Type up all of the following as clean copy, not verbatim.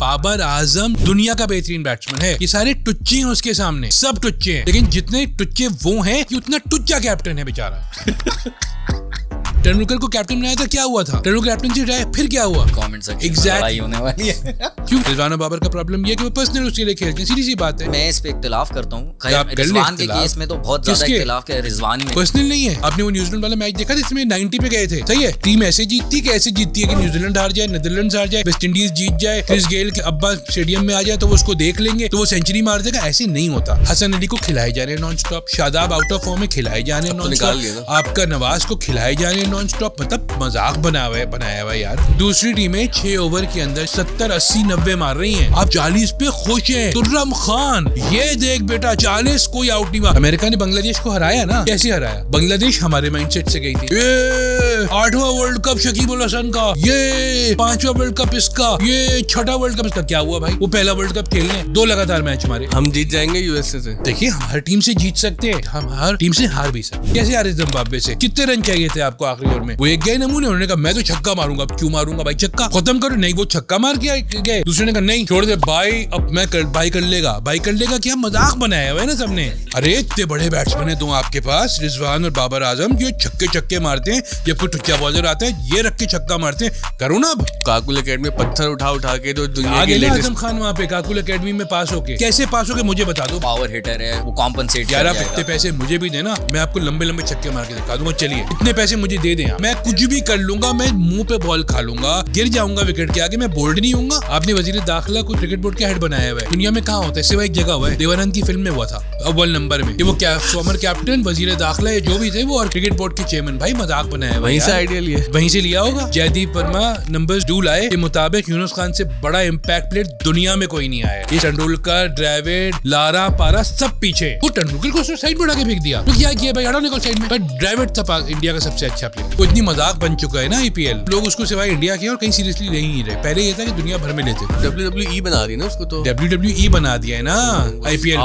बाबर आजम दुनिया का बेहतरीन बैट्समैन है। ये सारे टुच्चे हैं उसके सामने, सब टुच्चे हैं, लेकिन जितने टुच्चे वो हैं कि उतना टुच्चा कैप्टन है बेचारा। तेंदुलकर को कैप्टन बनाया था, क्या हुआ था? तेंदुलकर कैप्टन से रहे, फिर क्या हुआ? कमेंट सेक्शन में लड़ाई होने वाली है। क्यों? रिजवान बाबर का प्रॉब्लम ये है कि वो पर्सनल उसके लिए खेलते हैं, सीधी सी बात है। मैं इस पे इख्तिलाफ करता हूँ, रिजवान के केस में तो बहुत ज्यादा इख्तिलाफ है। रिजवान में पर्सनल नहीं है। आपने वो न्यूजीलैंड वाला मैच देखा था जिसमें 90 पे गए थे, सही है? टीम ऐसे जीतती है, कैसे जीतती है कि न्यूजीलैंड हार जाए, नीदरलैंड हार जाए, वेस्ट इंडीज जीत जाए, क्रिस गेल के अब्बा स्टेडियम में आ जाए तो वो उसको देख लेंगे तो वो सेंचुरी मार देगा, ऐसे नहीं होता। हसन अली को खिलाए जा रहे हैं non stop, Shadab out of form में खिलाए जाने नॉन स्टॉप, आपका नवाज को खिलाए जा रहे नॉन स्टॉप, मतलब मजाक बनाया हुआ यार। दूसरी टीमें 6 ओवर के अंदर 70, 80, 90 मार रही हैं, आप 40 पे खुश हैं। तुर्रम खान, ये देख बेटा 40 कोई आउट नहीं मारा। अमेरिका ने बांग्लादेश को हराया ना, कैसे हराया? बांग्लादेश हमारे माइंडसेट से गई थी। 8वां वर्ल्ड कप शकीबुल हसन का, ये 5वां वर्ल्ड कप इसका, ये 6ठा वर्ल्ड कप इसका। क्या हुआ भाई? वो पहला वर्ल्ड कप खेलने, 2 लगातार मैच हमारे, हम जीत जाएंगे यूएसए से। देखिए हर टीम से जीत सकते हैं, हम हर टीम से हार भी सकते। कैसे हारे जिम्बाब्वे से? कितने रन चाहिए थे आपको आखिरी ओवर में? वो एक गए नमूने, उन्होंने कहा मैं तो छक्का मारूंगा। अब क्यों मारूंगा भाई छक्का? खत्म करो। नहीं, वो छक्का मार के गए। दूसरे ने कहा नहीं छोड़ दे भाई, अब मैं भाई कर लेगा। क्या मजाक बनाया हुआ है ना सबने। अरे इतने बड़े बैट्समैन है तुम, आपके पास रिजवान और बाबर आजम, ये छक्के मारते हैं, जबकि टुच्चा बॉलर आता है ये रख के छक्का मारते हैं। करो ना अब। काकुल अकेडमी में पत्थर उठा के तो दुनिया के लेटेस्ट। आजम खान वहाँ पे काकुल अकेडमी में पास होके, कैसे पास होके मुझे बता दो? पावर हिटर है वो, कॉम्पनसेट। यार आप इतने पैसे मुझे भी देना, मैं आपको लंबे लंबे छक्के मार के दिखा दूंगा। चलिए इतने पैसे मुझे दे दें, मैं कुछ भी कर लूंगा, मैं मुंह पे बॉल खा लूंगा, गिर जाऊंगा विकेट के आगे, मैं बोल्ड नहीं होऊंगा। आपने वजीर दाखिला को क्रिकेट बोर्ड का हेड बनाया हुआ है। दुनिया में कहाँ होता है? सिवाय एक जगह हुआ है, देवानंद की फिल्म में हुआ था, अव्वल नंबर में। वो क्या फॉर्मर कैप्टन, वजीर दाखिला या जो भी थे वो, और क्रिकेट बोर्ड के चेयरमैन। भाई मजाक बनाया, वहीं से आइडिया लिया, वहीं से लिया होगा। जयदीप वर्मा नंबर्स डू लाए के मुताबिक यूनुस खान से बड़ा इम्पैक्ट प्लेयर दुनिया में कोई नहीं आया। ये तेंदुलकर, द्रविड़, लारा पारा सब पीछे। वो तेंदुलकर को उसने साइड बढ़ा के फेंक दिया, क्या किया भाई? हटाओ निकल साइड में। बट द्रविड़ था इंडिया का सबसे अच्छा प्लेयर। वो इतनी मजाक बन चुका है ना आईपीएल, लोग उसको सिवाय इंडिया के और कहीं सीरियसली नहीं रहे। पहले ये था कि दुनिया भर में लेते। WWE बना दी ना उसको, तो WWE बना दिया है ना आईपीएल।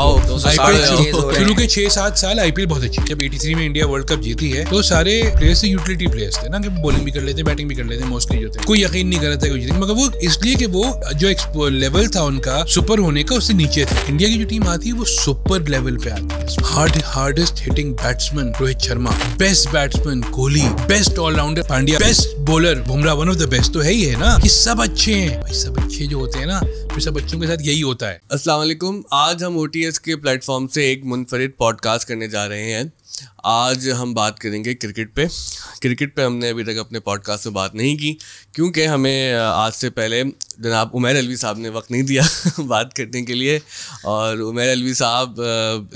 शुरू के 6-7 साल आईपीएल बहुत अच्छी। जब 83 में इंडिया वर्ल्ड कप जीती है तो सारे प्लेयर्स यूटिलिटी प्लेयर्स थे ना, कि बॉलिंग भी कर लेते, बैटिंग भी कर लेते, मोस्टली जो थे। कोई यकीन नहीं कर रहा था कुछ, मगर वो इसलिए कि वो जो लेवल था उनका सुपर होने का, उससे नीचे था। इंडिया की जो टीम आती है वो सुपर लेवल पे आती है। Hardest hitting batsman Rohit Sharma, best batsman Kohli, best allrounder Pandya, best bowler Bumrah, one of the best तो है ही है ना। ये सब अच्छे हैं भाई, सब अच्छे जो होते हैं ना, सब बच्चों के साथ यही होता है। अस्सलाम वालेकुम। आज हम OTS के प्लेटफॉर्म से एक मुनफरिद पॉडकास्ट करने जा रहे हैं। आज हम बात करेंगे क्रिकेट पे। क्रिकेट पे हमने अभी तक अपने पॉडकास्ट में बात नहीं की, क्योंकि हमें आज से पहले जनाब उमैर अलवी साहब ने वक्त नहीं दिया बात करने के लिए। और उमैर अलवी साहब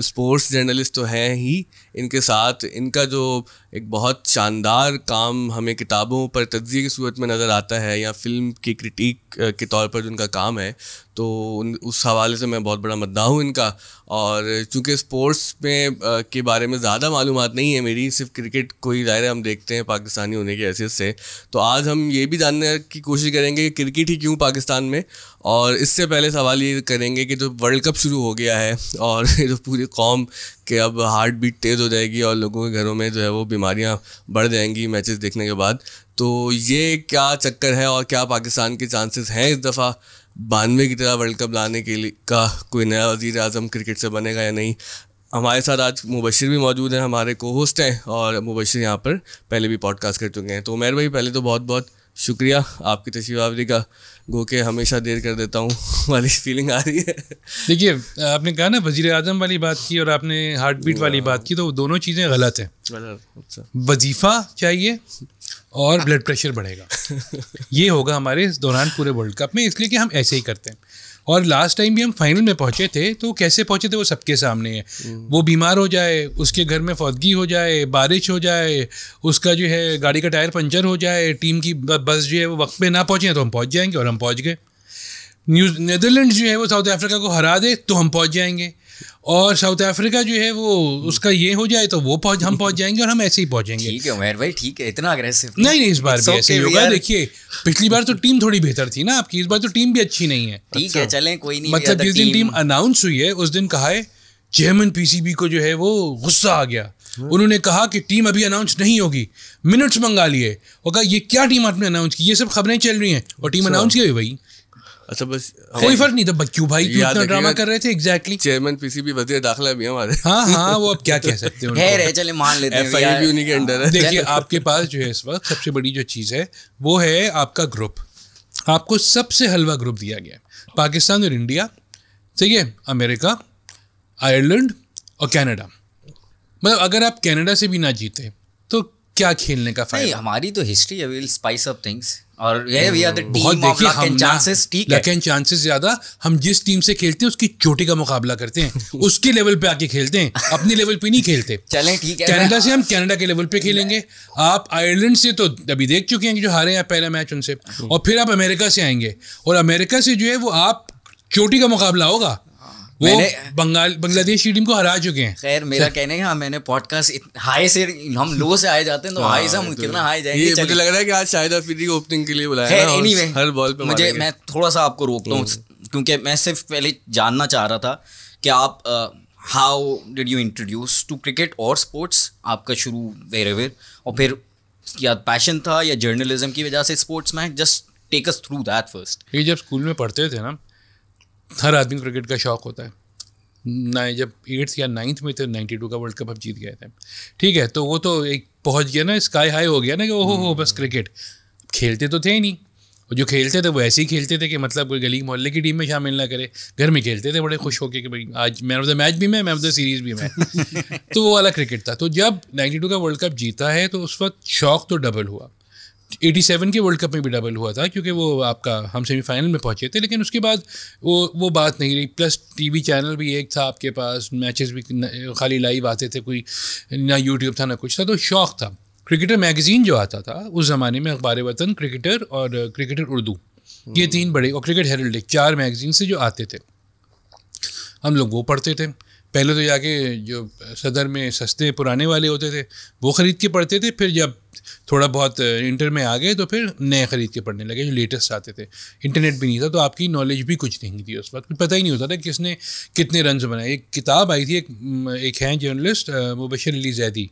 स्पोर्ट्स जर्नलिस्ट तो हैं ही, इनके साथ इनका जो एक बहुत शानदार काम हमें किताबों पर तज्ज़िए की सूरत में नज़र आता है, या फिल्म की क्रिटिक के तौर पर उनका काम है, तो उस हवाले से मैं बहुत बड़ा मद्दाह हूँ इनका। और चूँकि स्पोर्ट्स में के बारे में ज़्यादा मालूमात नहीं है मेरी, सिर्फ क्रिकेट को ही ज़ाहिर है हम देखते हैं पाकिस्तानी होने की हैसियत से, तो आज हम ये भी जानने की कोशिश करेंगे कि क्रिकेट ही क्यों पाकिस्तान में। और इससे पहले सवाल ये करेंगे कि जो वर्ल्ड कप शुरू हो गया है और जो पूरी कौम के अब हार्ट बीट तेज़ हो जाएगी और लोगों के घरों में जो है वो बीमारियां बढ़ जाएंगी मैचेस देखने के बाद, तो ये क्या चक्कर है और क्या पाकिस्तान के चांसेस हैं इस दफ़ा 92 की तरह वर्ल्ड कप लाने के लिए? का कोई नया वज़ीर आज़म क्रिकेट से बनेगा या नहीं? हमारे साथ आज मुबशिर भी मौजूद हैं, हमारे को होस्ट हैं, और मुबशिर यहाँ पर पहले भी पॉडकास्ट कर चुके हैं। तो उमैर भाई पहले तो बहुत बहुत शुक्रिया आपकी तशरीफ़ आवरी का, गो के हमेशा देर कर देता हूँ वाली फीलिंग आ रही है। देखिए आपने कहा ना वज़ीर आज़म वाली बात की और आपने हार्ट बीट वाली बात की, तो दोनों चीज़ें गलत हैं। अच्छा। वजीफ़ा चाहिए और ब्लड प्रेशर बढ़ेगा ये होगा हमारे इस दौरान पूरे वर्ल्ड कप में, इसलिए कि हम ऐसे ही करते हैं। और लास्ट टाइम भी हम फाइनल में पहुंचे थे, तो कैसे पहुंचे थे वो सबके सामने है। वो बीमार हो जाए, उसके घर में फौतगी हो जाए, बारिश हो जाए, उसका जो है गाड़ी का टायर पंचर हो जाए, टीम की बस जो है वो वक्त पे ना पहुंचे, तो हम पहुंच जाएंगे और हम पहुंच गए। नीदरलैंड्स जो है वो साउथ अफ्रीका को हरा दे तो हम पहुँच जाएंगे, और साउथ अफ्रीका जो है वो उसका ये हो जाए तो वो हम पहुंच जाएंगे, और हम ऐसे ही पहुंचेंगे। ठीक है उमैर भाई, ठीक है, इतना अग्रेसिव नहीं इस बार भी ऐसे होगा। देखिए पिछली बार तो टीम थोड़ी बेहतर थी ना आपकी, इस बार तो टीम भी अच्छी नहीं है। ठीक है चलें, कोई नहीं। मतलब जिस दिन टीम अनाउंस हुई है उस दिन कहा है चेयरमैन PCB को जो है वो गुस्सा आ गया, उन्होंने कहा कि टीम अभी अनाउंस नहीं होगी, मिनट्स मंगा लिए और कहा ये क्या टीम आपने अनाउंस की, ये सब खबरें चल रही हैं और टीम अनाउंस की हुई। अच्छा बस कोई फर्क नहीं था बक्कू भाई इतना ड्रामा कर रहे थे। एग्जैक्टली चेयरमैन पीसीबी वजीर दाखिला भी हमारे। हाँ हाँ वो अब क्या कह सकते हो है चले मान लेते हैं एफआईबी उन्हीं के अंडर है। देखिए आपके पास जो है इस वक्त सबसे बड़ी जो चीज़ है वो है आपका ग्रुप। आपको सबसे हलवा ग्रुप दिया गया है, पाकिस्तान और इंडिया, ठीक है, अमेरिका, आयरलैंड और कनाडा। मतलब अगर आप कनाडा से भी ना जीते तो क्या खेलने का फायदा। हमारी तो हिस्ट्री है, we will spice up things. और ये भी बहुत देखिए हम चांसेस, ठीक है, लेकिन चांसेस ज़्यादा हम जिस टीम से खेलते हैं उसकी चोटी का मुकाबला करते हैं उसके लेवल पे आके खेलते हैं, अपने लेवल पे नहीं खेलते। चलें ठीक है, कनाडा से हम कनाडा के लेवल पे खेलेंगे। आप आयरलैंड से तो अभी देख चुके हैं कि जो हारे हैं पहला मैच उनसे, और फिर आप अमेरिका से आएंगे और अमेरिका से जो है वो आप चोटी का मुकाबला होगा। वो बांग्लादेश की टीम को हरा चुके हैं। खैर मेरा कहने का मैंने पॉडकास्ट हाई से हम लो से आए जाते हैं तो हाई से हम कितना हाई जाएंगे। ये मुझे लग रहा है कि आज शायद अफरीदी ओपनिंग के लिए बुलाया है। एनीवे हर बॉल पे मुझे मैं थोड़ा सा आपको रोकता हूँ क्योंकि मैं सिर्फ पहले जानना चाह रहा था कि आप how did you introduce to cricket और स्पोर्ट्स। आपका शुरू वेर और फिर या पैशन था या जर्नलिज्म की वजह से स्पोर्ट्स में। Just take us through that first. ये जब स्कूल में पढ़ते थे ना, हर आदमी क्रिकेट का शौक होता है ना। जब 8th या 9th में थे 92 का वर्ल्ड कप हम जीत गए थे, ठीक है, तो वो तो एक पहुंच गया ना, स्काई हाई हो गया ना कि ओहो हो बस क्रिकेट। खेलते तो थे ही नहीं, और जो खेलते थे वो ऐसे ही खेलते थे कि मतलब कोई गली मोहल्ले की टीम में शामिल ना करे। घर में खेलते थे बड़े खुश होकर कि भाई आज मैन ऑफ द मैच भी मैं, मैन ऑफ द सीरीज़ भी मैं तो वो वाला क्रिकेट था। तो जब 92 का वर्ल्ड कप जीता है तो उस वक्त शौक तो डबल हुआ। 87 के वर्ल्ड कप में भी डबल हुआ था क्योंकि वो आपका हम सेमीफाइनल में पहुंचे थे, लेकिन उसके बाद वो बात नहीं रही। प्लस टीवी चैनल भी एक था आपके पास, मैचेस भी खाली लाइव आते थे, कोई ना यूट्यूब था ना कुछ था। तो शौक़ था। क्रिकेटर मैगज़ीन जो आता था उस ज़माने में, अखबार वतन, क्रिकेटर और क्रिकेटर उर्दू, ये तीन बड़े, और क्रिकेट हेरल्ड, 4 मैगज़ीन से जो आते थे हम लोग वो पढ़ते थे। पहले तो जाके जो सदर में सस्ते पुराने वाले होते थे वो ख़रीद के पढ़ते थे, फिर जब थोड़ा बहुत इंटर में आ गए तो फिर नए ख़रीद के पढ़ने लगे जो लेटेस्ट आते थे। इंटरनेट भी नहीं था तो आपकी नॉलेज भी कुछ नहीं थी उस वक्त, कुछ पता ही नहीं होता था किसने कितने रन बनाए। एक किताब आई थी, एक हैं जर्नलिस्ट मुबशर अली जैदी,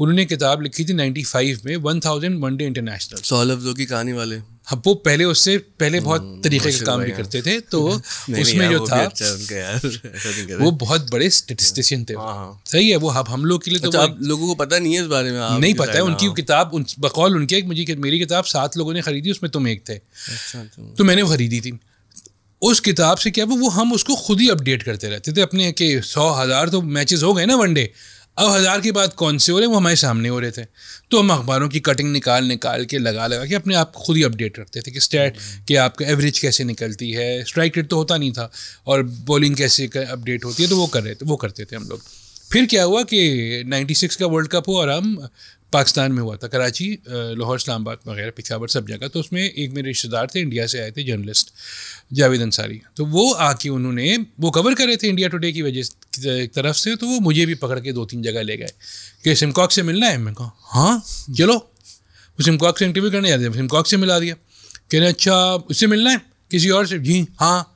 उन्होंने किताब लिखी थी 95 में 1000 वनडे इंटरनेशनल। सॉल अफजो की कहानी वाले हम वो पहले, उससे पहले बहुत तरीके के काम भी करते थे। तो उसमें जो था वो बहुत बड़े स्टेटिस्टिशियन थे, सही है, वो हम लोग के लिए। तो अब लोगों को पता नहीं है इस बारे में, नहीं पता है। उनकी किताब बकौल उनके, मुझे मेरी किताब 7 लोगों ने खरीदी, उसमें तुम एक थे, तो मैंने वो खरीदी थी। उस किताब से क्या वो हम उसको खुद ही अपडेट करते रहते थे अपने के 100,000 तो मैचेस हो गए ना वनडे, अब 1000 के बाद कौन से हो रहे हैं वो हमारे सामने हो रहे थे। तो हम अखबारों की कटिंग निकाल के लगा के अपने आप खुद ही अपडेट रखते थे कि स्टैट के आपका एवरेज कैसे निकलती है, स्ट्राइक रेट तो होता नहीं था, और बॉलिंग कैसे अपडेट होती है, तो वो करते थे हम लोग। फिर क्या हुआ कि 96 का वर्ल्ड कप हुआ और हम पाकिस्तान में हुआ था, कराची, लाहौर, इस्लामाबाद वगैरह, पिशावर, सब जगह। तो उसमें एक मेरे रिश्तेदार थे, इंडिया से आए थे, जर्नलिस्ट जावेद अंसारी, तो वो आके उन्होंने वो कवर कर रहे थे इंडिया टुडे की वजह तरफ से, तो वो मुझे भी पकड़ के 2-3 जगह ले गए कि सिमकॉक से मिलना है। मैं कहा हाँ चलो, वो सिमकॉक से इंटरव्यू करने जाते हैं, सिमकॉक से मिला दिया। कह रहे अच्छा उससे मिलना है किसी और से, जी हाँ,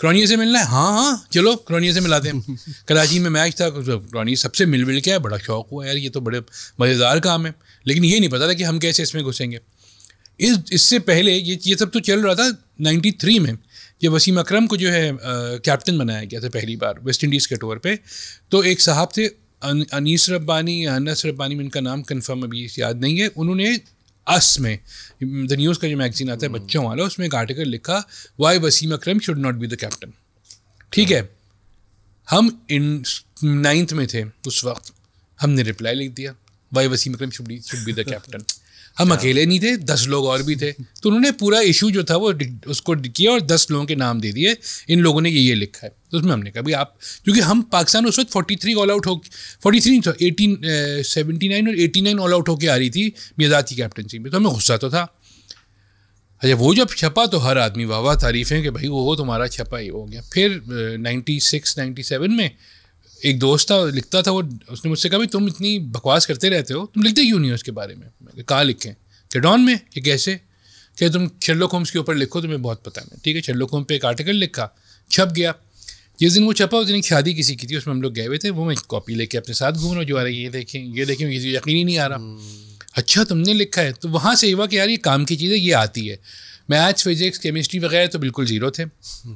क्रोनिया से मिलना है, हाँ हाँ चलो क्रोनिया से मिलाते हैं। कराची में मैच था, क्रोनिया सबसे मिल के आया, बड़ा शौक हुआ यार ये तो बड़े मज़ेदार काम है, लेकिन ये नहीं पता था कि हम कैसे इसमें घुसेंगे। इससे पहले ये सब तो चल रहा था 93 में जब वसीम अकरम को जो है कैप्टन बनाया गया था पहली बार वेस्ट इंडीज़ के टूर पर। तो एक साहब थे अनीस रब्बानी, अनस रब्बानी, इनका नाम कन्फर्म अभी याद नहीं है, उन्होंने अस में द न्यूज़ का जो मैगजीन आता है बच्चों वाला, उसमें एक आर्टिकल लिखा why Wasim Akram should not be the captain. ठीक है, हम 9th में थे उस वक्त, हमने रिप्लाई लिख दिया why Wasim Akram should be the captain. हम अकेले नहीं थे, 10 लोग और भी थे, तो उन्होंने पूरा इशू जो था वो उसको किया और 10 लोगों के नाम दे दिए, इन लोगों ने ये लिखा है। तो उसमें हमने कहा भाई आप, क्योंकि हम पाकिस्तान उस वक्त 43 ऑल आउट हो, 43 18 79 और 89 ऑल आउट होके आ रही थी मियादाद की कैप्टनसी में, तो हमें गुस्सा तो था। अच्छा वो जब छपा तो हर आदमी वाह वाह तारीफ़ें कि भाई वो तुम्हारा छपा ही हो गया। फिर 96-97 में एक दोस्त था लिखता था, वो उसने मुझसे कहा भाई तुम इतनी बकवास करते रहते हो, तुम लिखते क्यों नहीं हो उसके बारे में। कहाँ लिखें, कि डॉन में, कि कैसे, क्या तुम शर्लॉक होम्स के ऊपर लिखो, तुम्हें बहुत पता है। ठीक है, शर्लॉक होम्स पे एक आर्टिकल लिखा, छप गया। जिस दिन वो छपा उस दिन एक शादी किसी की थी, उसमें हम लोग गए हुए थे, वो मैं कॉपी लेके अपने साथ घूम रहा जो आ रहा है, ये देखें यकीन ही नहीं आ रहा। अच्छा तुमने लिखा है, तो वहाँ से हुआ कि यार ये काम की चीज़ है, ये आती है। मैथ्स फिजिक्स केमिस्ट्री वगैरह तो बिल्कुल जीरो थे,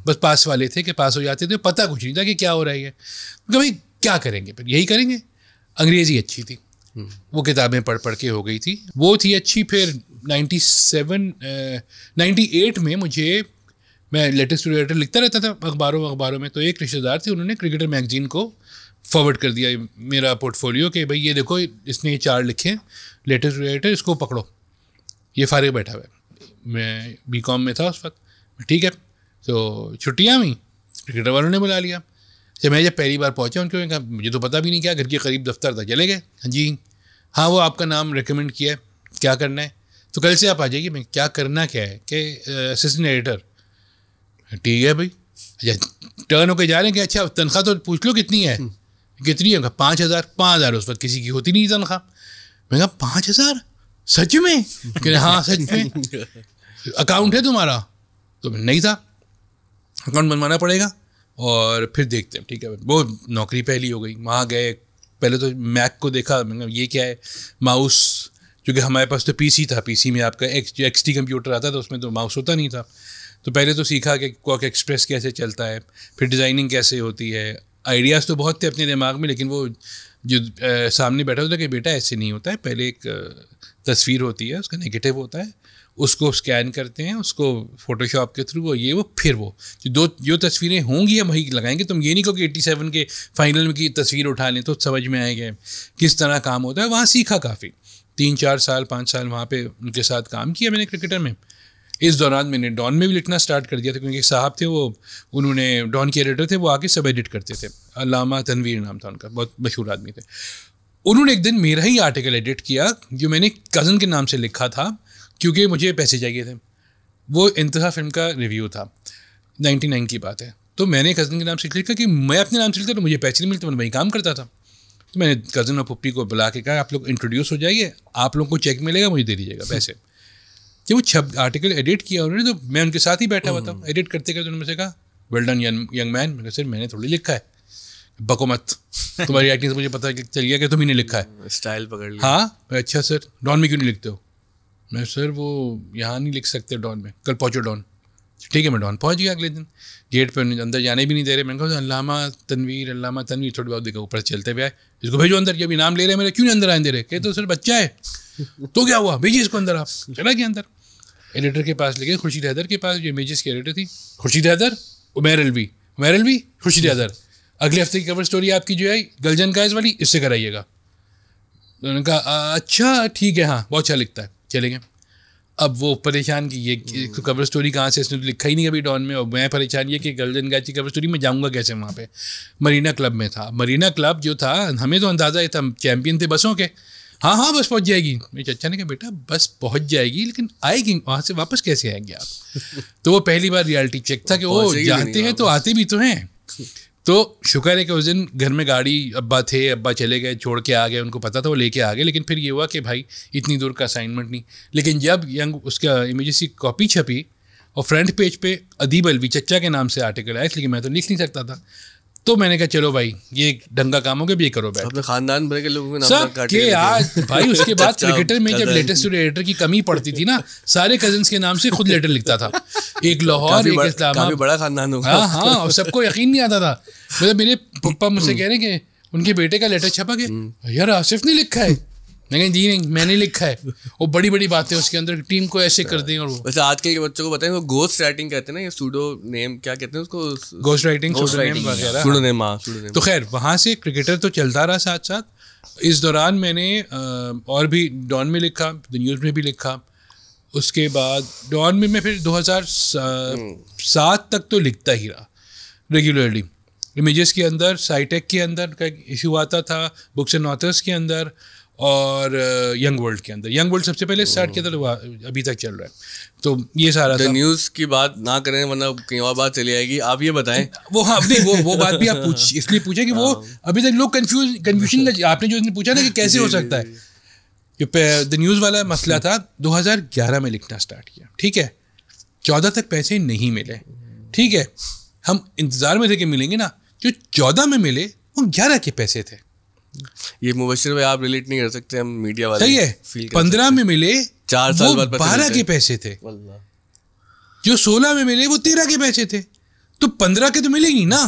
बस पास वाले थे कि पास हो जाते थे, पता कुछ नहीं था कि क्या हो रहा है। तो भाई क्या करेंगे, फिर यही करेंगे। अंग्रेज़ी अच्छी थी, वो किताबें पढ़ पढ़ के हो गई थी, वो थी अच्छी। फिर 98 में मुझे, मैं लेटेस्ट टू लेटेस्ट लिखता रहता था अखबारों में, तो एक रिश्तेदार थे, उन्होंने क्रिकेटर मैगजीन को फॉरवर्ड कर दिया मेरा पोर्टफोलियो कि भाई ये देखो इसने ये 4 लिखे हैं लेटेस्ट टू लेटेस्ट, इसको पकड़ो, ये फारिग बैठा हुआ है। मैं बीकॉम में था उस वक्त, ठीक है। तो छुट्टियाँ हुई, क्रिकेटर वालों ने बुला लिया। जब मैं पहली बार पहुँचा उनके कहा मुझे तो पता भी नहीं, क्या घर के करीब दफ्तर था, चले गए। हाँ जी हाँ, वो आपका नाम रिकमेंड किया है, क्या करना है? तो कल से आप आ जाइए। मैं क्या करना क्या है कि असिस्टेंट एडिटर, ठीक है भाई। अच्छा टर्न होकर जा रहे हैं कि अच्छा तनख्वाह तो पूछ लो कितनी है, कितनी है? 5,000 उस वक्त किसी की होती नहीं तनख्वाह। मैं कहा 5,000 सच में? हाँ सच में। अकाउंट है तुम्हारा? तो नहीं था। अकाउंट बनवाना पड़ेगा और फिर देखते हैं, ठीक है। वो नौकरी पहली हो गई। वहाँ गए, पहले तो मैक को देखा, मैंने ये क्या है माउस, क्योंकि हमारे पास तो पीसी था, पीसी में आपका XT कंप्यूटर आता था, उसमें तो माउस होता नहीं था। तो पहले तो सीखा कि क्वाक एक्सप्रेस कैसे चलता है, फिर डिज़ाइनिंग कैसे होती है। आइडियाज़ तो बहुत थे अपने दिमाग में, लेकिन वो जो सामने बैठा होता है कि बेटा ऐसे नहीं होता है, पहले एक तस्वीर होती है, उसका नेगेटिव होता है, उसको स्कैन करते हैं, उसको फोटोशॉप के थ्रू वो फिर वो जो तस्वीरें होंगी हम वही लगाएंगे। तुम ये नहीं कहो कि 87 के फाइनल में की तस्वीर उठा लें तो समझ में आएगा किस तरह काम होता है। वहाँ सीखा काफ़ी, 3-4 साल 5 साल वहाँ पे उनके साथ काम किया मैंने क्रिकेटर में। इस दौरान मैंने डॉन में भी लिखना स्टार्ट कर दिया था, क्योंकि साहब थे वो, उन्होंने डॉन के एडिटर थे, वो आके सब एडिट करते थे। अल्लामा तनवीर नाम था उनका, बहुत मशहूर आदमी थे। उन्होंने एक दिन मेरा ही आर्टिकल एडिट किया जो मैंने कज़न के नाम से लिखा था, क्योंकि मुझे पैसे चाहिए थे। वो इंतहा फिल्म का रिव्यू था, 99 की बात है। तो मैंने कज़न के नाम से लिखा कि मैं अपने नाम से लिखता तो मुझे पैसे नहीं मिलते, मैं वही काम करता था। मैंने कज़न और पप्पी को बुला के कहा आप लोग इंट्रोड्यूस हो जाइए, आप लोगों को चेक मिलेगा, मुझे दे दीजिएगा पैसे। जब वो आर्टिकल एडिट किया उन्होंने, तो मैं उनके साथ ही बैठा हुआ था। एडिट करते करते उन्होंने मुझसे कहा वेल डन यंग मैन। मैंने कहा सर मैंने थोड़ी लिखा है। बको मत, तुम्हारी एक्टिंग से मुझे पता चल गया कि तुम्हें लिखा है, स्टाइल पकड़ लिया। हाँ अच्छा सर, डॉन में क्यों नहीं लिखते हो? मैं सर वो यहाँ नहीं लिख सकते डॉन में, कल पहुँचो डॉन। ठीक है, मैं डॉन पहुँच गया। अगले दिन गेट पर अंदर जाने भी नहीं दे रहे। मैंने कहा अल्लामा तनवीर थोड़ी बहुत देखा ऊपर चलते हुए आए, इसको भेजो अंदर। जब नाम ले रहे हैं मेरा, क्यों नहीं अंदर आने दे रहे? कहते तो सर बच्चा है। तो क्या हुआ, भेजिए इसको अंदर। आप चला गया अंदर, एडिटर के पास ले गए, खुर्शीद हैदर के पास, जो इमेजेस की एडिटर थी। खुर्शीद हैदर, उमैर अलवी, खुर्शीद हैदर, अगले हफ्ते की कवर स्टोरी आपकी जो है गलजन कायज वाली, इससे कराइएगा। उन्होंने कहा अच्छा ठीक है, हाँ बहुत अच्छा लिखता है, चलेंगे। अब वो परेशान कि ये कवर स्टोरी कहाँ से, इसने तो लिखा ही नहीं कभी डॉन में, और मैं परेशान ये कि गलजन गाजी कवर स्टोरी में जाऊँगा कैसे। वहाँ पे मरीना क्लब में था, मरीना क्लब जो था, हमें तो अंदाज़ा ही था, हम चैम्पियन थे बसों के। हाँ हाँ बस पहुँच जाएगी। मेरे चाचा ने कहा बेटा बस पहुँच जाएगी, लेकिन आएगी वहाँ से वापस कैसे आएंगे आप? तो वो पहली बार रियलिटी चेक था कि वो जाते हैं तो आते भी तो हैं। तो शुक्र है कि उस दिन घर में गाड़ी, अब्बा चले गए, छोड़ के आ गए, उनको पता था, वो लेके आ गए। लेकिन फिर ये हुआ कि भाई इतनी दूर का असाइनमेंट नहीं। लेकिन जब यंग उसका इमरजेंसी कॉपी छपी और फ्रंट पेज पे अदीब अलवी चच्चा के नाम से आर्टिकल आया, इसलिए मैं तो लिख नहीं सकता था। तो मैंने कहा चलो भाई ये ढंग का काम हो गया, ये करो भाई खानदान भर के लोगों के नाम काट के आज भाई। उसके बाद क्रिकेटर में जब लेटेस्ट टू लेटेस्ट की कमी पड़ती थी ना, सारे कजन्स के नाम से खुद लेटर लिखता था, एक लाहौर एक इस्लामाबाद, बड़ा खानदान होगा। हाँ हाँ, और सबको यकीन नहीं आता था। मतलब मेरे पप्पा मुझसे कह रहे हैं कि उनके बेटे का लेटर छपा के यार आसिफ ने लिखा है। नहीं जी नहीं, मैंने लिखा है। वो बड़ी बड़ी बातें उसके अंदर, टीम को ऐसे कर दें। और वो वैसे आजकल के बच्चों को बताएं, वो गोस्ट राइटिंग कहते हैं ना, ये सूडो नेम क्या कहते हैं उसको, गोस्ट राइटिंग वगैरह, सूडो नेम। तो खैर वहाँ से क्रिकेटर तो चलता रहा साथ साथ। इस दौरान मैंने और भी डॉन में लिखा, द न्यूज़ में भी लिखा। उसके बाद डॉन में मैं फिर 2007 तक तो लिखता ही रहा रेगुलरली। इमेजेस के अंदर, साइटेक के अंदर का इशू आता था, बुक्स एंड ऑथर्स के अंदर, और यंग वर्ल्ड के अंदर। यंग वर्ल्ड सबसे पहले स्टार्ट किया था, अभी तक चल रहा है। तो ये सारा था। न्यूज़ की बात ना करें वरना कहीं और बात चली आएगी। आप ये बताएं वो, हाँ नहीं वो बात भी आप इसलिए पूछें कि वो अभी तक लोग कन्फ्यूजन का, आपने जो इसने पूछा ना कि कैसे हो सकता है, द न्यूज़ वाला मसला था। 2011 में लिखना स्टार्ट किया, ठीक है। 14 तक पैसे नहीं मिले, ठीक है। हम इंतज़ार में थे कि मिलेंगे ना, जो 14 में मिले वो 11 के पैसे थे। ये मुबशिर भाई आप रिलेट नहीं कर सकते, हम मीडिया वाले। सही है, 15 में मिले, 4 साल बाद 12 के पैसे थे। जो 16 में मिले वो 13 के पैसे थे, तो 15 के तो मिलेंगी ना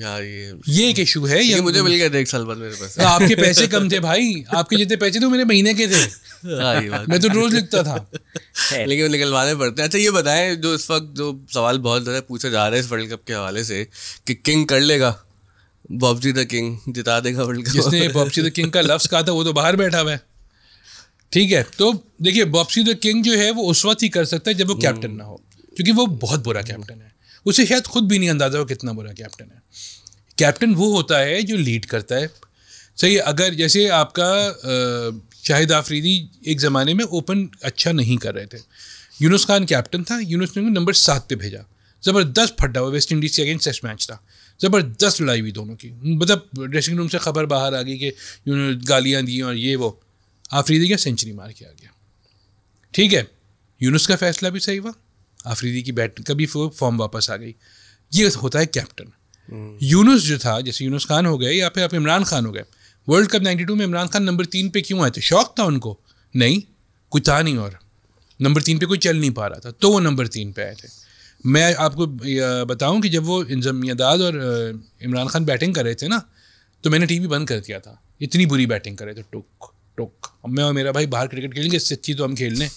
यार। ये एक इशू है। ये मुझे मिल गया था एक साल बाद मेरे पैसे। आपके पैसे कम थे भाई, आपके जितने पैसे थे वो मेरे महीने के थे। मैं तो रोज लिखता था लेकिन निकलवाने पड़ते हैं। अच्छा ये बताएं, जो इस वक्त जो सवाल बहुत ज़्यादा पूछा जा रहा है इस वर्ल्ड कप के हवाले से कि किंग कर लेगा, बॉबजी द किंग जिता देगा वर्ल्ड कप। जिसने बॉबजी द किंग का लफ्ज़ कहा था वो तो बाहर बैठा हुआ है। ठीक है, तो देखिए बॉबजी द किंग जो है वो उस वक्त ही कर सकता है जब वो कैप्टन ना हो, क्योंकि वो बहुत बुरा कैप्टन है। उसे शायद खुद भी नहीं अंदाजा हो कितना बुरा कैप्टन है। कैप्टन वो होता है जो लीड करता है। सही, अगर जैसे आपका शाहिद आफरीदी एक ज़माने में ओपन अच्छा नहीं कर रहे थे, यूनुस खान कैप्टन था, यूनुस ने नंबर 7 पे भेजा, ज़बरदस्त फटा हुआ। वेस्ट इंडीज़ के अगेंस्ट टेस्ट मैच था, ज़बरदस्त लड़ाई हुई दोनों की, मतलब ड्रेसिंग रूम से खबर बाहर आ गई कि यूनुस गालियाँ दी और ये वो। आफरीदी का सेंचुरी मार के आ गया। ठीक है, यूनुस का फैसला भी सही हुआ, आफरीदी की बैट कभी फॉर्म वापस आ गई। ये होता है कैप्टन। यूनुस जो था, जैसे यूनुस खान हो गए या फिर आप इमरान खान हो गए, वर्ल्ड कप 92 में इमरान खान नंबर 3 पे क्यों आए थे? शौक था उनको? नहीं, कोई था नहीं और नंबर 3 पे कोई चल नहीं पा रहा था, तो वो नंबर 3 पे आए थे। मैं आपको बताऊं कि जब वो इंजमियादाद और इमरान खान बैटिंग कर रहे थे ना, तो मैंने टीवी बंद कर दिया था, इतनी बुरी बैटिंग कर रहे थे। टुक टुक, मैं और मेरा भाई बाहर क्रिकेट खेलेंगे, इससे अच्छी तो हम खेल लें।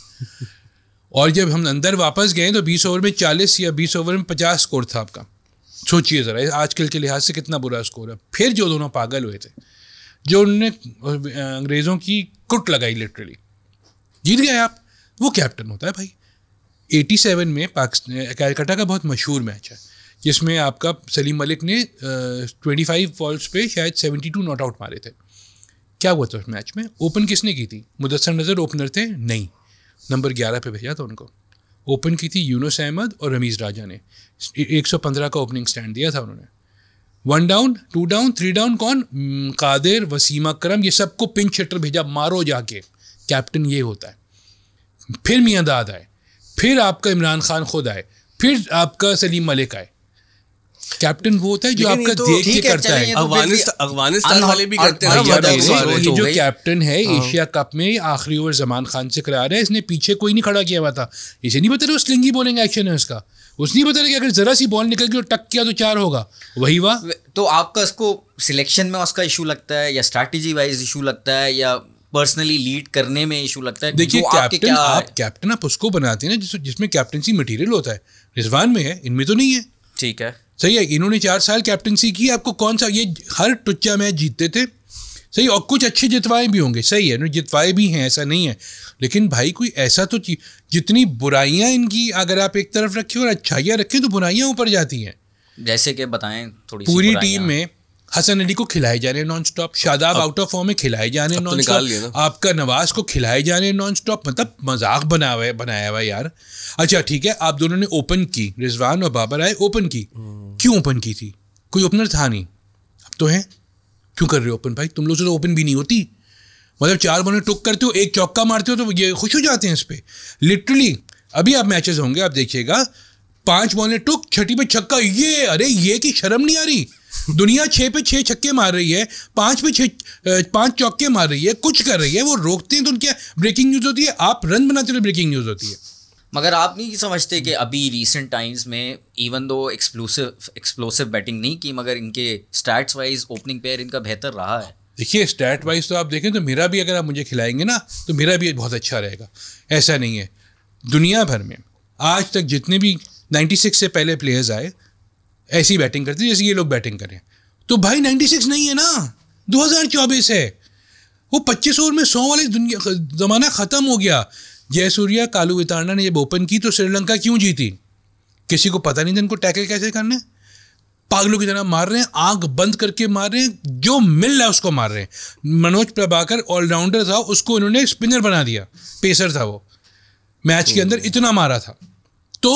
और जब हम अंदर वापस गए तो 20 ओवर में 40 या 20 ओवर में 50 स्कोर था आपका। सोचिए ज़रा आजकल के लिहाज से कितना बुरा स्कोर है। फिर जो दोनों पागल हुए थे, जो उन्होंने अंग्रेज़ों की कुट लगाई, लिटरली जीत गए आप, वो कैप्टन होता है भाई। 87 में पाकिस्तान कलकत्ता का बहुत मशहूर मैच है जिसमें आपका सलीम मलिक ने 25 बॉल्स पे शायद 72 नॉट आउट मारे थे। क्या हुआ था उस मैच में? ओपन किसने की थी? मुदस्सर नज़र ओपनर थे? नहीं, नंबर 11 पे भेजा था उनको। ओपन की थी यूनुस अहमद और रमीज़ राजा ने। 115 का ओपनिंग स्टैंड दिया था उन्होंने। 1 डाउन 2 डाउन 3 डाउन कौन? कादिर, वसीम अकरम, ये सबको पिंच हिटर भेजा, मारो जाके। कैप्टन ये होता है। फिर मियां दाद आए, फिर आपका इमरान खान खुद आए, फिर आपका सलीम मलिक आए। कैप्टन वो होता है जो आपका तो देख के करता है। अफगानिस्तान वाले भी करते हैं। जो कैप्टन है एशिया कप में आखिरी ओवर जमान खान से करा रहा है, इसने पीछे कोई नहीं खड़ा किया हुआ था, इसे नहीं पता था स्लिंगी बॉलिंग एक्शन है उसका, उसने पता था कि अगर जरा सी बॉल निकल गई टक किया तो 4 होगा। वही वाह। तो आपका इसको सिलेक्शन में उसका इशू लगता है या स्ट्रैटेजी वाइज इशू लगता है या पर्सनली लीड करने में इशू लगता है? देखिए कैप्टन, आप कैप्टन आप उसको बनाते हैं ना जिसमें कैप्टनसी मटेरियल होता है। रिजवान में है, इनमें तो नहीं है। ठीक है, सही है, इन्होंने 4 साल कैप्टनसी की। आपको कौन सा ये हर टुच्चा मैच जीतते थे। सही, और कुछ अच्छे जितवाए भी होंगे। सही है, इन्होंने जितवाए भी हैं, ऐसा नहीं है, लेकिन भाई कोई ऐसा तो जितनी बुराइयां इनकी अगर आप एक तरफ रखें और अच्छाइयाँ रखें तो बुराइयाँ ऊपर जाती हैं। जैसे कि बताएं थोड़ी सी पूरी टीम में हसन अली को खिलाए जा रहे हैं non stop, Shadab out of form में खिलाए जाने नॉन स्टॉप, आपका नवाज को खिलाए जाने नॉन स्टॉप, मतलब मजाक बनाया हुआ यार। अच्छा ठीक है, आप दोनों ने ओपन की, रिजवान और बाबर आए, ओपन की। क्यों ओपन की थी? कोई ओपनर था नहीं, अब तो है, क्यों कर रहे हो ओपन? भाई तुम लोग से तो ओपन भी नहीं होती, मतलब 4 बॉल में टुक करते हो, 1 चौका मारते हो तो ये खुश हो जाते हैं इस पर। लिटरली अभी आप मैचेस होंगे, आप देखिएगा 5 बॉल में टुक, 6ठी पे छक्का। ये अरे ये की शर्म नहीं आ रही? दुनिया 6 पे 6 छक्के मार रही है, 5 पे 5 चौके मार रही है, कुछ कर रही है। वो रोकते हैं तो उनके ब्रेकिंग न्यूज़ होती है, आप रन बनाते हुए ब्रेकिंग न्यूज़ होती है। मगर आप नहीं समझते कि अभी रीसेंट टाइम्स में इवन दो एक्सप्लोसिव बैटिंग नहीं की, मगर इनके स्टैट्स वाइज ओपनिंग पेयर इनका बेहतर रहा है। देखिए स्टैट वाइज तो आप देखें तो मेरा भी, अगर आप मुझे खिलाएंगे ना तो मेरा भी बहुत अच्छा रहेगा। ऐसा नहीं है, दुनिया भर में आज तक जितने भी 96 से पहले प्लेयर्स आए ऐसी बैटिंग करते जैसे ये लोग बैटिंग करें, तो भाई 96 नहीं है ना, 2024 है। वो 25 ओवर में 100 वाले दुनिया ज़माना ख़त्म हो गया। जयसूर्या, कालू वितारणा ने जब ओपन की तो श्रीलंका क्यों जीती? किसी को पता नहीं था इनको टैकल कैसे करने, पागलों की तरह मार रहे हैं, आंख बंद करके मार रहे हैं, जो मिल रहा है उसको मार रहे हैं। मनोज प्रभाकर ऑलराउंडर था, उसको इन्होंने स्पिनर बना दिया, पेसर था वो मैच के अंदर, इतना मारा था। तो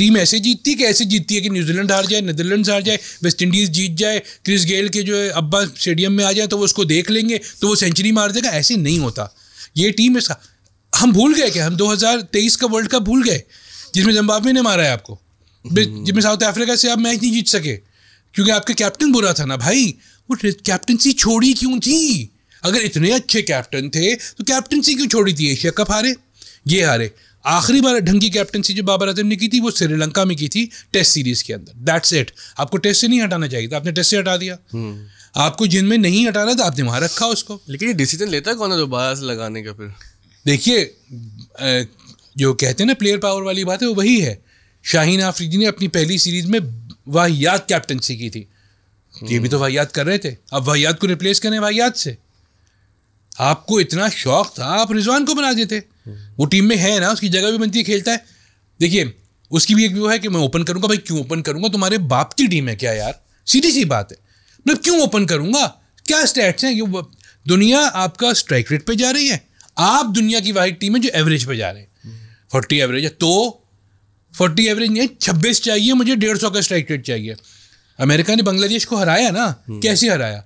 टीम ऐसे जीतती कि ऐसे जीतती है कि न्यूजीलैंड हार जाए, नीदरलैंड्स हार जाए, वेस्ट इंडीज़ जीत जाए, क्रिस गेल के जो है अब्बा स्टेडियम में आ जाए तो वो उसको देख लेंगे तो वो सेंचुरी मार देगा। ऐसे नहीं होता। ये टीम इसका हम भूल गए कि हम 2023 का वर्ल्ड कप भूल गए जिसमें जिम्बाब्वे ने मारा है आपको, जिसमें साउथ अफ्रीका से आप मैच नहीं जीत सके क्योंकि आपका कैप्टन बुरा था ना भाई। वो कैप्टनसी छोड़ी क्यों थी? अगर इतने अच्छे कैप्टन थे तो कैप्टनसी क्यों छोड़ी थी? एशिया कप हारे, ये हारे, आखिरी बार ढंग की कैप्टनसी जो बाबर आजम ने की थी वो श्रीलंका में की थी टेस्ट सीरीज के अंदर। That's it. आपको टेस्ट से नहीं हटाना चाहिए था, आपने टेस्ट से हटा दिया। आपको जिनमें नहीं हटाना था आपने वहां रखा उसको। लेकिन ये डिसीजन लेता कौन है दोबारा से लगाने का? फिर देखिए जो कहते हैं ना प्लेयर पावर वाली बात है, वो वही है। शाहीन आफरीदी ने अपनी पहली सीरीज में वाहियात कैप्टनसी की थी, ये भी तो वाहियात कर रहे थे, अब वाहियात को रिप्लेस करें वाहियात से। आपको इतना शौक था आप रिजवान को बना देते, वो टीम में है ना, उसकी जगह भी बनती है, खेलता है। देखिए उसकी भी एक व्यू है कि मैं ओपन करूंगा, भाई क्यों ओपन करूंगा, तुम्हारे बाप की टीम है क्या यार, सीधी सी बात है, मतलब क्यों ओपन करूंगा, क्या स्टैट्स हैं। ये दुनिया आपका स्ट्राइक रेट पे जा रही है, आप दुनिया की वाहिद टीम है जो एवरेज पे जा रहे हैं, 40 एवरेज है, तो 40 एवरेज नहीं 26 चाहिए मुझे, 150 का स्ट्राइक रेट चाहिए। अमेरिका ने बांग्लादेश को हराया ना, कैसे हराया?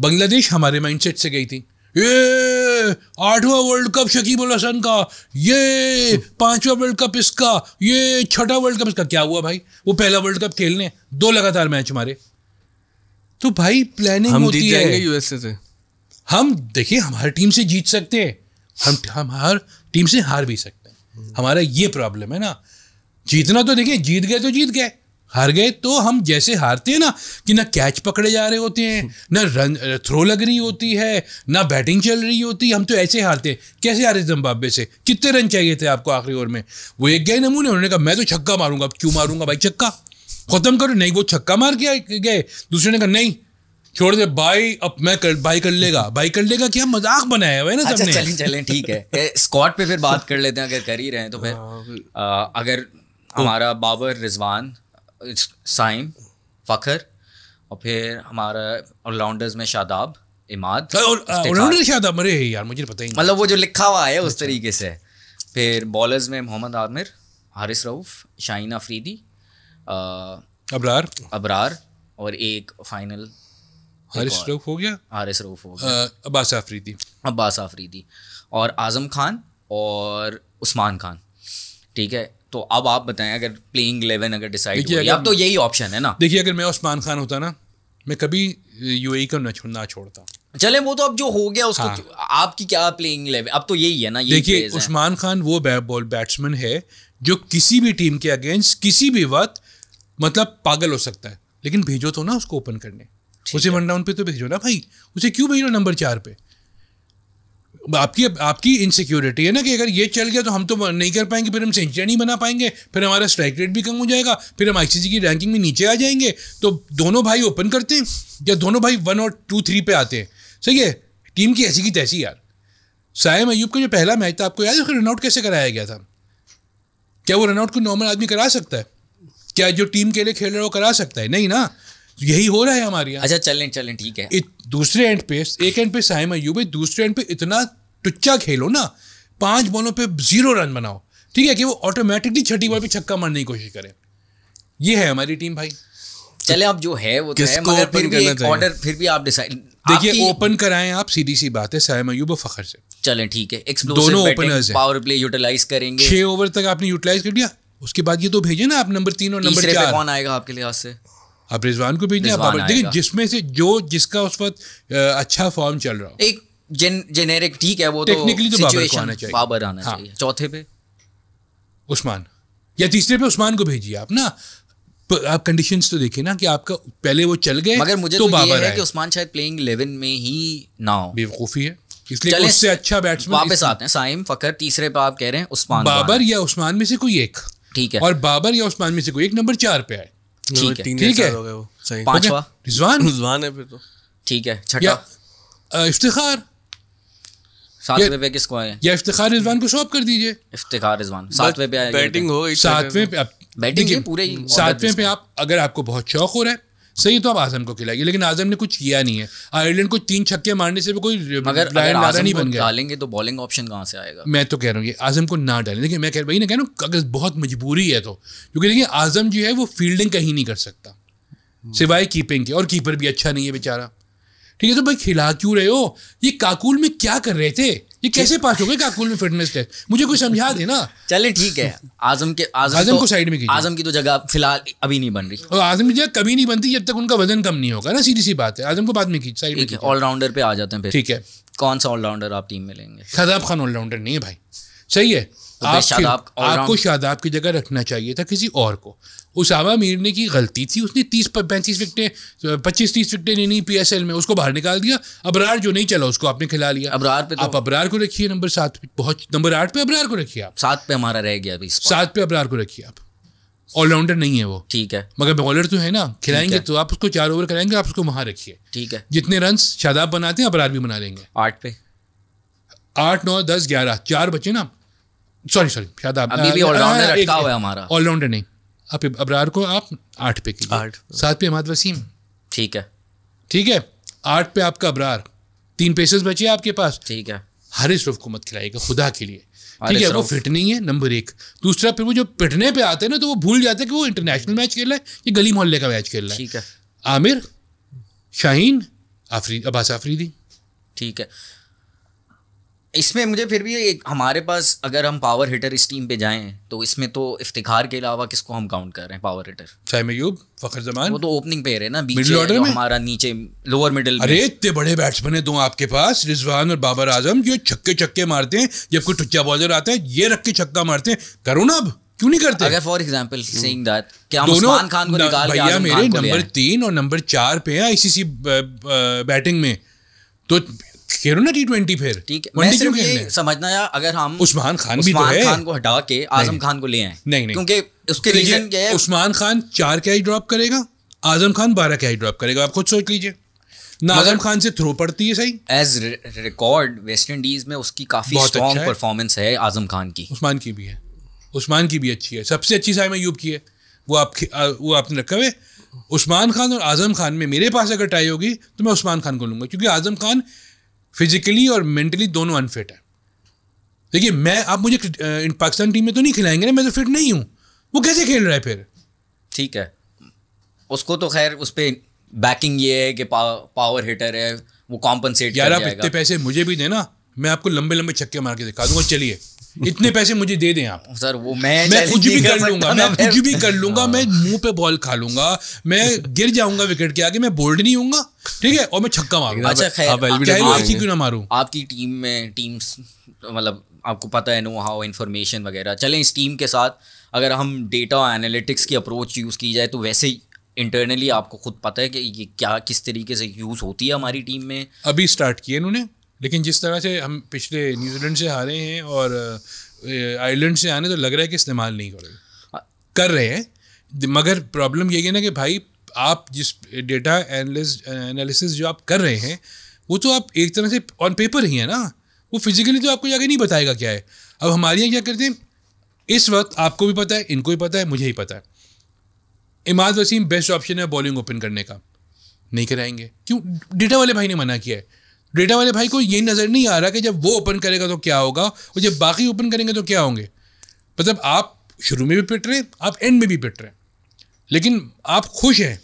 बांग्लादेश हमारे माइंडसेट से गई थी, ये 8वां वर्ल्ड कप शकीब अल हसन का, ये 5वां वर्ल्ड कप इसका, ये 6ठा वर्ल्ड कप इसका। क्या हुआ भाई? वो पहला वर्ल्ड कप खेलने 2 लगातार मैच हमारे, तो भाई प्लानिंग होती है। यूएसए से हम देखिए हमारी टीम से जीत सकते हैं, हम हर टीम से हार भी सकते हैं, हमारा ये प्रॉब्लम है ना। जीतना तो देखिए, जीत गए तो जीत गए, हार गए तो हम जैसे हारते हैं ना कि ना कैच पकड़े जा रहे होते हैं, ना रन थ्रो लग रही होती है, ना बैटिंग चल रही होती है, हम तो ऐसे हारते हैं। कैसे हारे जिम्बाब्वे से? कितने रन चाहिए थे आपको आखिरी ओवर में? वो एक गए नमूने, उन्होंने कहा मैं तो छक्का मारूंगा। अब क्यों मारूंगा भाई छक्का? ख़त्म करो। नहीं वो छक्का मार के गए, दूसरे ने कहा नहीं छोड़ दे भाई, अब मैं भाई कर लेगा, भाई कर लेगा। क्या मजाक बनाया हुआ है ना सबने। चलें चलें ठीक है, स्कॉट पे फिर बात कर लेते हैं अगर कर ही रहे हैं तो। फिर अगर हमारा बाबर, रिजवान, साइम, फ़खर और फिर हमारा ऑलराउंडर्स में शादाब, इमाद, ऑलराउंडर शादाब मरे यार मुझे पता ही नहीं, मतलब वो जो लिखा हुआ है उस तरीके से। फिर बॉलर्स में मोहम्मद आमिर, हारिस रऊफ, शाहीन आफरीदी, अबरार और एक फाइनल हारिस रऊफ हो गया, अब्बास आफरीदी और आज़म खान और उस्मान खान। ठीक है, तो अब आप बताएं अगर प्लेइंग 11 अगर डिसाइड हो, अब तो यही ऑप्शन है ना। देखिए अगर मैं उस्मान खान होता ना, मैं कभी यूएई को ना छोड़ता। चले वो तो अब जो हो गया उसको हाँ। आपकी क्या प्लेइंग 11 अब तो यही है ना। देखिए उस्मान खान वो बैट्समैन है जो किसी भी टीम के अगेंस्ट किसी भी वक्त मतलब पागल हो सकता है, लेकिन भेजो तो ना उसको ओपन करने, उसे 1 डाउन पे तो भेजो ना भाई, उसे क्यों भेजो नंबर 4 पे? आपकी इनसिक्योरिटी है ना कि अगर ये चल गया तो हम तो नहीं कर पाएंगे, फिर हम सेंचुरी नहीं बना पाएंगे, फिर हमारा स्ट्राइक रेट भी कम हो जाएगा, फिर हम आईसीसी की रैंकिंग में नीचे आ जाएंगे। तो दोनों भाई ओपन करते हैं या दोनों भाई 1 और 2, 3 पे आते हैं। सही है, टीम की ऐसी की तैसी यार। साइम अयूब का जो पहला मैच था, आपको याद है उसका रनआउट कैसे कराया गया था? क्या वो रनआउट को नॉर्मल आदमी करा सकता है? क्या जो टीम के लिए खेल रहा है वो करा सकता है? नहीं ना, यही हो रहा है हमारे यहाँ। अच्छा चलें चलें ठीक है। दूसरे एंड पे, एक एंड पे साइम अयूब है, दूसरे एंड पे इतना टुच्चा खेलो ना, 5 बॉलों पे 0 रन बनाओ, ठीक है, कि वो ऑटोमेटिकली 6ठी बॉल पे छक्का मारने की कोशिश करें। ये है हमारी टीम भाई। चले अब जो है वो तो है, मगर फिर भी आप डिसाइड देखिए ओपन कराएं आप, सीधी सी बात है, साइम अयूब और फखर से। चलें ठीक है, दोनों ओपनर्स पावर प्ले यूटिलाइज करेंगे। 6 ओवर तक आपने यूटिलाइज कर दिया, उसके बाद ये तो भेजे ना आप नंबर 3 और नंबर 4। कौन आएगा आपके लिहाज से? आप रिजवान को भेजें। आप देखिए जिसमें से जो जिसका उस वक्त अच्छा फॉर्म चल रहा हो, एक जेनेरिक ठीक है वो टेक्निकली तो बाबर आना चाहिए। चौथे पे उस्मान या तीसरे पे उस्मान को भेजिए आप ना। आप कंडीशंस तो देखिए ना कि आपका पहले वो चल गए, मगर मुझे तो ये है कि उस्मान शायद प्लेइंग 11 में ही ना हो, बेवकूफ़ी है। इसलिए उससे अच्छा बैट्समैन वापस आते हैं साइम, फखर, तीसरे पे आप कह रहे हैं उस्मान, बाबर या उस्मान में से कोई एक, ठीक है, और बाबर या उस्मान में से कोई एक नंबर 4 पे आए। ठीक है, वो सही। पांचवा रिजवान है फिर तो ठीक है। छठा इफ्तिखार, 7वें पे किसको आए? या इफ्तिखार रिजवान को शॉप कर दीजिए। इफ्तिखार रिजवान 7वें पे आए, बैटिंग हो 7वें पे। आप बैटिंग के पूरे 7वें पे आप, अगर आपको बहुत शौक हो रहा है सही, तो आप आजम को खिलाइए, लेकिन आजम ने कुछ किया नहीं है। आयरलैंड को 3 छक्के मारने से भी कोई नहीं बन गया। डालेंगे तो बॉलिंग ऑप्शन कहाँ से आएगा? मैं तो कह रहा हूँ ये आजम को ना डालें। देखिए मैं कह वही ना कह रहा हूँ, अगर बहुत मजबूरी है तो, क्योंकि देखिए आजम जो है वो फील्डिंग कहीं नहीं कर सकता सिवाय कीपिंग के, और कीपर भी अच्छा नहीं है बेचारा। ठीक है, तो भाई खिला क्यों रहे हो? ये काकुल में क्या कर रहे थे? ये कैसे पास हो गए काकुल में फिटनेस टेस्ट? मुझे कोई समझा दे ना। चले ठीक है, आजम को साइड में कीजिए। आजम की तो जगह फिलहाल अभी नहीं बन रही, और आजम की जगह कभी नहीं बनती जब तक उनका वजन कम नहीं होगा ना, सीधी सी बात है। आजम को बाद में साइड में। ऑलराउंडर पे आ जाते हैं। ठीक है, कौन सा ऑलराउंडर आप टीम में लेंगे? शादाब खान ऑलराउंडर नहीं है भाई। सही है, आपको शादाब की जगह रखना चाहिए था किसी और को। उसामा मीर ने की गलती थी, उसने 25-30 विकेटें लेनी PSL में, उसको बाहर निकाल दिया। अबरार जो नहीं चला उसको आपने खिला लिया। अबरार पे तो आप अबरार को रखिए नंबर 7 पे, बहुत नंबर 8 पे अबरार को रखिए आप। 7 पे हमारा रह गया, 7 पे अबरार को रखिए आप। ऑलराउंडर नहीं है वो, ठीक है, मगर बॉलर तो है ना, खिलाएंगे तो आप उसको 4 ओवर कराएंगे, आप उसको वहां रखिए, ठीक है। जितने रन शादाब बनाते हैं अबरार भी बना लेंगे। 8 पे 8, 9, 10, 11 4 बचे ना। सॉरी शादाब अभी भी ऑलराउंडर अटका हुआ है हमारा। ऑलराउंडर नहीं, आप अबरार को आप 8 पे कीजिए, 7 पे अहमद वसीम, ठीक है, ठीक है, 8 पे आपका अबरार, 3 पेसेस बचे आपके पास, ठीक है। हारिस रऊफ को मत खिलाइएगा खुदा के लिए, ठीक है, वो फिट नहीं है नंबर 1। दूसरा, फिर वो जो पिटने पे आते हैं ना तो वो भूल जाते हैं कि वो इंटरनेशनल मैच खेल रहा है, ये गली मोहल्ले का मैच खेल रहा है, ठीक है। आमिर, शाहीन, अब्बास आफरीदी, ठीक है। इसमें मुझे फिर भी एक, हमारे पास अगर हम पावर हिटर इस टीम पे जाएं तो इसमें तो इफ्तिखार के अलावा किसको हम काउंट कर रहे हैं पावर हिटर? शायम अय्यूब, फखर जमान, वो तो ओपनिंग पे है ना, बीच में हमारा नीचे लोअर मिडिल। अरे इतने बड़े बैट्समैन है दो आपके पास, रिजवान और बाबर आजम, जो छक्के मारते हैं। जब कोई टुच्चा बॉलर आता है ये रख के छक्का मारते हैं, करो ना, अब क्यों नहीं करते? अगर फॉर एग्जांपल सेइंग दैट कि हम उस्मान खान को निकाल के आजम खान को ले आए, नंबर 3 और नंबर 4 पे है ICC बैटिंग में, तो खेलो ना T20 फिर, ठीक है। मैं सिर्फ ये समझना या अगर हम उस्मान खान को हटा के आजम खान को ले आए, नहीं क्योंकि उसके रीजन क्या है, उस्मान खान 4 कैच ड्रॉप करेगा, आजम खान 12 कैच ड्रॉप करेगा, आप खुद सोच लीजिए ना। आजम खान से थ्रो पड़ती है सही, एज रिकॉर्ड वेस्ट इंडीज में उसकी काफी स्ट्रॉन्ग परफॉर्मेंस है आजम खान की, उस्मान की भी अच्छी है, सबसे अच्छी शायम अय्यूब की है, वो आपने रखा हुआ। उस्मान खान और आजम खान में मेरे पास अगर टाई होगी तो मैं उस्मान खान को लूंगा, क्योंकि आजम खान फिजिकली और मेंटली दोनों अनफिट है। देखिए मैं, आप मुझे पाकिस्तान टीम में तो नहीं खिलाएंगे ना, मैं तो फिट नहीं हूँ, वो कैसे खेल रहा है फिर? ठीक है, उसको तो खैर उस पर बैकिंग ये है कि पावर हिटर है, वो कॉम्पनसेट। यार आप इतने पैसे मुझे भी देना, मैं आपको लंबे लंबे छक्के मार के दिखा दूंगा, चलिए इतने पैसे मुझे दे दें आप सर, वो मैं कुछ भी कर लूंगा, मैं मुंह पे बॉल खा लूंगा, मैं गिर जाऊंगा विकेट के आगे, मैं बोल्ड नहीं होऊंगा, ठीक है, और मैं छक्का मारूंगा। अच्छा खैर क्यों ना मारूं, आपकी टीम में टीम्स मतलब आपको पता है नो हाउ इन्फॉर्मेशन वगैरह। चलें इस टीम के साथ अगर हम डेटा एनालिटिक्स की अप्रोच यूज़ की जाए तो वैसे ही इंटरनली आपको खुद पता है कि ये क्या किस तरीके से यूज़ होती है हमारी टीम में। अभी स्टार्ट किए इन्होंने, लेकिन जिस तरह से हम पिछले न्यूजीलैंड से हारे हैं और आयरलैंड से आने, तो लग रहा है कि इस्तेमाल नहीं कर रहे हैं, मगर प्रॉब्लम यही है ना कि भाई आप जिस डेटा एनालिसिस जो आप कर रहे हैं वो तो आप एक तरह से ऑन पेपर ही है ना, वो फिजिकली तो आपको जाके नहीं बताएगा क्या है। अब हमारे यहाँ क्या करते हैं, इस वक्त आपको भी पता है, इनको भी पता है, मुझे ही पता है, इमाद वसीम बेस्ट ऑप्शन है बॉलिंग ओपन करने का, नहीं कराएंगे। क्यों? डेटा वाले भाई ने मना किया है। डेटा वाले भाई को ये नज़र नहीं आ रहा कि जब वो ओपन करेगा तो क्या होगा और जब बाकी ओपन करेंगे तो क्या होंगे। मतलब आप शुरू में भी पिट रहे, आप एंड में भी पिट रहे, लेकिन आप खुश हैं।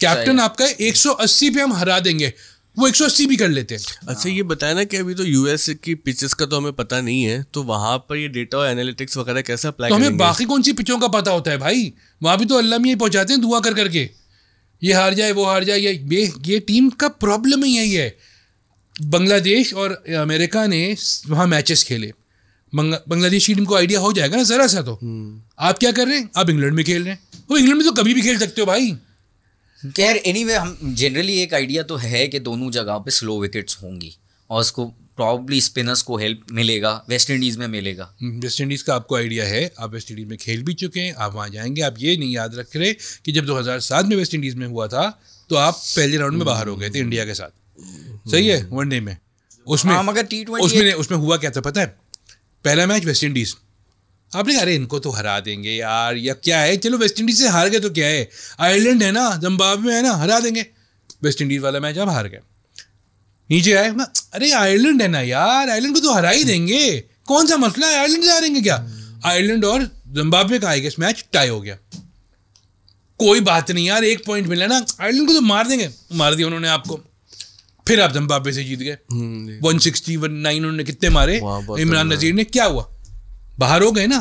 कैप्टन आपका 180 पे हम हरा देंगे, वो 180 भी कर लेते हैं। अच्छा ये बताया ना कि अभी तो US की पिचेस का तो हमें पता नहीं है, तो वहाँ पर ये डेटा और एनालिटिक्स वगैरह कैसे अप्लाई करेंगे? तो हमें बाकी कौन सी पिचों का पता होता है भाई, वहाँ भी तो अल्लाह में ही पहुँचाते हैं दुआ कर करके, ये हार जाए वो हार जाए। ये टीम का प्रॉब्लम ही यही है। बांग्लादेश और अमेरिका ने वहाँ मैचेस खेले, बांग्लादेश की टीम को आइडिया हो जाएगा ना ज़रा सा। तो आप क्या कर रहे हैं, आप इंग्लैंड में खेल रहे हैं, वो इंग्लैंड में तो कभी भी खेल सकते हो भाई। खैर एनीवे हम जनरली एक आइडिया तो है कि दोनों जगह पे स्लो विकेट्स होंगी और उसको प्रॉब्ली स्पिनर्स को हेल्प मिलेगा, वेस्ट इंडीज़ में मिलेगा। वेस्ट इंडीज़ का आपको आइडिया है, आप वेस्ट इंडीज़ में खेल भी चुके हैं, आप वहाँ जाएंगे। आप ये नहीं याद रख रहे कि जब 2007 में वेस्ट इंडीज़ में हुआ था तो आप पहले राउंड में बाहर हो गए थे इंडिया के साथ, सही है, वनडे में। उसमें हुआ क्या था पता है, पहला मैच वेस्ट इंडीज, आपने कहा अरे इनको तो हरा देंगे यार, या क्या है, चलो वेस्ट इंडीज से हार गए तो क्या है, आयरलैंड है ना, जिम्बाब्वे है ना, हरा देंगे। वेस्ट इंडीज वाला मैच आप हार गए, नीचे आए, अरे आयरलैंड है ना यार, आयरलैंड को तो हरा ही देंगे, कौन सा मसला है, आयरलैंड से हारेंगे क्या। आयरलैंड और जिम्बाब्वे का आएगा मैच, टाई हो गया, कोई बात नहीं यार, 1 पॉइंट मिला ना, आयरलैंड को तो मार देंगे, मार दिया उन्होंने आपको। फिर आप जिम्बाब्वे से जीत गए 169, उन्होंने कितने मारे, इमरान नजीर ने, क्या हुआ, बाहर हो गए ना।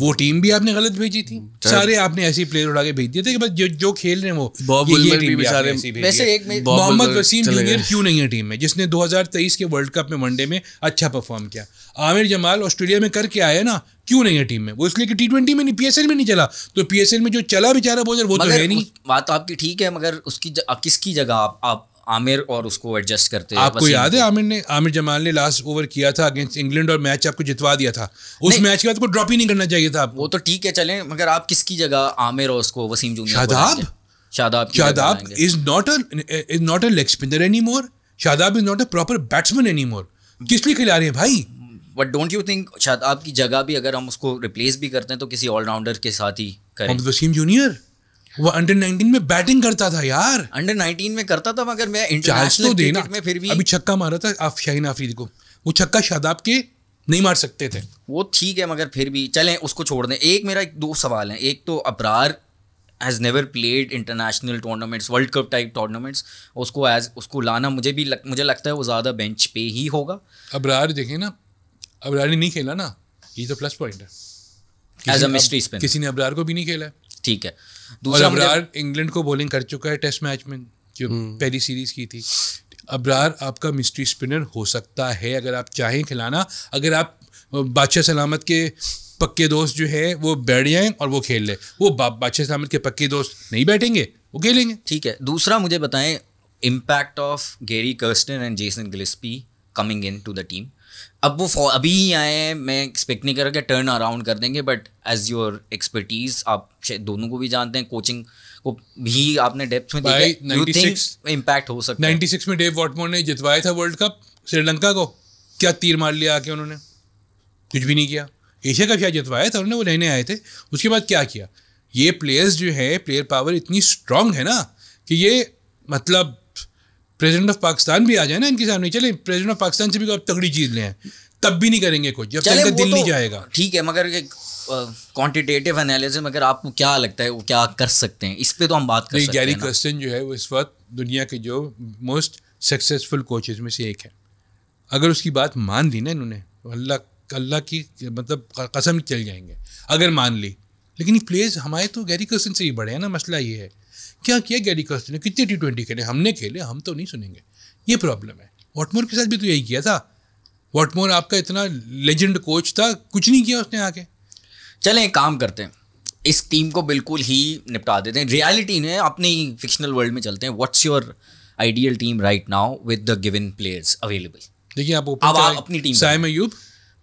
वो टीम भी आपने गलत भेजी थी, सारे आपने ऐसे प्लेयर उड़ा के भेज दिए थे कि बस जो खेल रहे हैं वो मोहम्मद वसीम जूनियर क्यों नहीं है टीम में, जिसने 2023 के वर्ल्ड कप में वनडे में अच्छा परफॉर्म किया। आमिर जमाल ऑस्ट्रेलिया में करके आया ना, क्यों नहीं है टीम में? वो इसलिए कि टी20 में नहीं, पीएसएल में नहीं चला, तो पीएसएल में जो चला बेचारा बोलर वो तो है नहीं। बात तो आपकी ठीक है, मगर उसकी किसकी जगह आप आमिर और उसको एडजस्ट करते हैं। आपको याद है आमिर जमाल ने लास्ट ओवर किया था अगेंस्ट इंग्लैंड और मैच आपको जितवा दिया था, उस मैच के बाद को ड्रॉप ही नहीं करना चाहिए था आपको। वो तो ठीक है चलें, मगर आप किसकी जगह आमिर और उसको Wasim junior? Shadab is not a leg spinner any more, Shadab is not a proper batsman any more. किस लिए खिला रहे हैं भाई? But don't you think Shadab की जगह भी अगर हम उसको रिप्लेस भी करते हैं तो किसी ऑलराउंडर के साथ ही करें? वसीम जूनियर वो अंडर 19 में बैटिंग करता था यार, अंडर 19 में करता था, मगर मैं इंटरनेशनल क्रिकेट में फिर भी अभी छक्का मारा था शाहीन आफरीदी को, वो छक्का शादाब के नहीं मार सकते थे। वो ठीक है, मगर फिर भी चलें उसको छोड़ दें। एक मेरा दो सवाल हैं, एक तो Abrar has never played international tournaments, world cup type tournaments, उसको लाना मुझे लगता है वो ज़्यादा बेंच पे ही होगा। अबरार देखें ना, अबरार ने नहीं खेला ना, ये तो प्लस पॉइंट है एज अ मिस्ट्री स्पिनर, किसी ने अबरार को भी नहीं खेला। ठीक है, दूसरा अबरार इंग्लैंड को बॉलिंग कर चुका है टेस्ट मैच में जो पहली सीरीज की थी। अबरार आपका मिस्ट्री स्पिनर हो सकता है अगर आप चाहें खिलाना, अगर आप बादशाह सलामत के पक्के दोस्त जो है वो बैठ जाएं और वो खेल ले। वो बादशाह सलामत के पक्के दोस्त नहीं बैठेंगे, वो खेलेंगे। ठीक है, दूसरा मुझे बताएं impact of Gary Kirsten and Jason Gillespie coming in to the team. अब वो अभी ही आए हैं, मैं एक्सपेक्ट नहीं कर रहा कि टर्न अराउंड कर देंगे, बट एज योर एक्सपर्टीज आप दोनों को भी जानते हैं, कोचिंग को भी आपने डेप्थ में देखा, यू थिंक इम्पैक्ट हो सकता है? 96 में डेव वॉटमोर ने जितवाया था वर्ल्ड कप श्रीलंका को, क्या तीर मार लिया आके उन्होंने, कुछ भी नहीं किया। एशिया कप शायद जितवाया था उन्होंने, वो लेने आए थे, उसके बाद क्या किया? ये प्लेयर्स जो है, प्लेयर पावर इतनी स्ट्रांग है ना कि ये मतलब प्रेसिडेंट ऑफ पाकिस्तान भी आ जाए ना इनके सामने, चले प्रेसिडेंट ऑफ पाकिस्तान से भी आप तगड़ी चीज लें, तब भी नहीं करेंगे कुछ जब तक दिल नहीं जाएगा। ठीक है, मगर क्वांटिटेटिव एनालिसिस, मगर आपको क्या लगता है वो क्या कर सकते हैं? इस पे तो हम बात कर सकते हैं। गैरी कर्स्टन जो है वो इस वक्त दुनिया के जो मोस्ट सक्सेसफुल कोचेज में से एक है। अगर उसकी बात मान ली ना इन्होंने, अल्लाह की मतलब कसम चल जाएंगे अगर मान ली। लेकिन प्लेयर्स हमारे तो गैरी कर्स्टन से ही बड़े हैं ना, मसला ये है। क्या किया गैरी कर्स्टन ने? कितने टी20 खेले? हमने खेले, हम तो नहीं सुनेंगे, ये प्रॉब्लम है। वॉटमोर के साथ भी तो यही किया था, वॉटमोर आपका इतना लेजेंड कोच था, कुछ नहीं किया उसने आके। चलें काम करते हैं, इस टीम को बिल्कुल ही निपटा देते हैं, रियलिटी में अपनी फिक्शनल वर्ल्ड में चलते हैं। What's your ideal team right now with the given players available? देखिए आप अपनी टीम साइम अयूब,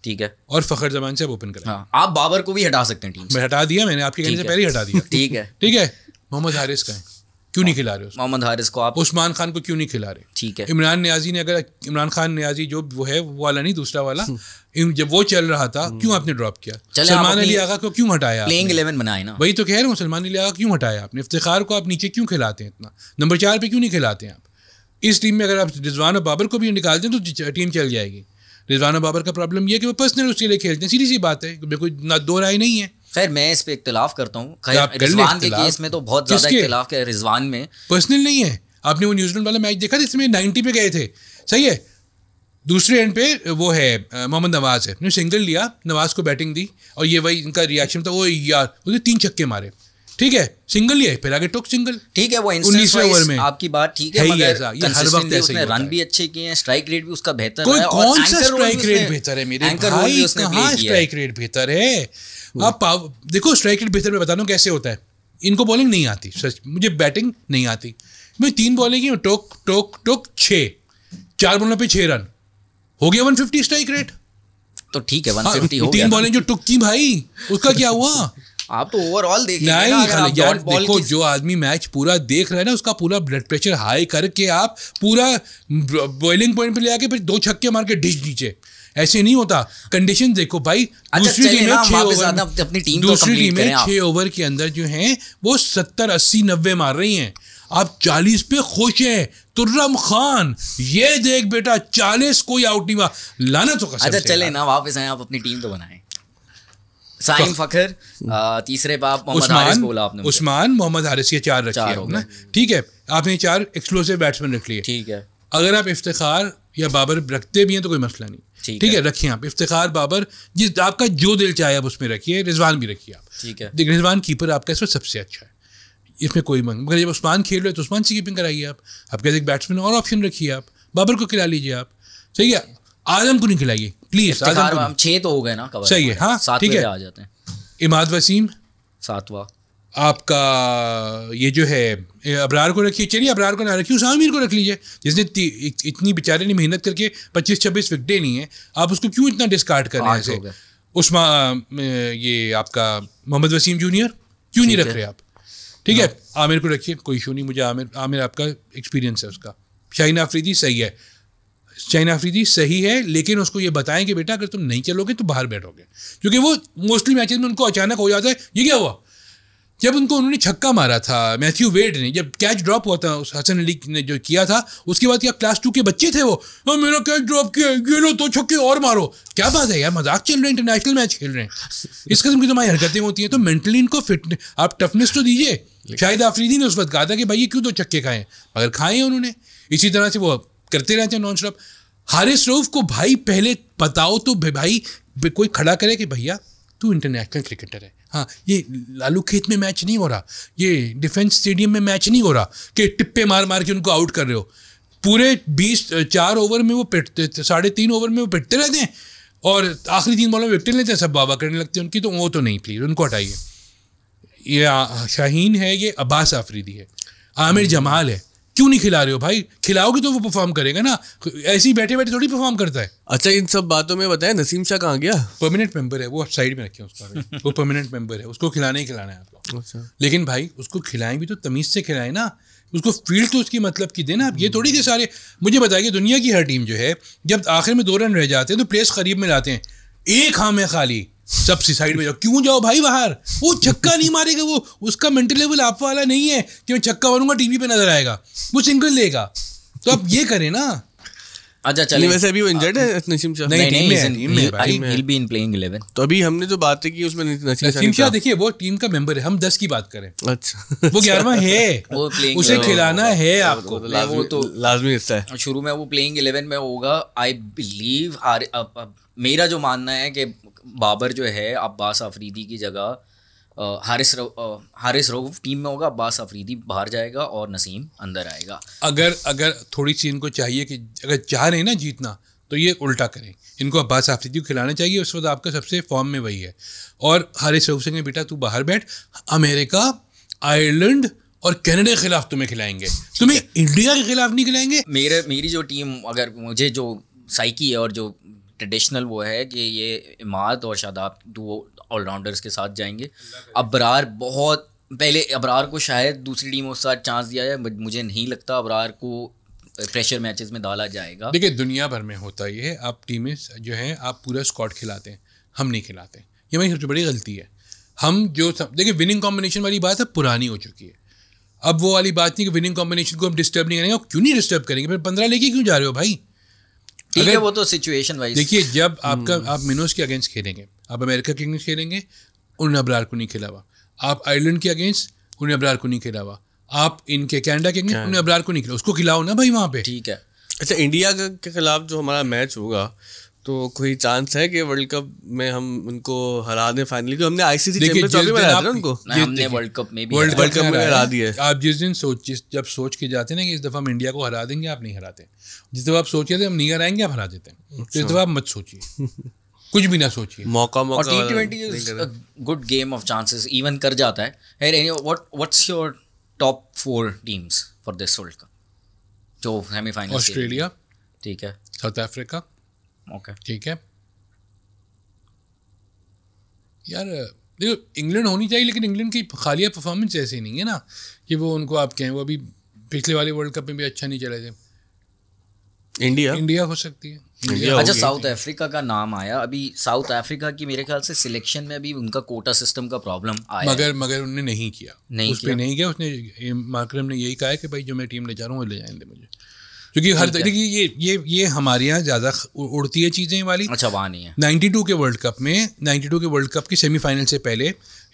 ठीक है, और फखर जमान से आप ओपन करें। हाँ, आप बाबर को भी हटा सकते हैं टीम से। मैं हटा दिया, मैंने आपके कहने से पहले हटा दिया। ठीक है, ठीक है। मोहम्मद हारिस का है, क्यों नहीं खिला रहे? मोहम्मद हारिस को आप, उस्मान खान को क्यों नहीं खिला रहे? ठीक है। इमरान नियाजी ने, अगर इमरान खान नियाजी जो वो है वो वाला नहीं, दूसरा वाला जब वो चल रहा था क्यों आपने ड्रॉप किया? सलमान अली आगा को क्यों हटाया? प्लेइंग 11 बनाए ना। वही तो कह रहा हूँ, सलमान अली आगा क्यों हटाया आपने? इफ्तिखार को आप नीचे क्यों खिलाते हैं? इतना नंबर 4 पर क्यों नहीं खिलाते हैं आप? इस टीम में अगर आप रिजवान और बाबर को भी निकाल दें तो टीम चल जाएगी। रिजवान और बाबर का प्रॉब्लम यह है कि वो पर्सनल उसके लिए खेलते हैं, सीधी सी बात है, कोई ना दो राय नहीं है। खैर मैं इस पे इख्तिलाफ करता हूँ, रिजवान के केस में तो बहुत ज़्यादा इख्तिलाफ है। रिजवान में पर्सनल नहीं है। आपने वो न्यूजीलैंड वाला मैच देखा था जिसमें 90 पे गए थे, सही है, दूसरे एंड पे वो है मोहम्मद नवाज़ है, सिंगल लिया, नवाज़ को बैटिंग दी और ये वही इनका रिएक्शन था, वो यार उसने 3 छक्के मारे, ठीक है, सिंगल ही है, फिर आगे टोक सिंगल, ठीक है, वो 19वें ओवर में। आपकी बात ठीक है, मगर ये हर वक्त ऐसे ही, रन भी अच्छे किए हैं, स्ट्राइक रेट भी उसका बेहतर है, और कौन सा स्ट्राइक रेट बेहतर है मेरे भाई? कहाँ स्ट्राइक रेट बेहतर है? आप देखो स्ट्राइक रेट बेहतर मैं बता दूँ कैसे होता है। इनको बॉलिंग नहीं आती, सच मुझे बैटिंग नहीं आती, मैं 3 बॉलिंग की टोक टोक टोक 6, 4 बॉलों पर 6 रन हो गया 150 स्ट्राइक रेट, तो ठीक है 150 हो गया। 3 बॉलिंग जो टुक की भाई, उसका क्या हुआ? आप तो ओवरऑल देख यार, देखो जो आदमी मैच पूरा देख रहा है ना, उसका पूरा ब्लड प्रेशर हाई करके आप पूरा बॉइलिंग पॉइंट पे ले आके फिर 2 छक्के मार के डिश नीचे, ऐसे नहीं होता। कंडीशन देखो भाई, दूसरी टीम 6 ओवर के अंदर जो है वो 70, 80, 90 मार रही है, आप 40 पे खुश हैं। तुर्रम खान ये देख बेटा 40 कोई आउट नहीं हुआ, लाना तो कसम। अच्छा चले ना, वापस आए, आप अपनी टीम तो बनाए। साइम फखर, तीसरे बाप मोहम्मद हारिस बोला आपने, उस्मान मोहम्मद हारिस के 4 रखे हैं ना, ठीक है, आपने 4 एक्सक्लूसिव बैट्समैन रख लिए, ठीक है। अगर आप इफ्तिखार या बाबर रखते भी हैं तो कोई मसला नहीं, ठीक है, रखिए आप इफ्तिखार बाबर, जिस आपका जो दिल चाहे आप उसमें रखिए, रिजवान भी रखिए आप, ठीक है, देखिए रिजवान कीपर आपका इसमें सबसे अच्छा है, इसमें कोई मंग, मगर जब उस्मान खेल रहे हो तो उस्मान से कीपिंग कराइए आप कहते एक बैट्समैन और ऑप्शन रखिए आप, बाबर को खिला लीजिए आप, ठीक है, आजम को नहीं खिलाइए प्लीज, आजम 6 तो हो गए ना, सही है, हाँ ठीक है, आ जाते हैं इमाद वसीम 7वां आपका, ये जो है अबरार को रखिए, चलिए अबरार को ना रखिए उस आमिर को रख लीजिए जिसने इतनी बेचारे ने मेहनत करके 25-26 विकटें नहीं हैं, आप उसको क्यों इतना डिस्कार्ड कर रहे हैं ऐसे, उसमें ये आपका मोहम्मद वसीम जूनियर क्यों नहीं रख रहे आप, ठीक है, आमिर को रखिए कोई इशू नहीं, मुझे आमिर आपका एक्सपीरियंस है उसका, शाहीन आफरीदी सही है, चाइना अफरीदी सही है, लेकिन उसको ये बताएं कि बेटा अगर तुम नहीं चलोगे तो बाहर बैठोगे, क्योंकि वो मोस्टली मैचेस में उनको अचानक हो जाता है, ये क्या हुआ, जब उनको उन्होंने छक्का मारा था मैथ्यू वेड ने, जब कैच ड्रॉप हुआ था उस हसन अली ने जो किया था, उसके बाद क्या क्लास 2 के बच्चे थे वो, तो मेरा कैच ड्रॉप किया, ये लो तो छक्के और मारो, क्या बात है यार, मजाक चल रहा है, इंटरनेशनल मैच खेल रहे हैं, इस किस्म की तुम्हारी हरकतें होती हैं, तो मेंटली इनको फिट आप टफनेस तो दीजिए, शाहिद आफरीदी ने उस वक्त कहा था कि भाई ये क्यों 2 छक्के खाएँ, मगर खाएँ उन्होंने, इसी तरह से वो करते रहते हैं नॉन स्टॉप। हारिस रऊफ को भाई पहले बताओ तो भाई कोई खड़ा करे कि भैया तू इंटरनेशनल क्रिकेटर है, हाँ ये लालू खेत में मैच नहीं हो रहा, ये डिफेंस स्टेडियम में मैच नहीं हो रहा कि टिप्पे मार मार के उनको आउट कर रहे हो, पूरे 4 ओवर में वो पिटते, 3.5 ओवर में वो पिटते रहते हैं और आखिरी 3 बॉलों में विकेट लेते हैं, सब बाबा करने लगते हैं उनकी, तो वो तो नहीं प्लीज़ उनको हटाइए। ये शाहीन है, ये अब्बास आफरीदी है, आमिर जमाल है, क्यों नहीं खिला रहे हो भाई, खिलाओगे तो वो परफॉर्म करेगा ना, ऐसे ही बैठे बैठे थोड़ी परफॉर्म करता है। अच्छा इन सब बातों में बताया नसीम शाह कहाँ गया, परमानेंट मेंबर है वो, साइड में रखें उसका वो परमानेंट मेंबर है, उसको खिलाना ही खिलाना है आपको। अच्छा। लेकिन भाई उसको खिलाएं भी तो तमीज़ से खिलाएं ना, उसको फील्ड तो उसकी मतलब की देना आप, ये थोड़ी के सारे मुझे बताइए, दुनिया की हर टीम जो है जब आखिर में 2 रन रह जाते हैं तो प्लेस करीब में लाते हैं, एक हां में खाली सब साइड में जाओ, क्यों जाओ भाई बाहर, वो छक्का नहीं मारेगा, वो उसका मेंटल लेवल आप वाला नहीं है कि मैं छक्का मारूंगा टीवी पे नजर आएगा, वो सिंगल लेगा, तो आप ये करें ना। अच्छा चलिए, वैसे अभी वो इंजर्ड है नसीम शाह, नहीं तो अभी हमने जो बातें की उसमें नसीम शाह देखिए वो टीम का मेंबर है, हम 10 की बात करें, अच्छा वो 11वां है, उसे खिलाना है आपको, वो तो लाजमी हिस्सा है, शुरू में वो प्लेइंग 11 में होगा। आई बिलीव, मेरा जो मानना है कि बाबर जो है अब्बास आफरीदी की जगह हारिस रऊफ टीम में होगा, अब्बास आफरीदी बाहर जाएगा और नसीम अंदर आएगा। अगर थोड़ी सी इनको चाहिए कि अगर चाह रहे हैं ना जीतना तो ये उल्टा करें, इनको अब्बास आफरीदी को खिलाना चाहिए, उस वक्त आपका सबसे फॉर्म में वही है, और हारिस रऊफ से बेटा तू बाहर बैठ, अमेरिका, आयरलैंड और कनाडा के खिलाफ तुम्हें खिलाएंगे, तुम्हें इंडिया के खिलाफ नहीं खिलाएंगे। मेरी जो टीम, अगर मुझे जो साइकी है और जो ट्रेडिशनल वो है कि ये इमाद और शादाब 2 ऑलराउंडर्स के साथ जाएंगे। अबरार बहुत पहले, अबरार को शायद दूसरी टीम के साथ चांस दिया जाए, बट मुझे नहीं लगता अबरार को प्रेशर मैचेस में डाला जाएगा। देखिए दुनिया भर में होता ये है, आप टीमें जो हैं आप पूरा स्क्वाड खिलाते हैं, हम नहीं खिलाते, ये मेरी सबसे बड़ी गलती है। हम जो देखिए विनिंग कॉम्बिनेशन वाली बात है पुरानी हो चुकी है, अब वो वाली बात नहीं कि विनिंग कॉम्बिनेशन को हम डिस्टर्ब नहीं करेंगे। क्यों नहीं डिस्टर्ब करेंगे, फिर 15 लेके क्यों जा रहे हो भाई? ठीक है, वो तो सिचुएशन वाइज। देखिए जब आपका आप मिनोस के अगेंस्ट खेलेंगे, आप अमेरिका के अगेंस्ट खेलेंगे, उन्होंने अबरार को नहीं खिला हुआ। आप आयरलैंड के अगेंस्ट, उन्होंने अबरार को नहीं खिला हुआ। आप इनके कनाडा के अगेंस्ट, उन्होंने अबरार को नहीं खिला, उसको खिलाओ ना भाई वहाँ पे। ठीक है। अच्छा, इंडिया के खिलाफ जो हमारा मैच होगा तो कोई चांस है कि वर्ल्ड कप में हम उनको हरा दें? फाइनली को हमने आईसीसी चैंपियंस ट्रॉफी में हरा दिया उनको, हमने वर्ल्ड कप में भी हरा दिया है। आप जिस दिन जब सोच के जाते हैं ना कि इस दफ़ा हम इंडिया को हरा देंगे, आप नहीं हराते। जिस दफ़ा आप सोचिए थे हम नहीं हराएंगे, आप हरा देते हैं। इस दफ़ा आप मत सोचिए, कुछ भी ना सोचिए, मौका। टी20 good game of chances, even कर जाता है। What's your top 4 teams for this world cup जो सेमीफाइनल? ऑस्ट्रेलिया, ठीक है, साउथ अफ्रीका, ओके, ठीक है। यार देखो इंग्लैंड होनी चाहिए, लेकिन इंग्लैंड की खालिया परफॉर्मेंस ऐसी नहीं है ना कि वो उनको आप कहें। वो अभी पिछले वाले वर्ल्ड कप में भी अच्छा नहीं चले थे। इंडिया हो सकती है। अच्छा, साउथ अफ्रीका का नाम आया। अभी साउथ अफ्रीका की मेरे ख्याल से सिलेक्शन में भी उनका कोटा सिस्टम का प्रॉब्लम आया, मगर उनने नहीं किया, उसने मार्करम ने यही कहा है कि भाई जो मैं टीम ले जा रहा हूँ वो ले जाएंगे मुझे, क्योंकि हर देखिए ये हमारे यहाँ ज़्यादा उड़ती है चीज़ें वाली। अच्छा, वहाँ नहीं है। 92 के वर्ल्ड कप की सेमीफाइनल से पहले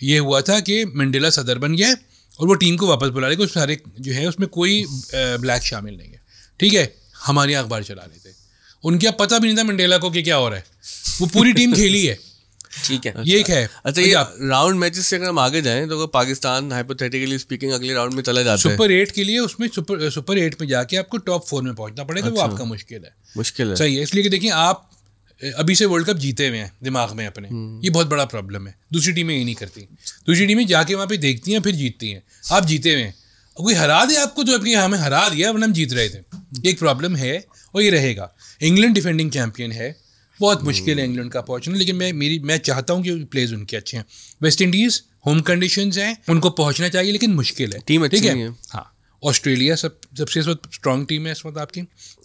ये हुआ था कि मंडेला सदर बन गया और वो टीम को वापस बुला रहे थे। सारे जो है उसमें कोई ब्लैक शामिल नहीं है, ठीक है। हमारे यहाँ अखबार चला रहे थे उनके अब पता भी नहीं था मंडेला को कि क्या हो रहा है, वो पूरी टीम खेली है। ठीक है, ये एक है। अच्छा, ये राउंड मैचेस से अगर हम आगे जाएं तो पाकिस्तान हाइपोथेटिकली स्पीकिंग अगले राउंड में चला जाता है सुपर 8 के लिए, उसमें सुपर 8 में जाके आपको टॉप 4 में पहुंचना पड़ेगा। अच्छा, वो आपका मुश्किल है। सही है, इसलिए कि देखिए आप अभी से वर्ल्ड कप जीते हुए हैं दिमाग में अपने, ये बहुत बड़ा प्रॉब्लम है। दूसरी टीमें ये नहीं करती, दूसरी टीमें जाके वहाँ पे देखती हैं फिर जीतती हैं। आप जीते हुए हैं, कोई हरा दे आपको तो अपनी, हमें हरा दिया वरना हम जीत रहे थे, एक प्रॉब्लम है और ये रहेगा। इंग्लैंड डिफेंडिंग चैम्पियन है, बहुत मुश्किल है इंग्लैंड का पहुंचना, लेकिन मैं चाहता हूं कि प्लेयर्स उनके अच्छे हैं। वेस्ट इंडीज होम कंडीशंस हैं, उनको पहुंचना चाहिए लेकिन मुश्किल है, टीम अच्छी है। हाँ, ऑस्ट्रेलिया सबसे इस वक्त स्ट्रांग टीम है इस वक्त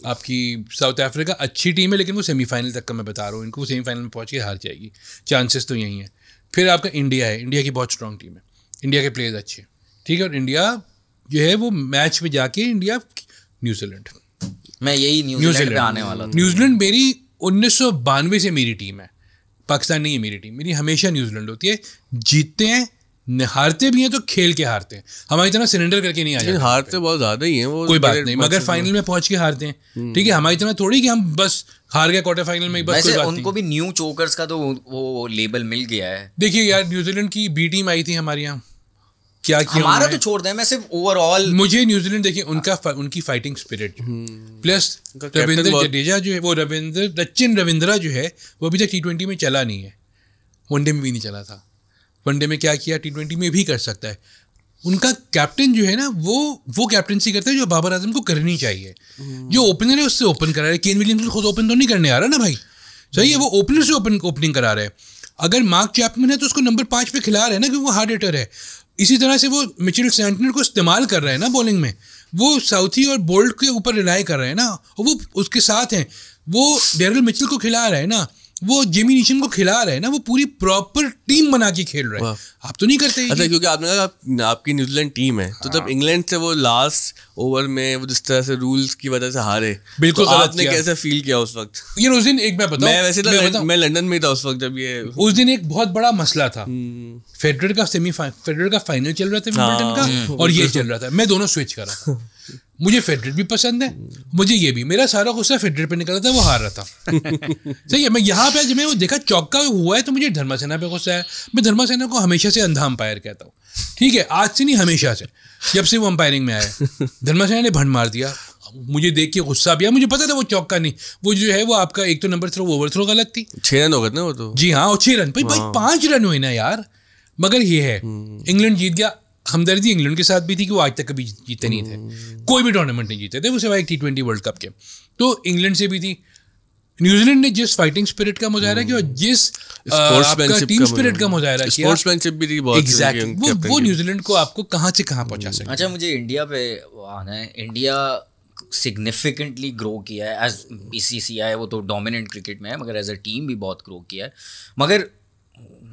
आपकी साउथ अफ्रीका अच्छी टीम है, लेकिन वो सेमीफाइनल तक का मैं बता रहा हूँ, इनको सेमीफाइनल में पहुँच के हार जाएगी, चांसेस तो यही हैं। फिर आपका इंडिया है, इंडिया की बहुत स्ट्रांग टीम है, इंडिया के प्लेयर्स अच्छे हैं, ठीक है। और इंडिया जो है वो मैच में जाके इंडिया न्यूजीलैंड, मैं यही न्यूजीलैंड आने वाला, न्यूजीलैंड मेरी 1992 से मेरी टीम है, पाकिस्तान नहीं है मेरी टीम, मेरी हमेशा न्यूजीलैंड होती है। जीतते हैं, हारते भी हैं तो खेल के हारते हैं, हमारी तरह सरेंडर करके नहीं आ जाते, हारते बहुत ज़्यादा ही हैं वो, कोई बात नहीं, मगर फाइनल में पहुंच के हारते हैं। ठीक है, हमारी तरह थोड़ी कि हम बस हार गए क्वार्टर फाइनल में, बस कोई बात नहीं। उनको भी न्यू चोकर्स का तो वो लेबल मिल गया है। देखिए यार, न्यूजीलैंड की बी टीम आई थी हमारे यहाँ, क्या किया हमारा तो छोड़ दें, मैं सिर्फ ओवरऑल मुझे न्यूजीलैंड देखिए उनकी fighting spirit plus Ravindra Jadeja जो है वो रविंद्रा जो है वो अभी तक T20 में चला नहीं है, वनडे में भी नहीं चला था, वनडे में क्या किया T20 में भी कर सकता है। उनका कैप्टन जो है ना वो कैप्टनसी करता है जो बाबर आजम को करनी चाहिए, जो ओपनर है उससे ओपन करा रहे, केन विलियम्सन खुद ओपन तो नहीं करने आ रहा ना भाई, सही है, वो ओपनर से ओपनिंग करा रहे। अगर मार्क चैपमैन है तो उसको नंबर 5 पे खिला रहे हैं ना, क्योंकि वो हार्ड हिटर है। इसी तरह से वो मिचेल सैंटनर को इस्तेमाल कर रहे हैं ना बॉलिंग में, वो साउथी और बोल्ट के ऊपर रिलाई कर रहे हैं ना, और वो उसके साथ हैं, वो डेरिल मिचेल को खिला रहे हैं ना, वो जिमी नीशम को खिला रहे हैं ना, वो पूरी प्रॉपर टीम बना के खेल रहे हैं, आप तो नहीं करते। अच्छा, क्योंकि आपने कहा आपकी न्यूजीलैंड टीम है, तो जब इंग्लैंड से वो लास्ट ओवर में वो जिस तरह से रूल्स की वजह से हारे, बिल्कुल, तो आपने कैसा फील किया उस वक्त? ये उस दिन एक मैं लंदन में था उस वक्त, जब ये उस दिन एक बहुत बड़ा मसला था, फेडरर का फाइनल चल रहा था विंबलडन का और ये चल रहा था, मैं दोनों स्विच कर रहा था, मुझे फेडरर भी पसंद है, मुझे ये भी, मेरा सारा गुस्सा फेडरर पे निकला था, वो हार रहा था। सही है, मैं यहाँ पे जब मैं वो देखा चौका हुआ है तो मुझे धर्मसेना पे गुस्सा है, मैं धर्मसेना को हमेशा से अंधा अंपायर कहता हूँ, ठीक है, आज से नहीं हमेशा से, जब से वो अंपायरिंग में आया धर्मसेना ने भंड मार दिया, मुझे देख के गुस्सा भी आया, मुझे पता था वो चौका नहीं, वो जो है वो आपका एक तो नंबर थ्रो ओवर थ्रो गलत थी, 6 रन हो गए ना वो तो, जी हाँ, और 6 रन भाई, 5 रन हुए ना यार, मगर ये है इंग्लैंड जीत गया। हमदर्दी इंग्लैंड के साथ भी थी कि वो आज तक कभी जीते नहीं थे, कोई भी टूर्नामेंट नहीं जीते थे वो सिवाय T20 वर्ल्ड कप के, तो इंग्लैंड से भी थी। न्यूजीलैंड ने जिस फाइटिंग स्पिरिट का मुजाहरा किया और जिस आपका टीम स्पिरिट का मुजाहरा किया, स्पोर्ट्समैनशिप भी थी बहुत, एग्जैक्टली, वो न्यूजीलैंड को आपको कहाँ से कहाँ पहुँचा सकता है। अच्छा, मुझे इंडिया पे आना है, इंडिया सिग्निफिकेंटली ग्रो किया है, एज BCCI वो तो डोमिनेंट क्रिकेट में है, मगर एज अ टीम भी बहुत ग्रो किया है, मगर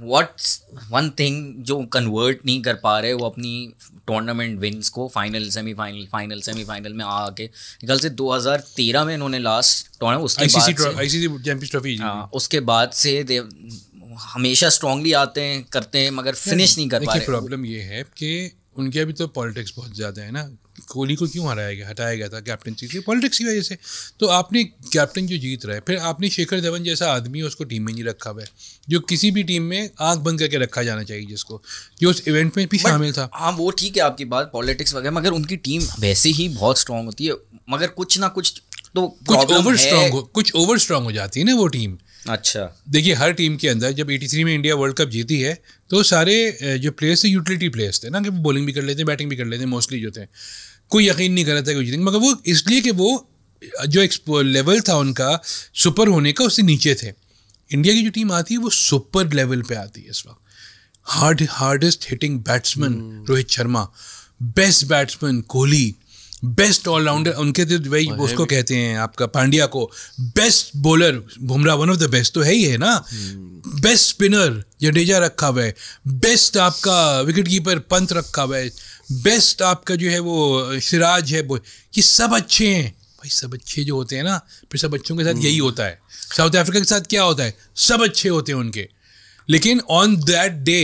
व्हाट्स वन थिंग जो कन्वर्ट नहीं कर पा रहे, वो अपनी टूर्नामेंट विन्स को फाइनल सेमीफाइनल में आके निकल से 2013 में इन्होंने लास्ट टूर्नामेंट, उसके बाद ICC चैंपियंस ट्रॉफी, हाँ, उसके बाद से दे हमेशा स्ट्रांगली आते हैं, करते हैं, मगर फिनिश नहीं कर पा रहे। प्रॉब्लम ये है कि उनके अभी तो पॉलिटिक्स बहुत ज़्यादा है ना, कोहली को क्यों हटाया गया था कैप्टनसी से, पॉलिटिक्स की वजह से, तो आपने कैप्टन जो जीत रहा है, फिर आपने शिखर धवन जैसा आदमी है उसको टीम में नहीं रखा हुआ है, जो किसी भी टीम में आंख बंद करके रखा जाना चाहिए, जिसको जो उस इवेंट में भी शामिल था। हाँ, वो ठीक है आपकी बात, पॉलिटिक्स वगैरह, मगर उनकी टीम वैसे ही बहुत स्ट्रांग होती है, मगर कुछ ना कुछ तो कुछ ओवर स्ट्रांग हो जाती है ना वो टीम। अच्छा, देखिए हर टीम के अंदर जब 83 में इंडिया वर्ल्ड कप जीती है तो सारे जो प्लेयर्स थे यूटिलिटी प्लेयर्स थे ना, कि बॉलिंग भी कर लेते हैं बैटिंग भी कर लेते हैं, मोस्टली जो थे, कोई यकीन नहीं कर रहा था कोई जीतेंगे, मगर वो इसलिए कि वो जो लेवल था उनका सुपर होने का उससे नीचे थे। इंडिया की जो टीम आती है वो सुपर लेवल पर आती है इस वक्त, hardest hitting batsman Rohit Sharma, best batsman Kohli, best allrounder उनके तो भाई उसको कहते हैं आपका पांड्या को, best bowler Bumrah one of the best तो है ही है ना, बेस्ट स्पिनर जडेजा रखा हुआ है, बेस्ट आपका विकेट कीपर पंत रखा हुआ है, बेस्ट आपका जो है वो सिराज है, ये सब अच्छे हैं भाई, सब अच्छे जो होते हैं ना, फिर सब अच्छों के साथ यही होता है। साउथ अफ्रीका के साथ क्या होता है, सब अच्छे होते हैं उनके, लेकिन ऑन दैट डे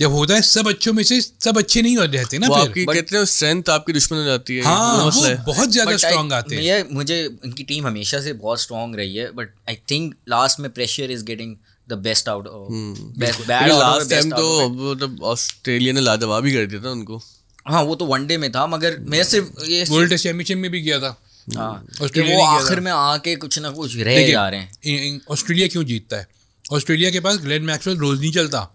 जब होता है सब अच्छों में से सब अच्छे नहीं हो रहते ना, फिर कहते हैं स्ट्रेंथ आपकी दुश्मन हो जाती है। हाँ, वो बहुत ज्यादा स्ट्रांग आते हैं। मुझे उनकी टीम हमेशा से बहुत स्ट्रांग रही है, बट आई थिंक लास्ट में pressure is getting the best out of bad. Last time तो ऑस्ट्रेलिया ने लाजवाब ही कर दिया था उनको। हाँ, वो तो वनडे में था, मगर मैं सिर्फ ये वर्ल्ड टेस्ट चैंपियनशिप में भी गया था। हाँ, वो आखिर में आके कुछ ना कुछ रह जा रहे हैं। ऑस्ट्रेलिया क्यों जीतता है? ऑस्ट्रेलिया के पास ग्लेन मैक्सवेल रोज नहीं चलता,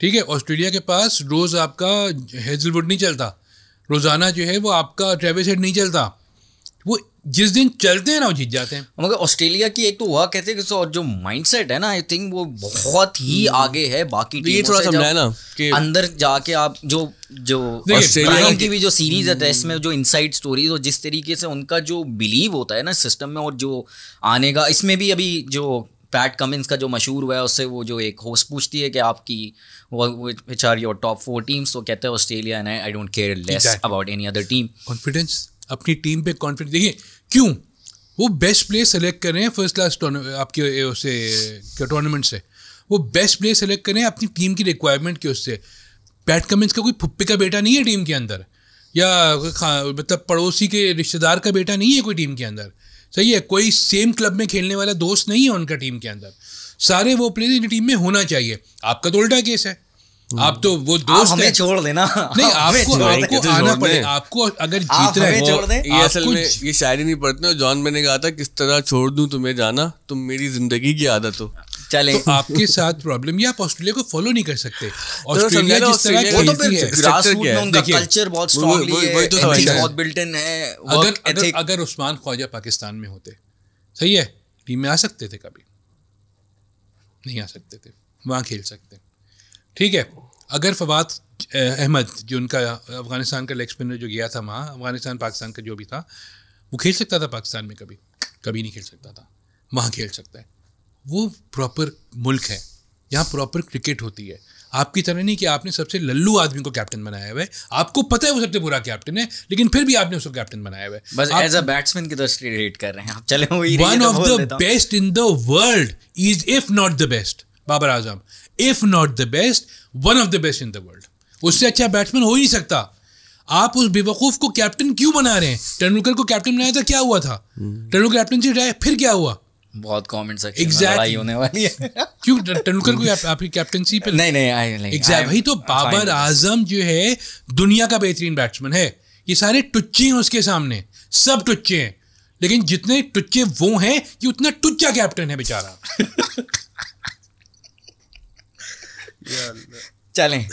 ठीक है। ऑस्ट्रेलिया के पास रोज़ आपका हेजलवुड नहीं चलता, रोज़ाना जो है वो आपका ट्रेविस हेड नहीं चलता। वो जिस दिन चलते हैं ना वो जीत जाते हैं। मगर ऑस्ट्रेलिया की एक तो वह कहते हैं कि और जो माइंडसेट है ना, आई थिंक वो बहुत ही आगे है बाकी टीमों से। थोड़ा ना कि अंदर जाके आप जो ऑस्ट्रेलिया की भी जो सीरीज है टेस्ट में, जो इनसाइड स्टोरीज और जिस तरीके से उनका जो बिलीव होता है ना सिस्टम में और जो आने का, इसमें भी अभी जो पैट कमिंस का जो मशहूर हुआ है उससे वो जो एक होस्ट पूछती है कि आपकी which are your top 4 teams, तो कहते हैं Australia and I don't care less about any other team. Confidence, अपनी टीम पे कॉन्फिडेंस। देखिए क्यों वो बेस्ट प्लेयर सेलेक्ट कर रहे हैं फर्स्ट क्लास आपके उससे टूर्नामेंट से, वो बेस्ट प्लेयर सेलेक्ट कर रहे हैं अपनी टीम की रिक्वायरमेंट के उससे। पैट कमिंस का कोई फुप्पे का बेटा नहीं है टीम के अंदर, या मतलब पड़ोसी के रिश्तेदार का बेटा नहीं है कोई टीम के अंदर, सही है। कोई सेम क्लब में खेलने वाला दोस्त नहीं है उनका टीम के अंदर। सारे वो प्लेयर टीम में होना चाहिए। आपका तो उल्टा केस है, आप तो वो दोस्त हमें छोड़ देना। नहीं, आपको आना पड़ेगा, आपको अगर जीत रहे हो। असल में ये शायरी नहीं पढ़ते, जॉन मैंने कहा था किस तरह छोड़ दूं तुम्हें जाना, तुम मेरी जिंदगी की आदत हो। चलें तो आपके साथ प्रॉब्लम, ये आप ऑस्ट्रेलिया को फॉलो नहीं कर सकते। ऑस्ट्रेलिया जिस तरह खेलती है, ग्रासरूट में उनका कल्चर बहुत स्ट्रांगली है, बहुत बिल्ट इन है। अगर उस्मान ख्वाजा पाकिस्तान में होते, सही है, टीम में आ सकते थे? कभी नहीं आ सकते थे, वहाँ खेल सकते, ठीक है। अगर फवाद अहमद जो उनका अफगानिस्तान का लेग स्पिनर जो गया था वहाँ, अफगानिस्तान पाकिस्तान का जो भी था, वो खेल सकता था पाकिस्तान में? कभी नहीं खेल सकता था, वहाँ खेल सकता है। वो प्रॉपर मुल्क है, यहाँ प्रॉपर क्रिकेट होती है। आपकी तरह नहीं कि आपने सबसे लल्लू आदमी को कैप्टन बनाया हुआ है, आपको पता है वो सबसे बुरा कैप्टन है, लेकिन फिर भी आपने उसको कैप्टन बनाया हुआ है। बस एज अ बैट्समैन की दृष्टि रेट कर रहे हैं आप। चले, one of the best in the world is if not the best Babar Azam, if not the best, one of the best in the world. उससे अच्छा बैट्समैन हो ही नहीं सकता। आप उस बेवकूफ़ को कैप्टन क्यों बना रहे हैं? तेंदुलकर को कैप्टन बनाया था, क्या हुआ था? तेंदुलकर कैप्टनशिप रहा है, फिर क्या हुआ? बहुत कमेंट सेक्शन में लड़ाई होने वाली है। क्यों? तेंदुलकर को आपकी कैप्टनसी पे? नहीं, एग्जैक्ट वही तो। बाबर आजम जो है दुनिया का बेहतरीन बैट्समैन है। ये सारे टुच्चे हैं उसके सामने, सब टुच्चे हैं, लेकिन जितने टुच्चे वो हैं कि उतना टुच्चा कैप्टन है बेचारा। चलें,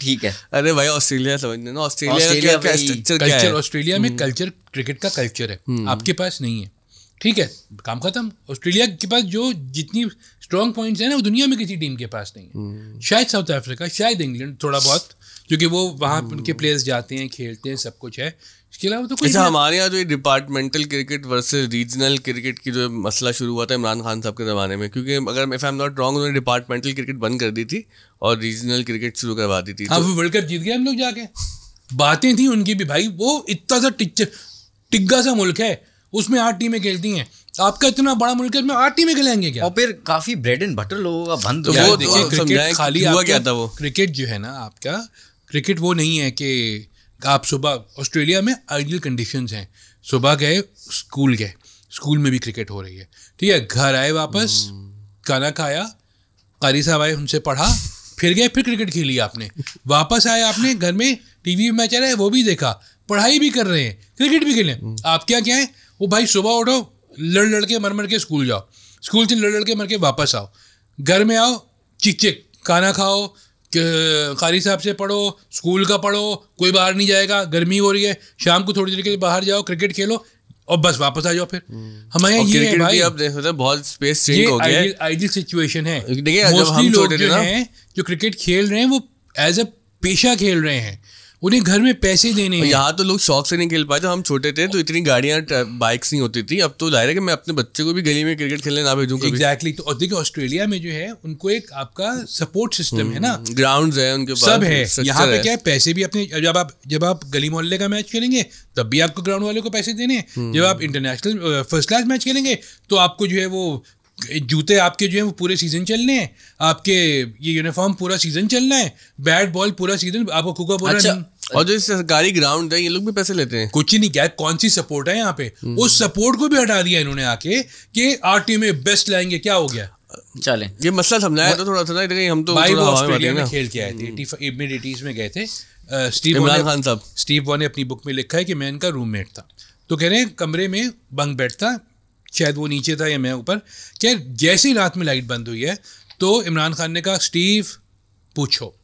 ठीक है। अरे भाई ऑस्ट्रेलिया समझ ना, ऑस्ट्रेलिया का स्ट्रक्चर क्या है? ऑस्ट्रेलिया में कल्चर, क्रिकेट का कल्चर है, आपके पास नहीं है, ठीक है, काम खत्म। ऑस्ट्रेलिया के पास जो जितनी स्ट्रांग पॉइंट्स हैं ना, वो दुनिया में किसी टीम के पास नहीं है। शायद साउथ अफ्रीका, शायद इंग्लैंड थोड़ा बहुत, क्योंकि वो वहाँ उनके प्लेयर्स जाते हैं, खेलते हैं, सब कुछ है। इसके अलावा तो कुछ अच्छा। हमारे यहाँ जो ये departmental cricket versus regional cricket की जो मसला शुरू हुआ था इमरान खान साहब के ज़माने में, क्योंकि अगर if I am not wrong उन्होंने डिपार्टमेंटल क्रिकेट बंद कर दी थी और रीजनल क्रिकेट शुरू करवा दी थी। हाँ, वर्ल्ड कप जीत गए हम लोग जाके। बातें थी उनकी भी भाई, वो इतना सा टिग्गा सा मुल्क है, उसमें 8 टीमें खेलती हैं। आपका इतना बड़ा मुल्क है, उसमें 8 टीमें खेलेंगे क्या? और फिर काफ़ी ब्रेड एंड बटर लोगों का बंद हो गया। देखिए क्रिकेट खाली हुआ क्या था? वो क्रिकेट जो है ना, आपका क्रिकेट वो नहीं है कि आप सुबह, ऑस्ट्रेलिया में आइडियल कंडीशंस हैं, सुबह गए स्कूल, में भी क्रिकेट हो रही है, ठीक है, घर आए वापस, खाना खाया, कारी साहब आए उनसे पढ़ा, फिर गए, फिर क्रिकेट खेली आपने, वापस आए, आपने घर में टीवी मैच आ रहा है वो भी देखा, पढ़ाई भी कर रहे हैं, क्रिकेट भी खेलें। आप क्या है वो भाई, सुबह उठो, लड़ के मर के स्कूल जाओ, स्कूल से लड़ के मर के वापस आओ, घर में आओ, चिक खाना खाओ, कारी साहब से पढ़ो, स्कूल का पढ़ो, कोई बाहर नहीं जाएगा, गर्मी हो रही है, शाम को थोड़ी देर के लिए बाहर जाओ, क्रिकेट खेलो और बस वापस आ जाओ। फिर हमारे यहाँ ये है भाई, आप देख सकते हैं बहुत स्पेस सिंक हो गया है, आइडियल सिचुएशन है। मोस्टली लोग जो हैं जो क्रिकेट खेल रहे हैं वो एज अ पेशा खेल रहे हैं, उन्हें घर में पैसे देने हैं। यहाँ तो लोग शौक से नहीं खेल पाए। जब हम छोटे थे तो इतनी गाड़ियाँ, बाइक्स नहीं होती थी, अब तो जाहिर है कि मैं अपने बच्चे को भी गली में क्रिकेट खेलने ना भेजूँ। एग्जैक्टली। तो देखिए ऑस्ट्रेलिया में जो है उनको एक आपका सपोर्ट सिस्टम है ना, ग्राउंड्स है उनके पास, सब है। यहाँ पे क्या है, पैसे भी अपने, जब आप गली मोहल्ले का मैच खेलेंगे तब भी आपको ग्राउंड वाले को पैसे देने हैं, जब आप इंटरनेशनल फर्स्ट क्लास मैच खेलेंगे तो आपको जो है वो जूते आपके जो हैं वो पूरे सीज़न चलने हैं, आपके ये यूनिफॉर्म पूरा सीज़न चलना है, बैट बॉल पूरा सीज़न आपको कुका पूरा। अच्छा, और जो सरकारी ग्राउंड है ये लोग भी पैसे लेते हैं, कुछ ही नहीं क्या, कौन सी सपोर्ट है यहाँ पे, उस सपोर्ट को भी हटा दिया इन्होंने आके कि आरटी में बेस्ट लाएंगे, क्या हो गया। चलें ये मसला समझाया तो थोड़ा सा, हम तो भाई ऑस्ट्रेलिया में खेल के आए थे, मिड-80s में गए थे। इमरान खान साहब, स्टीव वॉ ने अपनी बुक में लिखा है कि मैं इनका रूममेट था, तो कह रहे हैं कमरे में बंक बेड था, शायद वो नीचे था या मैं ऊपर। क्या जैसे ही रात में लाइट बंद हुई है तो इमरान खान ने कहा स्टीव पूछो,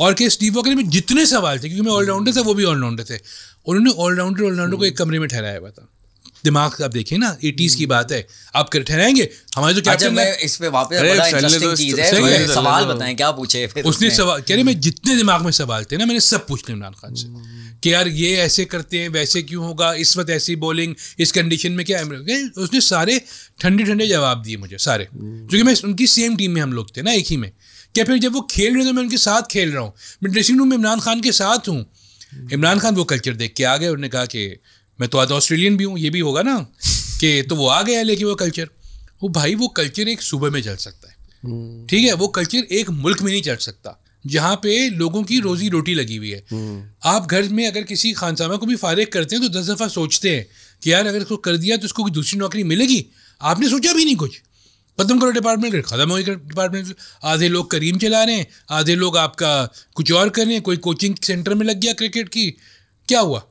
और के स्टीव वॉ के में जितने सवाल थे, क्योंकि मैं ऑलराउंडर था वो भी ऑलराउंडर थे, उन्होंने ऑलराउंडर को एक कमरे में ठहराया हुआ था। दिमाग आप देखिए ना, 80s की बात है, आप कर ठहराएंगे हमारे तो कैप्टन ने। इस पे वापस बड़ा इंटरेस्टिंग चीज है, सवाल बताएं क्या पूछे फिर उसने सवाल, कह रहे मैं जितने दिमाग में सवाल थे ना मैंने सब पूछ लिया इमरान खान से कि यार ये ऐसे करते हैं, वैसे क्यों होगा, इस वक्त ऐसी बॉलिंग, इस कंडीशन में क्या। उसने सारे ठंडे ठंडे जवाब दिए मुझे सारे, क्योंकि मैं उनकी सेम टीम में हम लोग थे ना, एक ही में। क्या फिर जब वो खेल रहे थे मैं उनके साथ खेल रहा हूँ, मैं ड्रेसिंग रूम में इमरान खान के साथ हूँ। इमरान खान वो कल्चर देख के आ गए, उन्होंने कहा कि मैं तो आधा ऑस्ट्रेलियन भी हूँ, ये भी होगा ना कि, तो वो आ गया लेकिन वो कल्चर, वो भाई वो कल्चर एक सूबे में चल सकता है, ठीक है, वो कल्चर एक मुल्क में नहीं चल सकता जहाँ पे लोगों की रोजी रोटी लगी हुई है। आप घर में अगर किसी खानसामा को भी फारिग करते हैं तो 10 दफ़ा सोचते हैं कि यार अगर इसको कर दिया तो इसको दूसरी नौकरी मिलेगी, आपने सोचा भी नहीं कुछ, खत्म करो डिपार्टमेंट, खत्म हो डिपार्टमेंट। आधे लोग करीम चला रहे हैं, आधे लोग आपका कुछ और कर रहे हैं, कोई कोचिंग सेंटर में लग गया क्रिकेट की, क्या हुआ।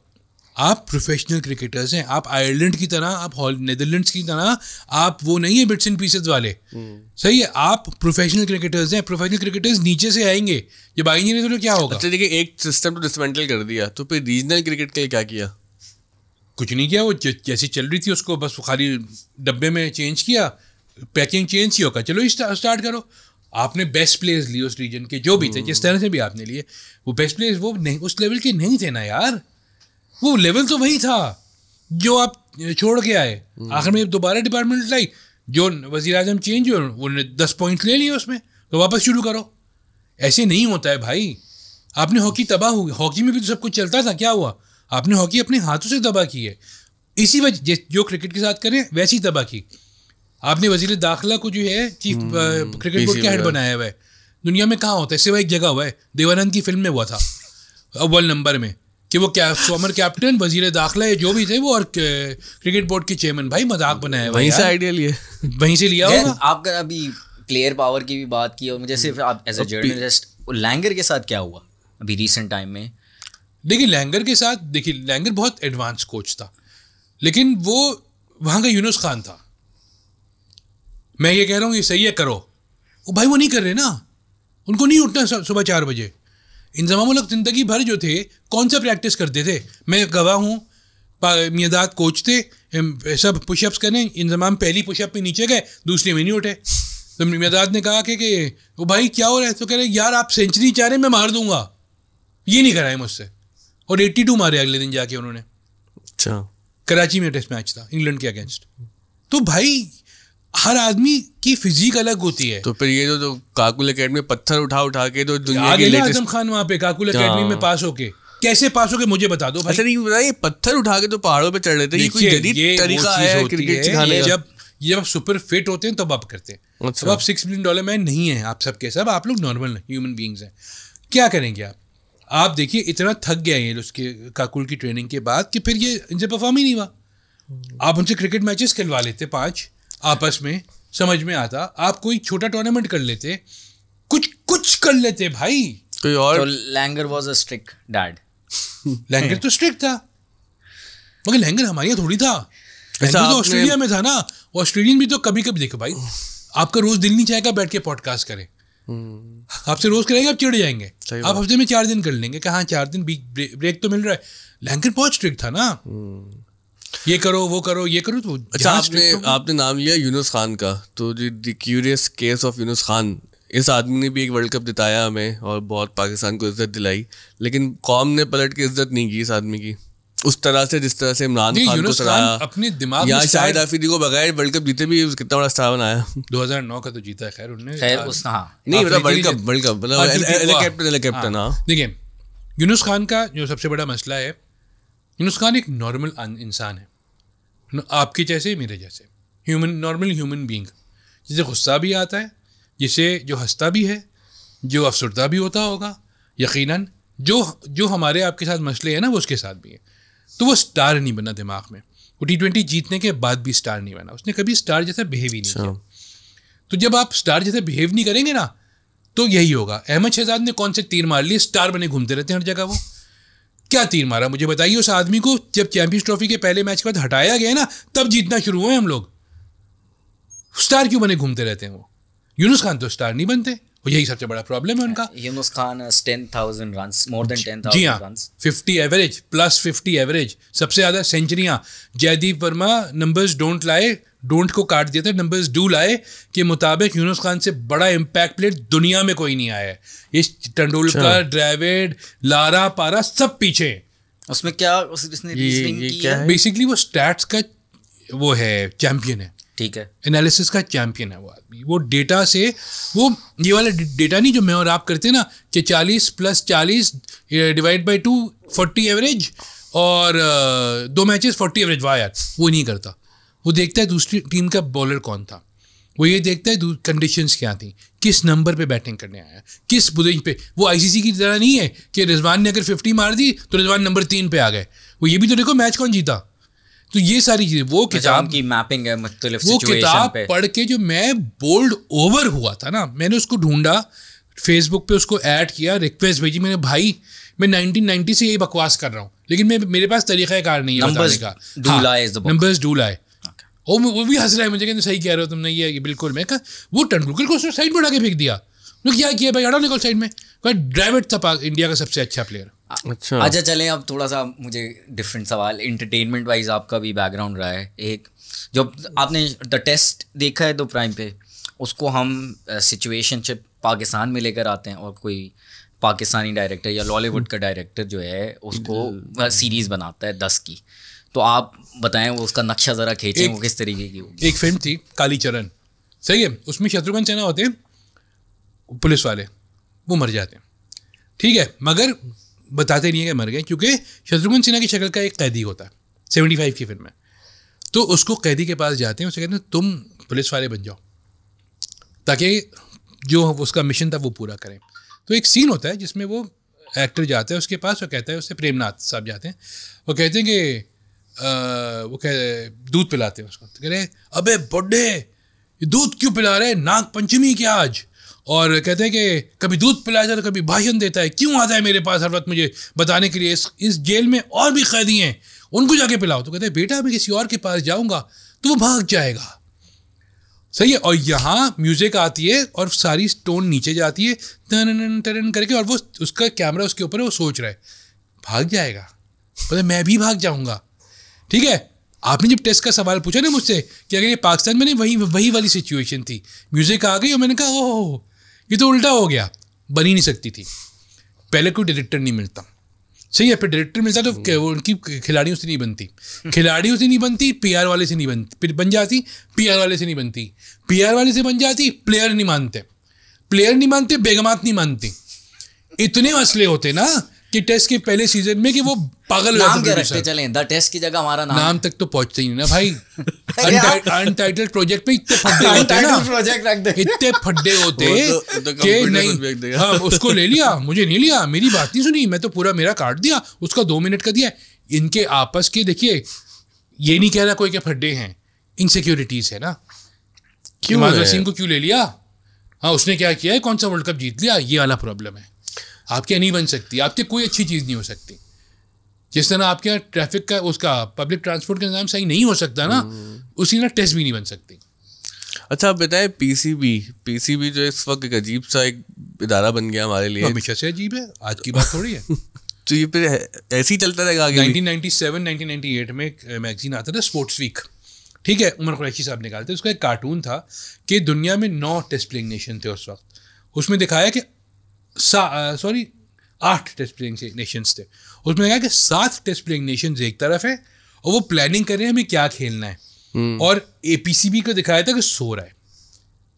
आप प्रोफेशनल क्रिकेटर्स हैं, आप आयरलैंड की तरह, आप नीदरलैंड्स की तरह, आप वो नहीं है बिट्स एंड पीसेस वाले, सही है, आप प्रोफेशनल क्रिकेटर्स हैं। प्रोफेशनल क्रिकेटर्स नीचे से आएंगे, जब आएंगे नहीं तो क्या होगा। अच्छा देखिए, एक सिस्टम तो डिसमेंटल कर दिया, तो फिर रीजनल क्रिकेट के लिए क्या किया, कुछ नहीं किया। वो जैसी चल रही थी उसको बस खाली डब्बे में चेंज किया, पैकिंग चेंज ही होगा, चलो स्टार्ट करो। आपने बेस्ट प्लेयर्स लिए उस रीजन के जो भी थे, जिस तरह से भी आपने लिए, वो बेस्ट प्लेयर्स वो नहीं उस लेवल के नहीं थे ना यार, वो लेवल तो वही था जो आप छोड़ के आए। आखिर में दोबारा डिपार्टमेंट लाई, जो वजीर आजम चेंज हुए उन्होंने 10 पॉइंट ले लिए उसमें, तो वापस शुरू करो। ऐसे नहीं होता है भाई, आपने हॉकी तबाह हुई, हॉकी में भी तो सब कुछ चलता था, क्या हुआ, आपने हॉकी अपने हाथों से तबाह की है, इसी वजह जो क्रिकेट के साथ करें वैसी तबाह की। आपने वजीर दाखिला को जो है चीफ क्रिकेट बोर्ड का हेड बनाया हुआ है, दुनिया में कहाँ होता है, सिवाय एक जगह हुआ है, देवानंद की फिल्म में हुआ था अव्वल नंबर में, कि वो क्या फॉर्मर कैप्टन वजीर दाखिला या जो भी थे वो और क्रिकेट बोर्ड के चेयरमैन, भाई मजाक बनाया है, वहीं से आइडिया लिए, वहीं से लिया होगा। आपका अभी प्लेयर पावर की भी बात की, और मुझे सिर्फ आप एज ए जर्नलिस्ट लैंगर के साथ क्या हुआ अभी रिसेंट टाइम में। देखिए लैंगर के साथ, देखिए लैंगर बहुत एडवांस कोच था, लेकिन वो वहाँ का यूनुस खान था। मैं ये कह रहा हूँ ये सही है करो, वो भाई वो नहीं कर रहे ना, उनको नहीं उठना सुबह 4 बजे। इंजमाम लोग ज़िंदगी भर जो थे कौन सा प्रैक्टिस करते थे, मैं गवाह हूँ, मियादाद कोच थे, सब पुशअप्स करें, इंजमाम पहली पुशअप में नीचे गए, दूसरे में नहीं उठे, तो मियादाद ने कहा कि वो भाई क्या हो रहा है, तो कह रहे यार आप सेंचुरी चाह रहे मैं मार दूंगा, ये नहीं कराए मुझसे, और 82 मारे अगले दिन जाके उन्होंने। अच्छा कराची में टेस्ट मैच था इंग्लैंड के अगेंस्ट, तो भाई हर आदमी की फिजिक अलग होती है। तो फिर ये जो काकुल एकेडमी में पत्थर उठा उठा के तो दुनिया के लेटेस्ट आजम खान वहाँ पे काकुल एकेडमी में पास होके, कैसे पास होके मुझे बता दो भाई। अच्छा नहीं बताइए, पत्थर उठा के तो पहाड़ों पे चढ़ रहे थे, ये कोई जदीद तरीका है क्रिकेट सिखाने का। जब आप सुपर फिट होते हैं तब आप करते हैं, तब आप $6 मिलियन मैन नहीं है, आप सबके सब आप लोग नॉर्मल ह्यूमन बींग्स हैं, क्या करेंगे आप देखिए इतना थक गए हैं उसके काकुल की ट्रेनिंग के बाद कि फिर ये इनसे परफॉर्म ही नहीं हुआ। आप उनसे क्रिकेट मैचेस खिलवा लेते 5 आपस में, समझ में आता, आप कोई छोटा टूर्नामेंट कर लेते, कुछ कुछ कर लेते भाई। कोई और तो Langer was a strict dad. Langer तो स्ट्रिक्ट था, मगर लैंगर हमारे यहाँ थोड़ी था, लैंगर तो ऑस्ट्रेलिया में था ना। ऑस्ट्रेलियन भी तो कभी कभी देखो भाई, आपका रोज दिल नहीं चाहेगा बैठ के पॉडकास्ट करें, आपसे रोज करेंगे आप चिढ़ जाएंगे, आप हफ्ते में 4 दिन कर लेंगे, कहाँ 4 दिन ब्रेक तो मिल रहा है। लैंगर बहुत स्ट्रिक्ट था ना, ये करो वो करो ये करो। तो अच्छा आपने नाम लिया यूनुस खान का, तो the curious case of Younis Khan, इस आदमी ने भी एक वर्ल्ड कप जिताया हमें और बहुत पाकिस्तान को इज्जत दिलाई, लेकिन कौम ने पलट के इज्जत नहीं की इस आदमी की उस तरह से जिस तरह से इमरान खान को सराहा। अपने दिमाग में शाहिद आफरीदी को बगैर वर्ल्ड कप जीते भी कितना बड़ा स्टार बनाया। 2009 का तो जीता है, खैर उन्होंने कैप्टन। देखिए यूनुस खान का जो सबसे बड़ा मसला है, यूनुस खान एक नॉर्मल इंसान है, आपके जैसे मेरे जैसे, नॉर्मल ह्यूमन बीइंग, जिसे गुस्सा भी आता है, जिसे जो हंसता भी है, जो अफसरदा भी होता होगा, यकीनन जो हमारे आपके साथ मसले हैं ना वो उसके साथ भी हैं। तो वो स्टार नहीं बना दिमाग में, वो T20 जीतने के बाद भी स्टार नहीं बना, उसने कभी स्टार जैसा बिहेव ही नहीं किया। तो जब आप स्टार जैसा बिहेव नहीं करेंगे ना तो यही होगा। अहमद शहजाद ने कौन से तीर मार लिए? स्टार बने घूमते रहते हैं हर जगह। वो क्या तीर मारा मुझे बताइए? उस आदमी को जब चैंपियंस ट्रॉफी के पहले मैच के बाद हटाया गया ना तब जीतना शुरू हुए हम लोग। स्टार क्यों बने घूमते रहते हैं वो? यूनुस खान तो स्टार नहीं बनते, वो यही सबसे बड़ा प्रॉब्लम है उनका। Younis Khan 10,000 run, more than 10,000 run, 50 average, plus 50 average, सबसे ज़्यादा सेंचुरियाँ। Jaideep Varma numbers don't lie, don't को काट दिया था, नंबर्स डू लाए के मुताबिक यूनुस खान से बड़ा इम्पैक्ट प्लेयर दुनिया में कोई नहीं आया है। ये तेंदुलकर, द्रविड़, लारा पारा सब पीछे। उसमें क्या उसने रीजनिंग की है? बेसिकली वो स्टैट्स का वो है, चैम्पियन है, ठीक है, एनालिसिस का चैम्पियन है वो आदमी। वो डेटा से, वो ये वाला डेटा नहीं जो मैं और आप करते हैं ना कि 40 + 40 डिवाइड बाई 2 40 एवरेज और 2 मैचेस 40 एवरेज, वाह यार, वो नहीं करता। वो देखता है दूसरी टीम का बॉलर कौन था, वो ये देखता है कंडीशंस क्या थी, किस नंबर पे बैटिंग करने आया, किस पोजीशन पे। वो आईसीसी की तरह नहीं है कि रिजवान ने अगर 50 मार दी तो रिजवान नंबर 3 पे आ गए। वो ये भी तो देखो मैच कौन जीता। तो ये सारी चीज़ें वो किताब की मैपिंग है, मतलब वो किताब पढ़ के जो मैं बोल्ड ओवर हुआ था ना, मैंने उसको ढूंढा फेसबुक पे, उसको ऐड किया, रिक्वेस्ट भेजी मैंने, भाई मैं 1990 से यही बकवास कर रहा हूँ लेकिन मेरे पास तरीक़ाकार नहीं है बताने का, नंबर्स डू लाए। और वो भी हंस रहा है मुझे, कहते सही कह रहे हो तुमने, ये बिल्कुल। मैं कहा वो तेंदुलकर को उसने साइड में उठा के फेंक दिया, क्या किया भाई, हटाओ निकल साइड में। द्रविड़ था इंडिया का सबसे अच्छा प्लेयर। अच्छा चलें अब थोड़ा सा मुझे डिफरेंट सवाल, एंटरटेनमेंट वाइज आपका भी बैकग्राउंड रहा है। एक जो आपने द टेस्ट देखा है तो प्राइम पे, उसको हम सिचुएशनशिप पाकिस्तान में लेकर आते हैं और कोई पाकिस्तानी डायरेक्टर या लॉलीवुड का डायरेक्टर जो है उसको सीरीज़ बनाता है 10 की। तो आप बताएं वो उसका नक्शा ज़रा खींचें, वो किस तरीके की होगी। एक फिल्म थी कालीचरण, सही है, उसमें शत्रुघ्न सिन्हा होते हैं पुलिस वाले, वो मर जाते हैं, ठीक है, मगर बताते नहीं है कि मर गए क्योंकि शत्रुघ्न सिन्हा की शक्ल का एक कैदी होता है। 75 की फिल्म है। तो उसको कैदी के पास जाते हैं, उसे कहते हैं तुम पुलिस वाले बन जाओ ताकि जो उसका मिशन था वो पूरा करें। तो एक सीन होता है जिसमें वो एक्टर जाता है उसके पास और कहता है, उससे प्रेमनाथ साहब जाते हैं, वो कहते हैं कि वो कह दूध पिलाते हैं उसको, कह रहे अबे बुड्ढे ये दूध क्यों पिला रहे, नाग पंचमी क्या आज। और कहते हैं कि कभी दूध पिलाया जाता है, कभी भाषण देता है, क्यों आता है मेरे पास हर वक्त मुझे बताने के लिए, इस जेल में और भी कैदी हैं उनको जाके पिलाओ। तो कहते हैं बेटा मैं किसी और के पास जाऊंगा तो वो भाग जाएगा, सही है। और यहाँ म्यूज़िक आती है और सारी टोन नीचे जाती है टन टन करके, और वो उसका कैमरा उसके ऊपर है, वो सोच रहा है भाग जाएगा, बोले मैं भी भाग जाऊँगा, ठीक है। आपने जब टेस्ट का सवाल पूछा ना मुझसे कि अगर ये पाकिस्तान में नहीं, वही वाली सिचुएशन थी, म्यूज़िक आ गई और मैंने कहा ओह ये तो उल्टा हो गया, बनी नहीं सकती थी। पहले कोई डायरेक्टर नहीं मिलता, सही है, फिर डायरेक्टर मिलता तो वो उनकी खिलाड़ियों से नहीं बनती, खिलाड़ियों से नहीं बनती, पीआर वाले से नहीं बनती, फिर बन जाती पीआर वाले से नहीं बनती, पीआर वाले से बन जाती प्लेयर नहीं मानते, प्लेयर नहीं मानते, बेगमात नहीं मानती। इतने मसले होते ना कि टेस्ट के पहले सीजन में कि वो पागल नाम के रखते चले द टेस्ट की जगह हमारा नाम तक तो पहुंचते ही नहीं ना भाई। अनटाइटल्ड प्रोजेक्ट पे इतने फड्डे होते हैं ना, इतने फड्डे होते कि नहीं, हाँ उसको ले लिया मुझे नहीं लिया, मेरी बात नहीं सुनी, मैं तो पूरा मेरा काट दिया, उसका 2 मिनट का दिया। इनके आपस के देखिए, ये नहीं कह रहा कोई के फड्डे हैं, इनसिक्योरिटीज है ना, क्यों वसीम को क्यों ले लिया, हाँ उसने क्या किया है, कौन सा वर्ल्ड कप जीत लिया, ये वाला प्रॉब्लम है। आपके नहीं बन सकती, आपके कोई अच्छी चीज़ नहीं हो सकती, जिस तरह आपके यहाँ ट्रैफिक का उसका पब्लिक ट्रांसपोर्ट का निजाम सही नहीं हो सकता ना, उसी तरह टेस्ट भी नहीं बन सकती। अच्छा आप बताएं पीसीबी जो इस वक्त एक अजीब सा एक इदारा बन गया हमारे लिए, हमेशा से अजीब है, आज की बात थोड़ी है। तो ये फिर ऐसे ही चलता रहेगा आगे। 1997 1998 में एक मैगजीन आता था स्पोर्ट्स वीक, ठीक है, उमर कुरैशी साहब निकालते, उसका एक कार्टून था कि दुनिया में 9 टेस्ट प्लेइंग नेशन थे उस वक्त, उसमें दिखाया कि 8 टेस्ट प्लेइंग नेशंस थे, उसमें कहा कि 7 टेस्ट प्लेइंग नेशंस एक तरफ है और वो प्लानिंग कर रहे हैं हमें क्या खेलना है, और एपीसीबी को दिखाया था कि सो रहा है।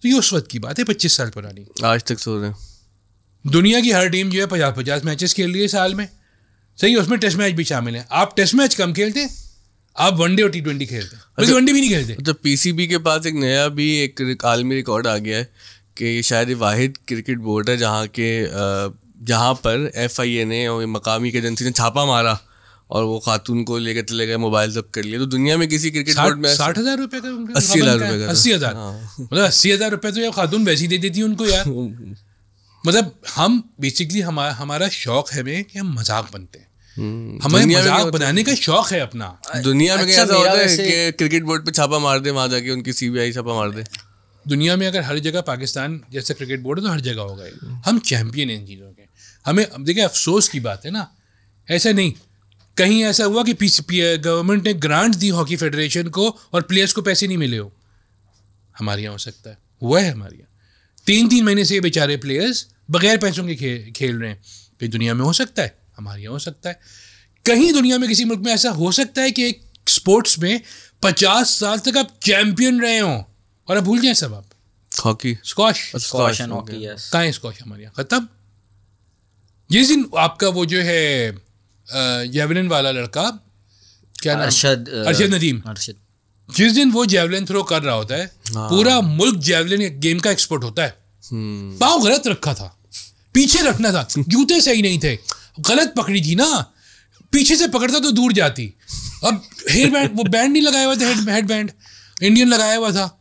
तो ये उस वक्त की बात है, 25 साल पुरानी, आज तक सो रहे हैं। दुनिया की हर टीम जो है 50-50 मैचेस खेल रही है साल में, सही है, उसमें टेस्ट मैच भी शामिल है। आप टेस्ट मैच कम खेलते हैं, आप वनडे और टी20 खेलते हैं, बल्कि वनडे भी नहीं खेलते। तो पीसीबी के पास एक नया भी एक आलमी रिकॉर्ड आ गया है कि शायद वाहिद क्रिकेट बोर्ड है जहाँ पर FIA ने और मकामी एजेंसी ने छापा मारा और वो खातून को लेकर चले गए, मोबाइल जब्त कर लिए। तो दुनिया में किसी क्रिकेट बोर्ड में 60,000 रुपये का 80,000 रुपये का 80,000 मतलब 80,000 रुपये तो ये खातून वैसी दे देती है उनको यार। मतलब हम बेसिकली हमारा शौक है कि हम मजाक बनते हैं, हमें मजाक बनाने का शौक है अपना। दुनिया में क्या होता है कि क्रिकेट बोर्ड पे छापा मार दे, वहां जाके उनकी CBI छापा मार दे। दुनिया में अगर हर जगह पाकिस्तान जैसे क्रिकेट बोर्ड है तो हर जगह होगा। हम चैंपियन हैं इन चीज़ों के। हमें देखिए अफसोस की बात है ना, ऐसा नहीं कहीं ऐसा हुआ कि गवर्नमेंट ने ग्रांट दी हॉकी फेडरेशन को और प्लेयर्स को पैसे नहीं मिले हो। हमारे यहाँ हो सकता है, हुआ है हमारे यहाँ। 3-3 महीने से ये बेचारे प्लेयर्स बगैर पैसों के खेल रहे हैं। कहीं दुनिया में हो सकता है, हमारे यहाँ हो सकता है। कहीं दुनिया में किसी मुल्क में ऐसा हो सकता है कि एक स्पोर्ट्स में 50 साल तक आप चैंपियन रहे हों और आप भूल जाए सब। आप hockey squash and hockey, yes, कहाँ है स्कॉश हमारे यहाँ? खत्म। ये दिन आपका वो जो है जेवलिन वाला लड़का, क्या नाम, अरशद नदीम, जिस दिन वो जेवलिन थ्रो कर रहा होता है पूरा मुल्क जेवलिन गेम का एक्सपर्ट होता है। पाँव गलत रखा था, पीछे रखना था, जूते सही नहीं थे, गलत पकड़ी थी ना, पीछे से पकड़ता तो दूर जाती। अब हेड बैंड, वो बैंड नहीं लगाया हुआ था, हेड बैंड इंडियन लगाया हुआ था,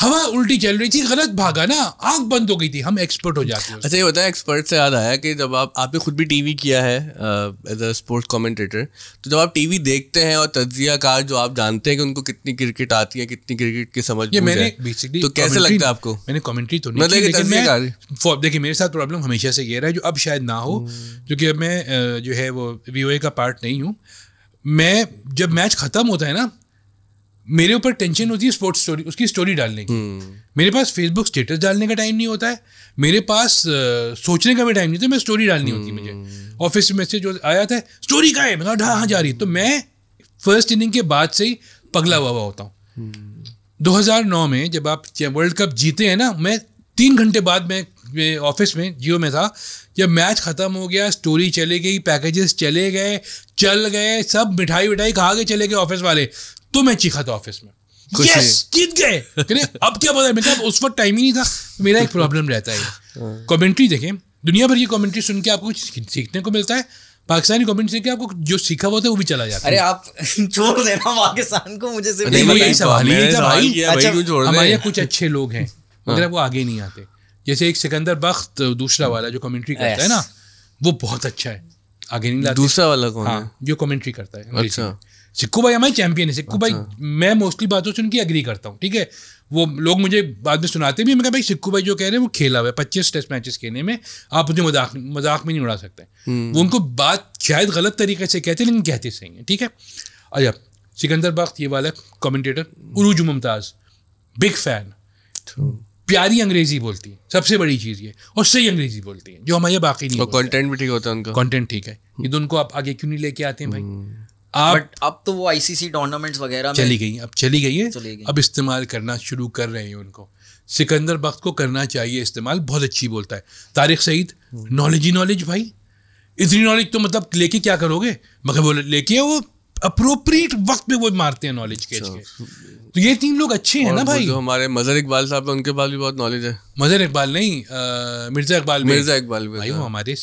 हवा उल्टी चल रही थी, गलत भागा ना, आंख बंद हो गई थी। हम एक्सपर्ट हो जाते हैं। अच्छा ये होता है, एक्सपर्ट से याद आया कि जब आपने खुद भी टीवी किया है एज अ स्पोर्ट्स कमेंटेटर, तो जब आप टीवी देखते हैं और तज्जिया कार जो आप जानते हैं कि उनको कितनी क्रिकेट आती है, कितनी क्रिकेट की समझ, ये मैंने बेसिकली तो कैसे लगता है आपको? मैंने कमेंट्री तो नहीं की, लेकिन देखिए मेरे साथ प्रॉब्लम हमेशा से ये रहा है, जो अब शायद ना हो क्योंकि अब मैं जो है वो VOA का पार्ट नहीं हूँ। मैं जब मैच ख़त्म होता है ना, मेरे ऊपर टेंशन होती है स्पोर्ट्स स्टोरी, उसकी स्टोरी डालने की। मेरे पास फेसबुक स्टेटस डालने का टाइम नहीं होता है, मेरे पास सोचने का भी टाइम नहीं होता है, मैं स्टोरी डालनी होती है। मुझे ऑफिस में मैसेज आया था, स्टोरी का है, मतलब हाँ जा रही। तो मैं फर्स्ट इनिंग के बाद से ही पगला हुआ होता हूँ। 2009 में जब आप वर्ल्ड कप जीते हैं ना, मैं 3 घंटे बाद मैं ऑफिस में जियो में था, जब मैच ख़त्म हो गया, स्टोरी चले गई, पैकेजेस चले गए, चल गए सब, मिठाई विठाई खा के चले गए ऑफिस वाले, तो मैं चीखा था ऑफिस में, यस जीत गए। अब क्या पता है, मेरे को उस वक्त टाइम ही नहीं था। मेरा एक प्रॉब्लम रहता है कमेंट्री। देखें दुनिया भर की कमेंट्री सुन के आपको कुछ सीखने को मिलता है, पाकिस्तानी कमेंट्री से आपको जो सीखा हुआ था वो भी चला जाता है। अरे आप छोड़ देना पाकिस्तान को, मुझे यही सवाल ही नहीं था भाई। हमारे कुछ अच्छे लोग हैं मगर वो आगे नहीं आते, जैसे एक सिकंदर बख्त, दूसरा वाला जो कमेंट्री करता है ना वो बहुत अच्छा है, आगे नहीं लाता। दूसरा वाला कौन है जो कमेंट्री करता है? अच्छा सिक्कू भाई हमारे चैंपियन है। सिक्कू भाई, मैं मोस्टली बातों से उनकी एग्री करता हूँ, ठीक है। वो लोग मुझे बाद में सुनाते भी, मैं कहा भाई सिक्कू भाई जो कह रहे हैं वो खेला हुआ है, 25 टेस्ट मैचेस खेलने में, आप मुझे मजाक में नहीं उड़ा सकते। वो उनको बात शायद गलत तरीके से कहते लेकिन कहते सही है, ठीक है। अच्छा सिकंदर बख्त ये वाला कॉमेंटेटर, उरूज मुमताज़ बिग फैन, प्यारी अंग्रेजी बोलती है, सबसे बड़ी चीज़ ये, और सही अंग्रेजी बोलती है जो हमारे बाकी नहीं। कंटेंट भी ठीक होता है उनका, कंटेंट ठीक है। ये तो उनको आप आगे क्यों नहीं लेके आते हैं भाई? बट अब तो वो ICC टूर्नामेंट्स वगैरह चली गई है। अब इस्तेमाल करना शुरू कर रहे हैं उनको। सिकंदर बख्त को करना चाहिए इस्तेमाल, बहुत अच्छी बोलता है। तारिक सईद, नॉलेज ही नॉलेज भाई, इतनी नॉलेज तो मतलब लेके क्या करोगे, मगर वो लेके वो अप्रोप्रिएट वक्त में वो मारते हैं नॉलेज के। तो ये 3 लोग अच्छे हैं ना भाई। हमारे मजहर इकबाल साहब है, उनके पास भी बहुत नॉलेज है। मजहर इकबाल नहीं, मिर्जा इकबाल भाई, वो हमारे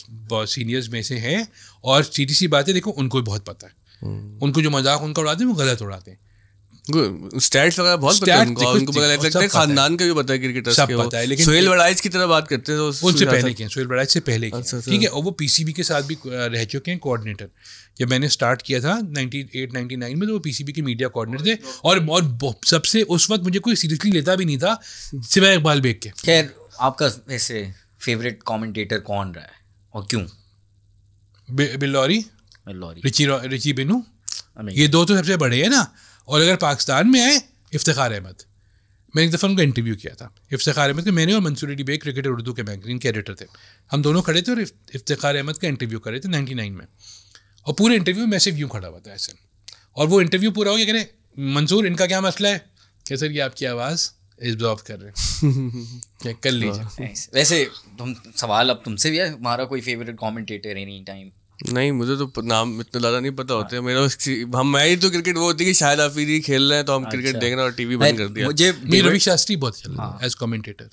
सीनियर्स में से हैं और सीधी सी बात है, देखो उनको भी बहुत पता है। उनको जो मजाक उनका उड़ाते हैं वो गलत उड़ाते हैं। स्टैट्स वगैरह बहुत पता है उनको, उनको पता लगता है, खानदान का भी पता है, क्रिकेटर्स सब पता है। लेकिन सोहेल बड़ाइच की तरह बात करते हैं तो उनसे पहले के, सोहेल बड़ाइच से पहले के, ठीक है। और वो PCB के साथ भी रह चुके हैं कोऑर्डिनेटर। जब मैंने स्टार्ट किया था 98-99 में, तो वो PCB के मीडिया कोऑर्डिनेटर थे। और सबसे उस वक्त मुझे कोई सीरियसली लेता भी नहीं था सिवाय इकबाल बेग के। खैर आपका ऐसे फेवरेट कॉमेंटेटर कौन रहा है और क्यों? बिल्लौरी, रिची बिनू, ये 2 तो सबसे बड़े हैं ना। और अगर पाकिस्तान में आए, इफ्तिखार अहमद, मैंने एक दफ़ा उनका इंटरव्यू किया था। इफ्तिखार अहमद के, मैंने और मंसूर अली बेग क्रिकेटर उर्दू के मैगजीन के एडिटर थे, हम दोनों खड़े थे और इफ्तिखार अहमद का इंटरव्यू कर रहे थे 99 में। और पूरे इंटरव्यू में सिर्फ यूँ खड़ा हुआ था ऐसे, और वो इंटरव्यू पूरा हो गया, कह रहे मंसूर इनका क्या मसला है? क्या सर ये आपकी आवाज़ एब्जॉर्ब कर रहे हैं, क्या कर लीजिए। वैसे सवाल अब तुमसे भी है, हमारा कोई फेवरेट कॉमेंटेटर एनी टाइम? नहीं, मुझे तो नाम इतना ज़्यादा नहीं पता होते। मेरा हम मैं ही तो क्रिकेट वो होती है कि शायद आफरीदी खेल रहे हैं तो हम क्रिकेट देख रहे हैं और टीवी बंद कर दिया। मुझे रवि शास्त्री बहुत चल रहा है as commentator,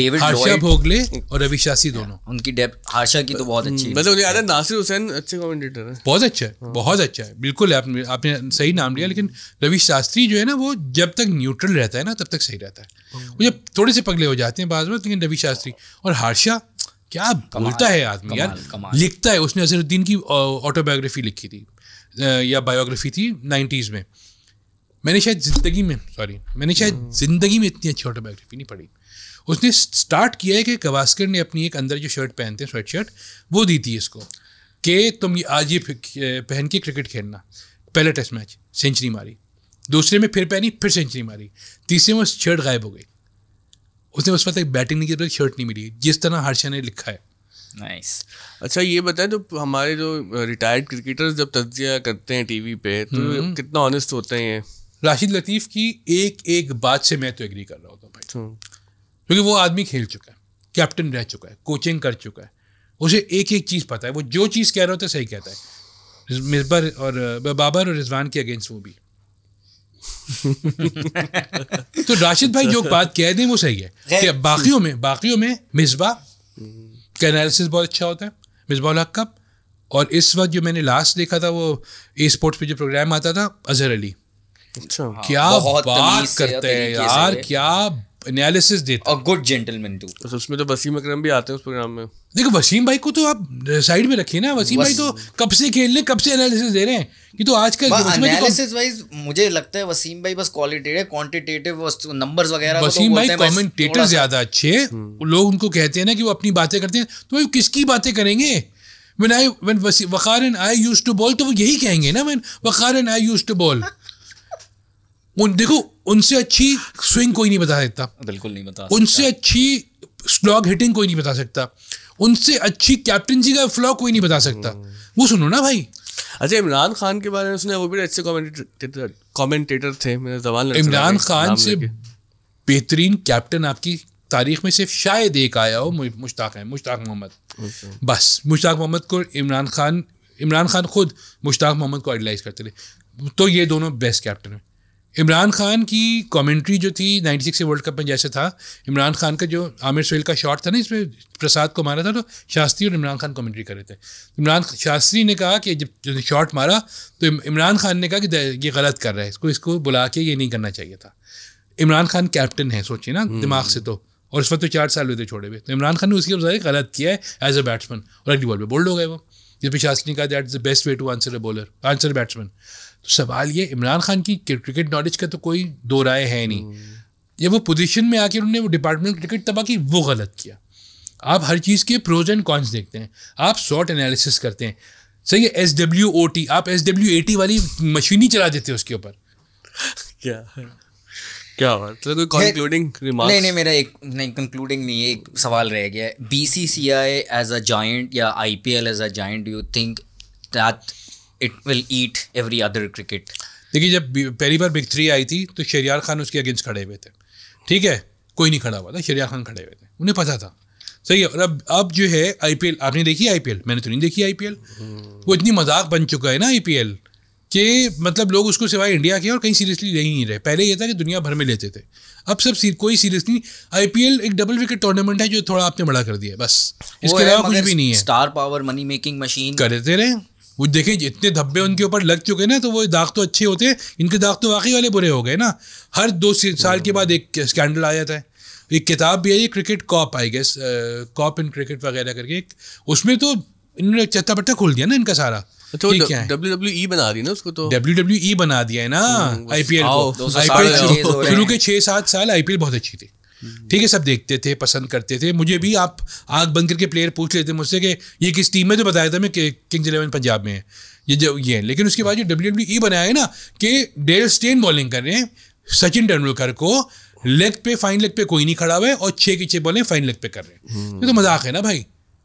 David Harsha Bhogle और रवि शास्त्री दोनों, उनकी डेप्थ हार्शा की तो बहुत अच्छी है। मतलब मुझे याद है नासिर हुसैन अच्छे कमेंटेटर है, बहुत अच्छा है, बहुत अच्छा है, बिल्कुल आपने सही नाम लिया। लेकिन रवि शास्त्री जो है ना वो जब तक न्यूट्रल रहता है ना तब तक सही रहता है, मुझे थोड़े से पगले हो जाते हैं बाद में। लेकिन रवि शास्त्री और हार्शा क्या बोलता है आदमी यार, लिखता है। उसने अजहरुद्दीन की ऑटोबायोग्राफी लिखी थी या बायोग्राफी थी 90s में। मैंने शायद जिंदगी में इतनी अच्छी ऑटोबायोग्राफी नहीं पढ़ी। उसने स्टार्ट किया है कि कवास्कर ने अपनी एक अंदर जो शर्ट पहनते हैं स्वेट शर्ट वो दी थी इसको कि तुम आज ये पहन के क्रिकेट खेलना। पहला टेस्ट मैच सेंचुरी मारी, दूसरे में फिर पहनी, फिर सेंचुरी मारी, तीसरे में शर्ट गायब हो गई। उसने उस वक्त एक बैटिंग नहीं की तो शर्ट नहीं मिली, जिस तरह हार्शा ने लिखा है। नाइस। अच्छा ये बताएं तो हमारे जो रिटायर्ड क्रिकेटर्स जब तज्जिया करते हैं टीवी पे तो कितना ऑनेस्ट होते हैं? राशिद लतीफ़ की एक एक बात से मैं तो एग्री कर रहा होता भाई, क्योंकि वो आदमी खेल चुका है, कैप्टन रह चुका है, कोचिंग कर चुका है, उसे एक एक चीज़ पता है। वो जो चीज़ कह रहा होता है सही कहता है। मिसबाह और बाबर और रिजवान के अगेंस्ट वो भी तो राशिद भाई जो बात कह दें वो सही है कि बाकियों में मिसबाह का एनालिसिस बहुत अच्छा होता है, मिसबाह हक का। और इस वक्त जो मैंने लास्ट देखा था वो ए स्पोर्ट्स पे जो प्रोग्राम आता था, अजहर अली। अच्छा, क्या बात करते हैं यार, क्या एनालिसिस देते हैं, गुड जेंटलमैन टू। तो उसमें तो वसीम अकरम भी आते हैं उस प्रोग्राम में। देखो वसीम भाई को तो आप साइड में रखिए ना, वसीम भाई तो कब से खेल रहे, कब से एनालिसिस दे रहे हैं कि तो आजकल एनालिसिस वाइज मुझे लगता है वसीम भाई बस क्वालिटेटिव क्वांटिटेटिव नंबर्स वगैरह। वसीम भाई कमेंटेटर ज्यादा अच्छे, लोग उनको कहते हैं ना कि वो अपनी बातें करते हैं, तो वो किसकी बातें करेंगे? When Wakhar and I used to ball, तो वो यही कहेंगे ना, when Wakhar and I used to ball। देखो उनसे अच्छी स्विंग कोई नहीं बता सकता, बिल्कुल नहीं बता। उनसे अच्छी स्लॉग हिटिंग कोई नहीं बता सकता, उनसे अच्छी कैप्टनसी का फ्लॉग कोई नहीं बता सकता। वो सुनो ना भाई। अच्छा इमरान खान के बारे में उसने, वो भी अच्छे कमेंटेटर थे। मेरा सवाल, इमरान खान से बेहतरीन कैप्टन आपकी तारीख में सिर्फ शायद एक आया हो, मुश्ताक मोहम्मद। बस मुश्ताक मोहम्मद को इमरान खान खुद मुश्ताक मोहम्मद को आइडलाइज करते थे, तो ये दोनों बेस्ट कैप्टन हैं। इमरान खान की कमेंट्री जो थी 96 के वर्ल्ड कप में जैसे था, इमरान खान का जो आमिर सोहेल का शॉट था ना, इसमें प्रसाद को मारा था तो शास्त्री और इमरान खान कमेंट्री कर रहे थे। इमरान शास्त्री ने कहा कि जब शॉट मारा तो इमरान खान ने कहा कि ये गलत कर रहा है, इसको बुला के ये नहीं करना चाहिए था। इमरान खान कैप्टन है, सोचिए ना दिमाग से। तो और उस वक्त तो 4 साल हुए थे छोड़े हुए, तो इमरान खान ने उसकी बजाय गलत किया है एज अ बैट्समैन, और अगली बॉल पर बोल्ड हो गए वो, जिसमें शास्त्री ने कहा that is the best way to answer a batsman. सवाल ये, इमरान खान की क्रिकेट नॉलेज का तो कोई दो राय है नहीं। जब वो पोजीशन में आके उन्होंने वो डिपार्टमेंट क्रिकेट तबाह की, वो गलत किया। आप हर चीज़ के प्रोज एंड कॉन्स देखते हैं, आप शॉर्ट एनालिसिस करते हैं, सही है। SWOT, आप SWAT वाली मशीन ही चला देते हैं उसके ऊपर। क्या क्या कोई कंक्लूडिंग रिमार्क्स? नहीं, मेरा एक नहीं कंक्लूडिंग नहीं है, एक सवाल रह गया है। BCCI एज अ जायंट या IPL as a giant, do you think that it will eat every other cricket? देखिए जब पहली बार Big 3 आई थी तो शरियार खान उसके अगेंस्ट खड़े हुए थे, ठीक है, कोई नहीं खड़ा हुआ था, शरियार खान खड़े हुए थे, उन्हें पता था, सही है। और अब जो है IPL, आपने देखी IPL? मैंने तो नहीं देखी IPL। वो इतनी मजाक बन चुका है ना IPL कि मतलब लोग उसको सिवाय इंडिया के और कहीं सीरियसली ले ही नहीं रहे। पहले ये था कि दुनिया भर में लेते थे, अब सब कोई सीरियस नहीं। IPL एक डबल विकेट टूर्नामेंट है जो थोड़ा आपने बड़ा कर दिया है, बस, इसके अलावा कुछ भी नहीं है। Star power money making machine करते रहे, वो देखें इतने धब्बे उनके ऊपर लग चुके ना, तो वो दाग तो अच्छे होते हैं, इनके दाग तो वाकई वाले बुरे हो गए ना। हर 2 साल के बाद एक स्कैंडल आ जाता है। एक किताब भी आई, cricket cop I guess, cop in cricket वगैरह करके, उसमें तो इन्होंने चट्टा पट्टा खोल दिया ना इनका सारा। तो WWE बना दी ना उसको, तो WWE बना दिया है ना IPL को। IPL शुरू के 6-7 साल IPL बहुत अच्छी थी, ठीक है, सब देखते थे, पसंद करते थे। मुझे भी आप आंख बंद करके प्लेयर पूछ लेते मुझसे कि ये किस टीम में, तो बताया था मैं किंग्स 11 पंजाब में है, ये जो ये है। लेकिन उसके बाद जो WWE बनाया है ना कि डेल स्टेन बॉलिंग कर रहे हैं, सचिन तेंदुलकर को फाइन लेग पे कोई नहीं खड़ा हुआ है और 6 की 6 बॉलें फाइन लेग पे कर रहे हैं, ये तो मजाक है ना भाई।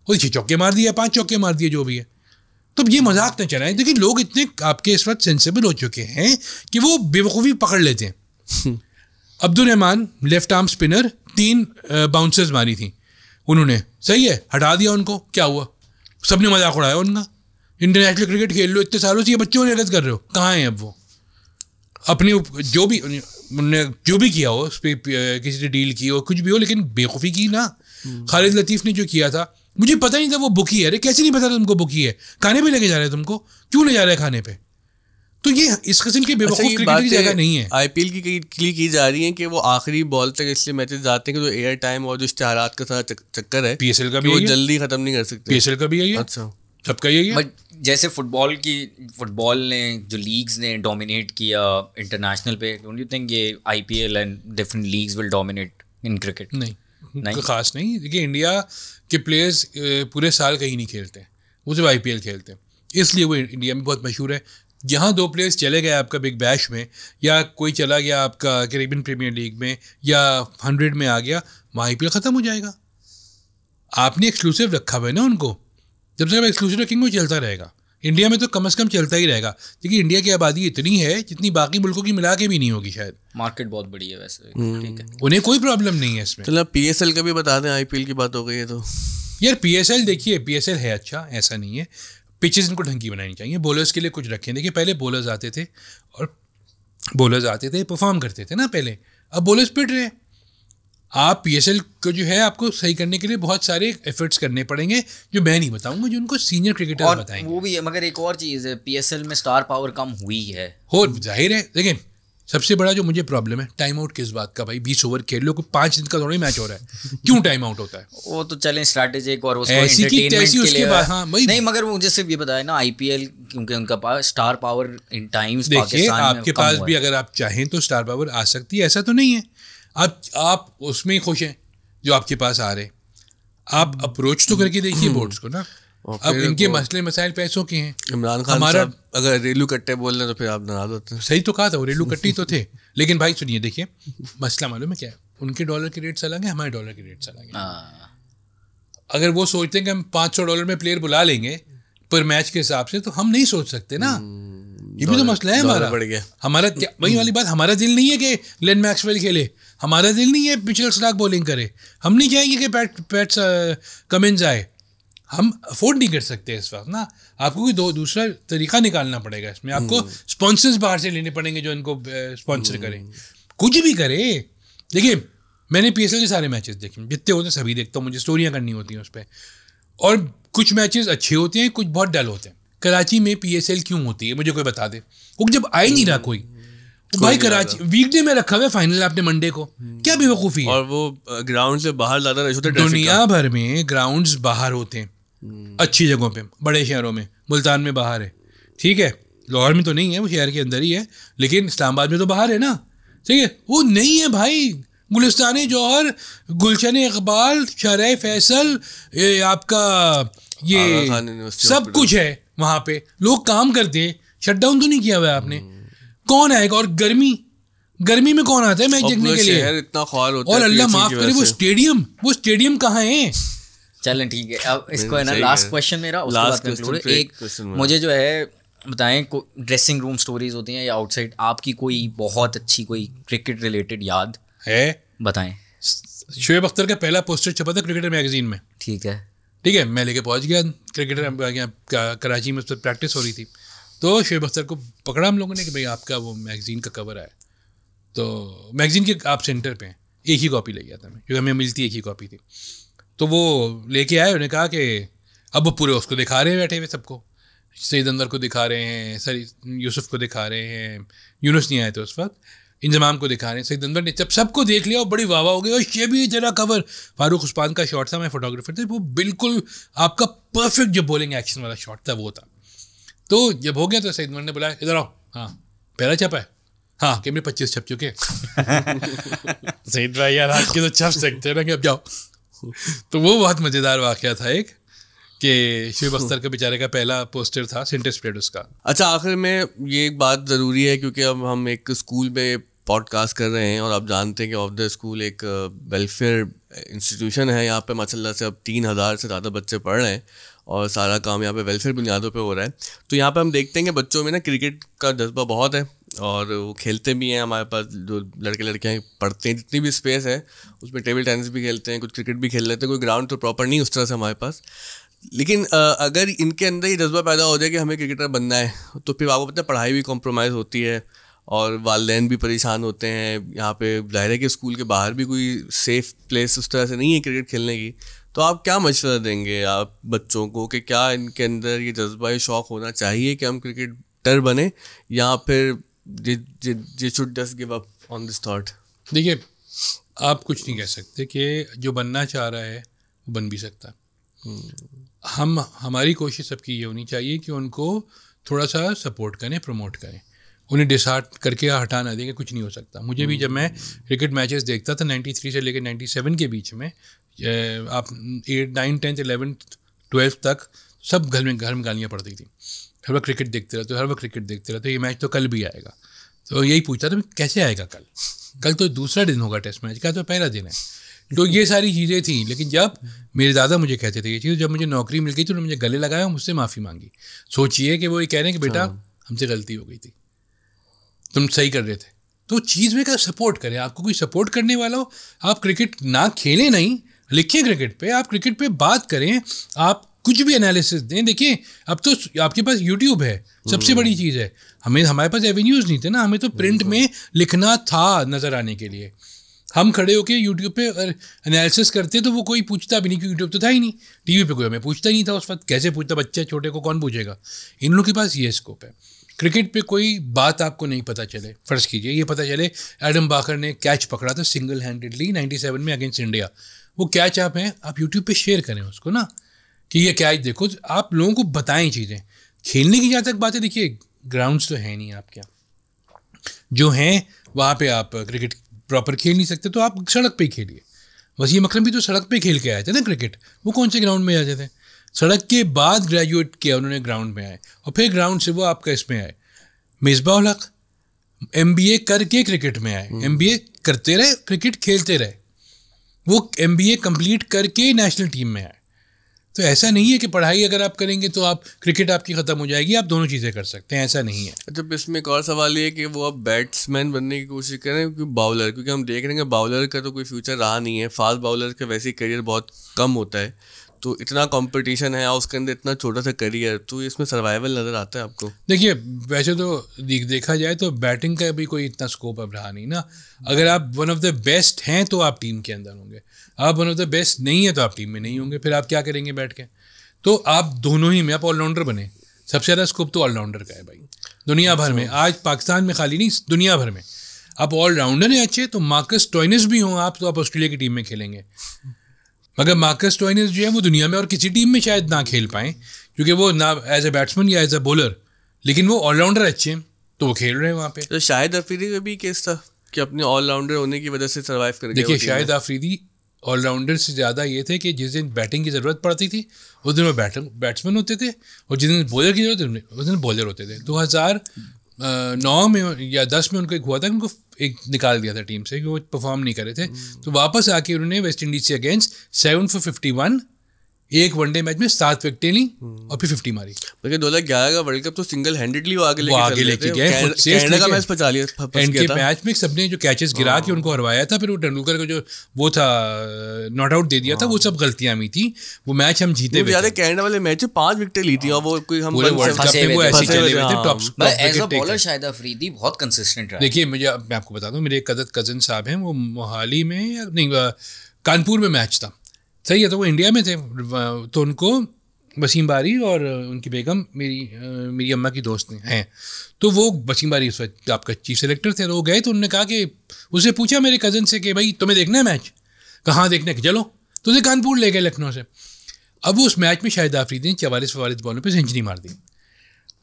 और 6 चौके मार दिए, 5 चौके मार दिए, जो भी है, तो ये मजाक ना चलाएं। देखिए लोग इतने आपके इस वक्त सेंसेबल हो चुके हैं कि वो बेवकूफ़ी पकड़ लेते हैं। Abdul Rahman left arm spinner, 3 bouncers मारी थी उन्होंने, सही है, हटा दिया उनको, क्या हुआ, सबने मजाक उड़ाया उनका, इंटरनेशनल क्रिकेट खेल लो इतने सालों से, ये बच्चों ने गलत कर रहे हो। कहाँ हैं अब वो अपनी जो भी किया हो, उस पर किसी ने डील की हो, कुछ भी हो, लेकिन बेवकूफ़ी की ना। खालिद लतीफ़ ने जो किया था, मुझे पता नहीं था वो बुकी है। अरे कैसे नहीं पता था तुमको बुकी है? खाने पे लेके जा रहे हैं तुमको, क्यों ले जा रहे हैं खाने पे? तो ये इस किस्म के बेवकूफ़ क्रिकेट की जगह नहीं है। आईपीएल की क्लिक की जा रही है कि वो आखिरी बॉल तक इसलिए मैचेस जाते हैं कि जो एयर टाइम और जो इश्तहारात का सारा चक्कर है, पीएसएल का भी है, जल्दी ख़त्म नहीं कर सकते। पीएसएल का भी है, अच्छा सबका यही है। जैसे फुटबॉल ने जो लीग्स ने डोमिनेट किया इंटरनेशनल पे, डोंट यू थिंक ये IPL and different leagues will dominate in cricket? नहीं, खास नहीं। देखिए इंडिया के प्लेयर्स पूरे साल कहीं नहीं खेलते, वो सिर्फ आईपीएल खेलते हैं, इसलिए वो इंडिया में बहुत मशहूर है। यहाँ दो प्लेयर्स चले गए आपका बिग बैश में, या कोई चला गया आपका कैरेबियन प्रीमियर लीग में, या 100 में आ गया, वहाँ आईपीएल ख़त्म हो जाएगा। आपने एक्सक्लूसिव रखा हुआ है ना उनको, जब तक आप एक्सक्लूसिव रखेंगे वो चलता रहेगा। इंडिया में तो कम से कम चलता ही रहेगा, क्योंकि इंडिया की आबादी इतनी है जितनी बाकी मुल्कों की मिला के भी नहीं होगी शायद। मार्केट बहुत बड़ी है वैसे, ठीक है, उन्हें कोई प्रॉब्लम नहीं है इसमें। चलो पीएसएल का भी बता दें, आईपीएल की बात हो गई है तो यार पीएसएल देखिए, पीएसएल है अच्छा, ऐसा नहीं है। पिचेस इनको ढंग की बनानी चाहिए, बॉलर्स के लिए कुछ रखें। देखिए पहले बॉलर्स आते थे और बॉलर्स आते थे, परफॉर्म करते थे ना पहले, अब बॉलर्स पिट रहे। आप पीएसएल को जो है आपको सही करने के लिए बहुत सारे एफर्ट्स करने पड़ेंगे, जो मैं नहीं बताऊंगा, जो उनको सीनियर क्रिकेटर बताएंगे। वो भी है, मगर एक और चीज़ है, पीएसएल में स्टार पावर कम हुई है। हो जाहिर है, लेकिन सबसे बड़ा जो मुझे प्रॉब्लम है, टाइम आउट किस बात का भाई? 20 ओवर खेल लो, 5 दिन का थोड़ा ही मैच हो रहा है, क्यों टाइम आउट होता है? वो तो चलें स्ट्रैटेजिक और उसको एंटरटेनमेंट के लिए, हाँ नहीं, मगर वो जैसे ये बताया ना आईपीएल, क्योंकि उनका पास स्टार पावर इन टाइम्स देखिए आपके पास भी, अगर आप चाहें तो स्टार पावर आ सकती है, ऐसा तो नहीं है। आप उसमें ही खुश हैं जो आपके पास आ रहे। आप अप्रोच तो करके देखिए बोर्ड्स को ना। अब इनके मसले मसाइल पैसों के हैं। इमरान खान हमारा अगर रेलू कट्टे बोल रहे तो फिर आप नाराज होते हैं। सही तो कहा था, वो रेलू कट्टी तो थे, लेकिन भाई सुनिए देखिए मसला मालूम है क्या है? उनके डॉलर के रेट्स अलग हैं, हमारे डॉलर के रेट्स अलग हैं। अगर वो सोचते हैं कि हम $500 में प्लेयर बुला लेंगे पर मैच के हिसाब से, तो हम नहीं सोच सकते ना, ये भी तो मसला है हमारा। हमारा वही वाली बात, हमारा दिल नहीं है कि ग्लेन मैक्सवेल खेले, हमारा दिल नहीं है पिछले स्लाक बॉलिंग करे, हम नहीं चाहेंगे कि पैट्स कमिंस आए, हम अफोर्ड नहीं कर सकते इस वक्त ना। आपको कोई दूसरा तरीका निकालना पड़ेगा इसमें, आपको स्पॉन्सर्स बाहर से लेने पड़ेंगे जो इनको स्पॉन्सर करें, कुछ भी करे। देखिए मैंने पीएसएल के सारे मैचेस देखे, जितने होते हैं सभी देखता हूँ, मुझे स्टोरियाँ करनी होती हैं उस पर, और कुछ मैचेस अच्छे होते हैं, कुछ बहुत डल होते हैं। कराची में पीएसएल क्यों होती है मुझे कोई बता दे? वो जब आई नहीं रहा कोई, तो भाई कराची वीकडे में रखा हुआ है फाइनल आपने मंडे को, क्या बेवकूफ़ी है? और वो ग्राउंड से बाहर ज़्यादा रश होता है। दुनिया भर में ग्राउंड्स बाहर होते हैं, अच्छी जगहों पे, बड़े शहरों में। मुल्तान में बाहर है, ठीक है, लाहौर में तो नहीं है, वो शहर के अंदर ही है, लेकिन इस्लामाबाद में तो बाहर है ना, ठीक है, वो नहीं है भाई। गुलिस्तान जौहर, गुलशन इकबाल, शराय फैसल, ये आपका ये सब कुछ है वहाँ पे, लोग काम करते हैं, शटडाउन तो नहीं किया हुआ है आपने, कौन आएगा? और गर्मी में कौन आता है मैच देखने के लिए? इतना ख्वाल होता है, और अल्लाह माफ करे वो स्टेडियम कहाँ है? चलें ठीक है, अब इसको है ना लास्ट क्वेश्चन मेरा, एक मुझे जो है बताएं, ड्रेसिंग रूम स्टोरीज होती हैं या आउटसाइड, आपकी कोई बहुत अच्छी कोई क्रिकेट रिलेटेड याद है बताएं। शोएब अख्तर का पहला पोस्टर छपा था क्रिकेटर मैगजीन में, ठीक है, मैं लेके पहुंच गया, क्रिकेटर कराची में उस पर प्रैक्टिस हो रही थी, तो शोएब अख्तर को पकड़ा हम लोगों ने कि भाई आपका वो मैगज़ीन का कवर आया, तो मैगज़ीन के आप सेंटर पे हैं, एक ही कॉपी ले गया था मैं, क्योंकि हमें मिलती एक ही कॉपी थी। तो वो लेके आए, उन्होंने कहा कि अब वो पूरे उसको दिखा रहे हैं, बैठे हुए सबको, सईद अंदर को दिखा रहे हैं, सर यूसुफ को दिखा रहे हैं, यूनुस नहीं आए थे उस वक्त, इंजमाम को दिखा रहे हैं, सईद अंदर ने जब सबको देख लिया और बड़ी वाह वाह हो गई, और ये भी जरा कवर। फ़ारूक उस्मान का शॉट था, मैं फोटोग्राफर था, वो बिल्कुल आपका परफेक्ट जो बॉलिंग एक्शन वाला शॉट था वो था। तो जब हो गया तो सईद ने बुलाया, इधर आओ, हाँ पहला छपा है, हाँ कि मेरे 25 छप चुके सईद भाई यार आज के तो छप सकते हैं ना, कि अब जाओ। तो वो बहुत मज़ेदार वाक़या था एक, कि शोएब अख्तर के बेचारे का पहला पोस्टर था सेंटर स्प्रेड उसका। अच्छा आखिर में ये एक बात ज़रूरी है, क्योंकि अब हम एक स्कूल में पॉडकास्ट कर रहे हैं, और आप जानते हैं कि ऑफ द स्कूल एक वेलफेयर इंस्टीट्यूशन है, यहाँ पर माशाल्लाह से अब 3000 से ज़्यादा बच्चे पढ़ रहे हैं, और सारा काम यहाँ पे वेलफेयर बुनियादों पे हो रहा है। तो यहाँ पे हम देखते हैं कि बच्चों में ना क्रिकेट का जज्बा बहुत है, और वो खेलते भी हैं। हमारे पास जो लड़के लड़कियाँ पढ़ते हैं, जितनी भी स्पेस है उसमें टेबल टेनिस भी खेलते हैं, कुछ क्रिकेट भी खेल लेते हैं, कोई ग्राउंड तो प्रॉपर नहीं उस तरह से हमारे पास। लेकिन अगर इनके अंदर ये जज्बा पैदा हो जाए कि हमें क्रिकेटर बनना है, तो फिर आपको पता है पढ़ाई भी कॉम्प्रोमाइज़ होती है और वालदैन भी परेशान होते हैं। यहाँ पे दायरे के स्कूल के बाहर भी कोई सेफ़ प्लेस उस तरह से नहीं है क्रिकेट खेलने की। तो आप क्या मशवरा देंगे आप बच्चों को कि क्या इनके अंदर ये जज्बा ये शौक़ होना चाहिए कि हम क्रिकेटर बने, या फिर they should just give up on this thought? देखिए, आप कुछ नहीं कह सकते कि जो बनना चाह रहा है वो बन भी सकता। हमारी कोशिश सबकी ये होनी चाहिए कि उनको थोड़ा सा सपोर्ट करें, प्रमोट करें, उन्हें डिसार्ट करके हटा ना देंगे, कुछ नहीं हो सकता। मुझे भी जब मैं क्रिकेट मैचेस देखता था 93 से लेकर 97 के बीच में, आप 8, 9, 10, 11, 12 तक सब घर में गालियाँ पड़ती थी। हर वक्त क्रिकेट देखते रहते, हर वक्त क्रिकेट देखते रहते, ये मैच तो कल भी आएगा। तो यही पूछता था कैसे आएगा कल तो दूसरा दिन होगा टेस्ट मैच का, तो पहला दिन है। तो ये सारी चीज़ें थी। लेकिन जब मेरे दादा मुझे कहते थे ये चीज़, जब मुझे नौकरी मिल गई तो उन्होंने मुझे गले लगाया और मुझसे माफ़ी मांगी। सोचिए कि वो ये कह रहे हैं कि बेटा हमसे गलती हो गई थी, तुम सही कर रहे थे। तो चीज़ में क्या सपोर्ट करें, आपको कोई सपोर्ट करने वाला हो। आप क्रिकेट ना खेलें, नहीं लिखें क्रिकेट पे, आप क्रिकेट पे बात करें, आप कुछ भी एनालिसिस दें। देखिए, अब तो आपके पास यूट्यूब है, सबसे बड़ी चीज़ है। हमारे पास एवेन्यूज़ नहीं थे ना, हमें तो प्रिंट में लिखना था नज़र आने के लिए। हम खड़े होकर यूट्यूब पे एनालिसिस करते तो वो कोई पूछता भी नहीं, क्योंकि यूट्यूब तो था ही नहीं। टीवी पे कोई हमें पूछता ही नहीं था उस वक्त, कैसे पूछता, बच्चे छोटे को कौन पूछेगा। इन लोगों के पास ये स्कोप है। क्रिकेट पे कोई बात आपको नहीं पता चले, फ़र्ज़ कीजिए ये पता चले एडम बाकर ने कैच पकड़ा था सिंगल हैंडेडली 97 में अगेंस्ट इंडिया। वो कैच आप यूट्यूब पर शेयर करें उसको ना, कि ये कैच देखो, आप लोगों को बताएं चीज़ें। खेलने की जहाँ तक बात है, देखिए ग्राउंड्स तो है नहीं आपके यहाँ, जो हैं वहाँ पे आप क्रिकेट प्रॉपर खेल नहीं सकते, तो आप सड़क पे ही खेलिए। वसीम अकरम भी तो सड़क पे खेल के आए थे ना क्रिकेट, वो कौन से ग्राउंड में आते थे? सड़क के बाद ग्रेजुएट किया उन्होंने, ग्राउंड में आए, और फिर ग्राउंड से वो आपका इसमें आए। मिसबाह उल हक MBA करके क्रिकेट में आए, MBA करते रहे, क्रिकेट खेलते रहे, वो MBA कंप्लीट करके नेशनल टीम में आए। तो ऐसा नहीं है कि पढ़ाई अगर आप करेंगे तो आप क्रिकेट आपकी ख़त्म हो जाएगी, आप दोनों चीज़ें कर सकते हैं, ऐसा नहीं है। अच्छा, इसमें एक और सवाल ये है कि वो आप बैट्समैन बनने की कोशिश करें क्योंकि बॉलर, क्योंकि हम देख रहे हैं कि बॉलर का तो कोई फ्यूचर रहा नहीं है, फास्ट बॉलर का वैसे करियर बहुत कम होता है। तो इतना कॉम्पिटिशन है और उसके अंदर इतना छोटा सा करियर, तो इसमें सर्वाइवल नज़र आता है आपको? देखिए, वैसे तो देखा जाए तो बैटिंग का भी कोई इतना स्कोप अब रहा नहीं ना। अगर आप वन ऑफ द बेस्ट हैं तो आप टीम के अंदर होंगे, आप वन ऑफ द बेस्ट नहीं है तो आप टीम में नहीं होंगे, फिर आप क्या करेंगे बैठ के? तो आप दोनों ही में आप ऑलराउंडर बने। सबसे ज़्यादा स्कोप तो ऑलराउंडर का है भाई, दुनिया भर में, आज पाकिस्तान में खाली नहीं, दुनिया भर में। आप ऑलराउंडर हैं अच्छे, तो मार्कस स्टोइनिस भी हों आप, तो आप ऑस्ट्रेलिया की टीम में खेलेंगे। मगर मार्कस स्टोइनिस जो है वो दुनिया में और किसी टीम में शायद ना खेल पाएँ, क्योंकि वो ना एज अ बैट्समैन या एज अ बॉलर, लेकिन वो ऑलराउंडर अच्छे हैं तो वो खेल रहे हैं वहाँ पे। तो शाहिद अफरीदी का भी केस था कि अपने ऑलराउंडर होने की वजह से सर्वाइव कर गए। देखिए, शाहिद अफरीदी ऑलराउंडर से ज़्यादा ये थे कि जिस दिन बैटिंग की ज़रूरत पड़ती थी उस दिन वो बैट्समैन होते थे, और जिस दिन बॉलर की जरूरत उस दिन बॉलर होते थे। 2009 में या 10 में उनको एक हुआ था, उनको एक निकाल दिया था टीम से कि वो परफॉर्म नहीं कर रहे थे। तो वापस आके उन्होंने वेस्ट इंडीज़ से अगेंस्ट 7 for 51 एक वनडे मैच में 7 विकेटें ली और फिर 50 मारी। बल्कि 2011 का वर्ल्ड कप तो सिंगल हैंडेडली वो आगे लेके गए, कनाडा का मैच बचा लिया था। इनके मैच में सबने जो कैचेस गिरा के उनको हरवाया था, फिर वो तेंदुलकर को जो वो था नॉट आउट दे दिया था, वो सब गलतियां हुई थी। वो मैच हम जीते हुए, कनाडा वाले मैच में 5 विकेटें ली थी और वो कोई हम वर्ल्ड कप में वो ऐसे चले हुए थे। Top as a bowler Shahid Afridi बहुत कंसिस्टेंट रहा। देखिए, मैं आपको बताता हूँ, मेरे एक कज़न साहब हैं, वो मोहाली में नहीं कानपुर में मैच था, सही है, तो वो इंडिया में थे। तो उनको वसीम बारी और उनकी बेगम मेरी अम्मा की दोस्त हैं, तो वो वसीम बारी उस वक्त आपका चीफ सेलेक्टर थे। तो वो गए तो उन्होंने कहा कि उसे पूछा मेरे कज़न से कि भाई तुम्हें देखना है मैच? कहाँ देखने के? चलो, तो उसे कानपुर ले गए लखनऊ से। अब उस मैच में शाहिद अफरीदी ने 44 बॉलों पर सेंचुरी मार दी।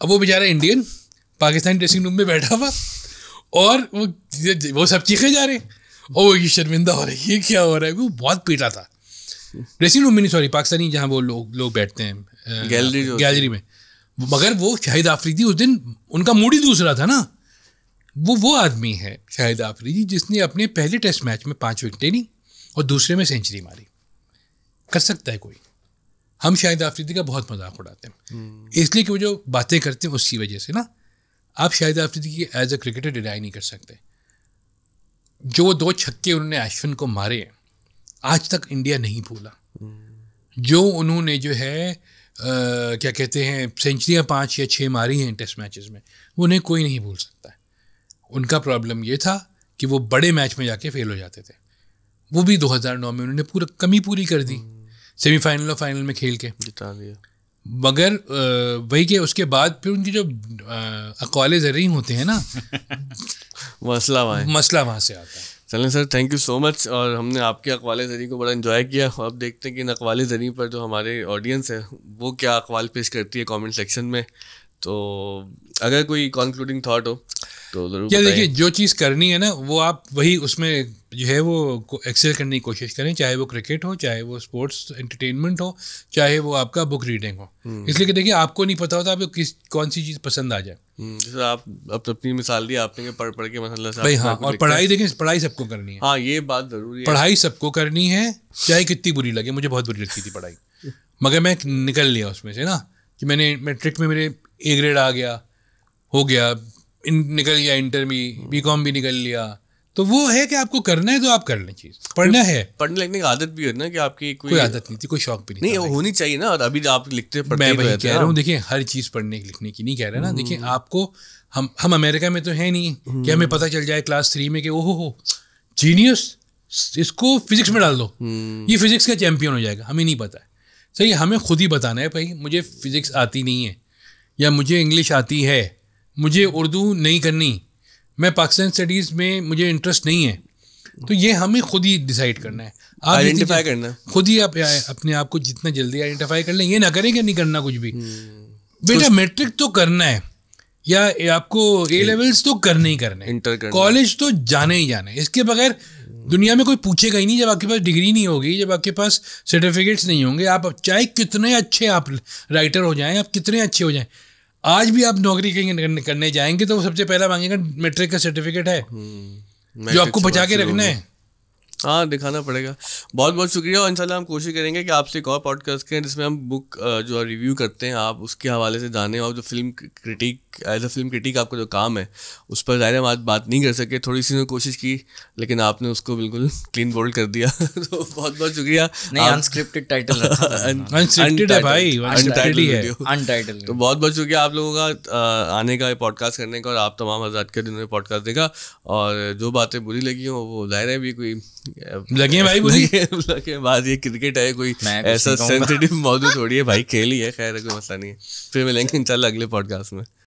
अब वो बेचारा इंडियन पाकिस्तानी ड्रेसिंग रूम में बैठा हुआ और वो सब चीखे जा रहे और ये शर्मिंदा हो रही है, क्या हो रहा है। वो बहुत पीटा था ड्रेसिंग रूम में नहीं, सॉरी, पाकिस्तानी जहाँ वो लोग बैठते हैं गैलरी में। मगर वो शाहिद अफरीदी उस दिन उनका मूड ही दूसरा था ना। वो आदमी है शाहिद अफरीदी जिसने अपने पहले टेस्ट मैच में 5 विकेटें ली और दूसरे में सेंचुरी मारी। कर सकता है कोई। हम शाहिद अफरीदी का बहुत मजाक उड़ाते हैं इसलिए कि वो जो बातें करते हैं उसकी वजह से ना। आप शाहिद अफरीदी की एज अ क्रिकेटर डिनाई नहीं कर सकते। जो 2 छक्के उन्होंने अश्विन को मारे आज तक इंडिया नहीं भूला। जो उन्होंने जो है क्या कहते हैं सेंचुरियाँ 5 या 6 मारी हैं टेस्ट मैचेस में, उन्हें कोई नहीं भूल सकता है। उनका प्रॉब्लम ये था कि वो बड़े मैच में जाके फेल हो जाते थे। वो भी 2009 में उन्होंने पूरा कमी पूरी कर दी, सेमीफाइनल और फाइनल में खेल के जिता दिया। मगर वही के उसके बाद फिर उनकी जो अकवाले जरिए होते हैं ना मसला वहाँ से आता है। चलें sir, thank you so much. और हमने आपके अकवाल ज़रिए को बड़ा इन्जॉय किया। अब देखते हैं कि इन अकवाल ज़रिए पर जो हमारे ऑडियंस है वो क्या अकवाल पेश करती है कमेंट सेक्शन में। तो अगर कोई कंक्लूडिंग थॉट हो तो ज़रूर क्या। देखिए, जो चीज़ करनी है ना वो आप वही उसमें जो है वो एक्सेल करने की कोशिश करें, चाहे वो क्रिकेट हो, चाहे वो स्पोर्ट्स एंटरटेनमेंट हो, चाहे वो आपका बुक रीडिंग हो। इसलिए कि देखिए, आपको नहीं पता होता आपको किस कौन सी चीज़ पसंद आ जाए। जैसे आप अपनी मिसाल दी आपने पढ़ के मतलब भाई हाँ, और पढ़ाई देखें, पढ़ाई सबको करनी है। हाँ, ये बात ज़रूरी है, पढ़ाई सबको करनी है, चाहे कितनी बुरी लगे। मुझे बहुत बुरी लगती थी पढ़ाई, मगर मैं निकल लिया उसमें से ना, कि मैंने मैट्रिक में मेरे A ग्रेड आ गया, हो गया, निकल गया इंटर में, BCom भी निकल लिया। तो वो है कि आपको करना है तो आप कर लें चीज़, पढ़ना है। पढ़ने लिखने की आदत भी है ना, कि आपकी कोई आदत नहीं थी, कोई शौक भी नहीं, वो होनी चाहिए ना। और अभी आप लिखते पढ़ते मैं वही कह रहा हूँ, देखिए हर चीज़ पढ़ने लिखने की नहीं कह रहा ना। देखिए आपको, हम अमेरिका में तो है नहीं कि हमें पता चल जाए क्लास 3 में कि ओ हो जीनियस, इसको फिजिक्स में डाल दो, ये फिजिक्स का चैम्पियन हो जाएगा। हमें नहीं पता है, सही हमें खुद ही बताना है भाई मुझे फिजिक्स आती नहीं है, या मुझे इंग्लिश आती है, मुझे उर्दू नहीं करनी, मैं पाकिस्तान स्टडीज़ में मुझे इंटरेस्ट नहीं है। तो ये हमें खुद ही डिसाइड करना है, आइडेंटिफाई करना खुद ही। आप अपने आप को जितना जल्दी आइडेंटिफाई कर लें, ये ना करें कि नहीं करना कुछ भी। बेटा मैट्रिक तो करना है, या आपको A लेवल्स तो करने ही करने, इंटर कॉलेज तो जाने ही जाने। इसके बगैर दुनिया में कोई पूछेगा ही नहीं। जब आपके पास डिग्री नहीं होगी, जब आपके पास सर्टिफिकेट्स नहीं होंगे, आप चाहे कितने अच्छे आप राइटर हो जाएँ, आप कितने अच्छे हो जाएँ, आज भी आप नौकरी करने जाएंगे तो वो सबसे पहला मांगेगा मैट्रिक का सर्टिफिकेट है, जो आपको बचा के रखना है। हाँ, दिखाना पड़ेगा। बहुत बहुत शुक्रिया। और इंशाल्लाह हम कोशिश करेंगे कि आपसे एक और पॉडकास्ट करें जिसमें हम बुक जो रिव्यू करते हैं आप उसके हवाले से जाने, और जो film critic, as a film critic आपका जो काम है उस पर ज़ाहिर हम आज बात नहीं कर सके। थोड़ी सी कोशिश की लेकिन आपने उसको बिल्कुल क्लीन बोल्ड कर दिया। तो बहुत बहुत शुक्रिया। अनस्क्रिप्टेड टाइटल है भाई, अनटाइटल्ड। तो बहुत बहुत शुक्रिया आप लोगों का आने का, पॉडकास्ट करने का, और आप तमाम हज़रात का जिन्होंने पॉडकास्ट देखा। और जो बातें बुरी लगी हों वो ज़ाहिर है भी कोई लगे भाई लगे बात, ये क्रिकेट है, कोई ऐसा सेंसिटिव मौजूद थोड़ी है भाई, खेल ही है, खैर कोई मसला नहीं है। फिर मिलेंगे इंशाल्लाह अगले पॉडकास्ट में।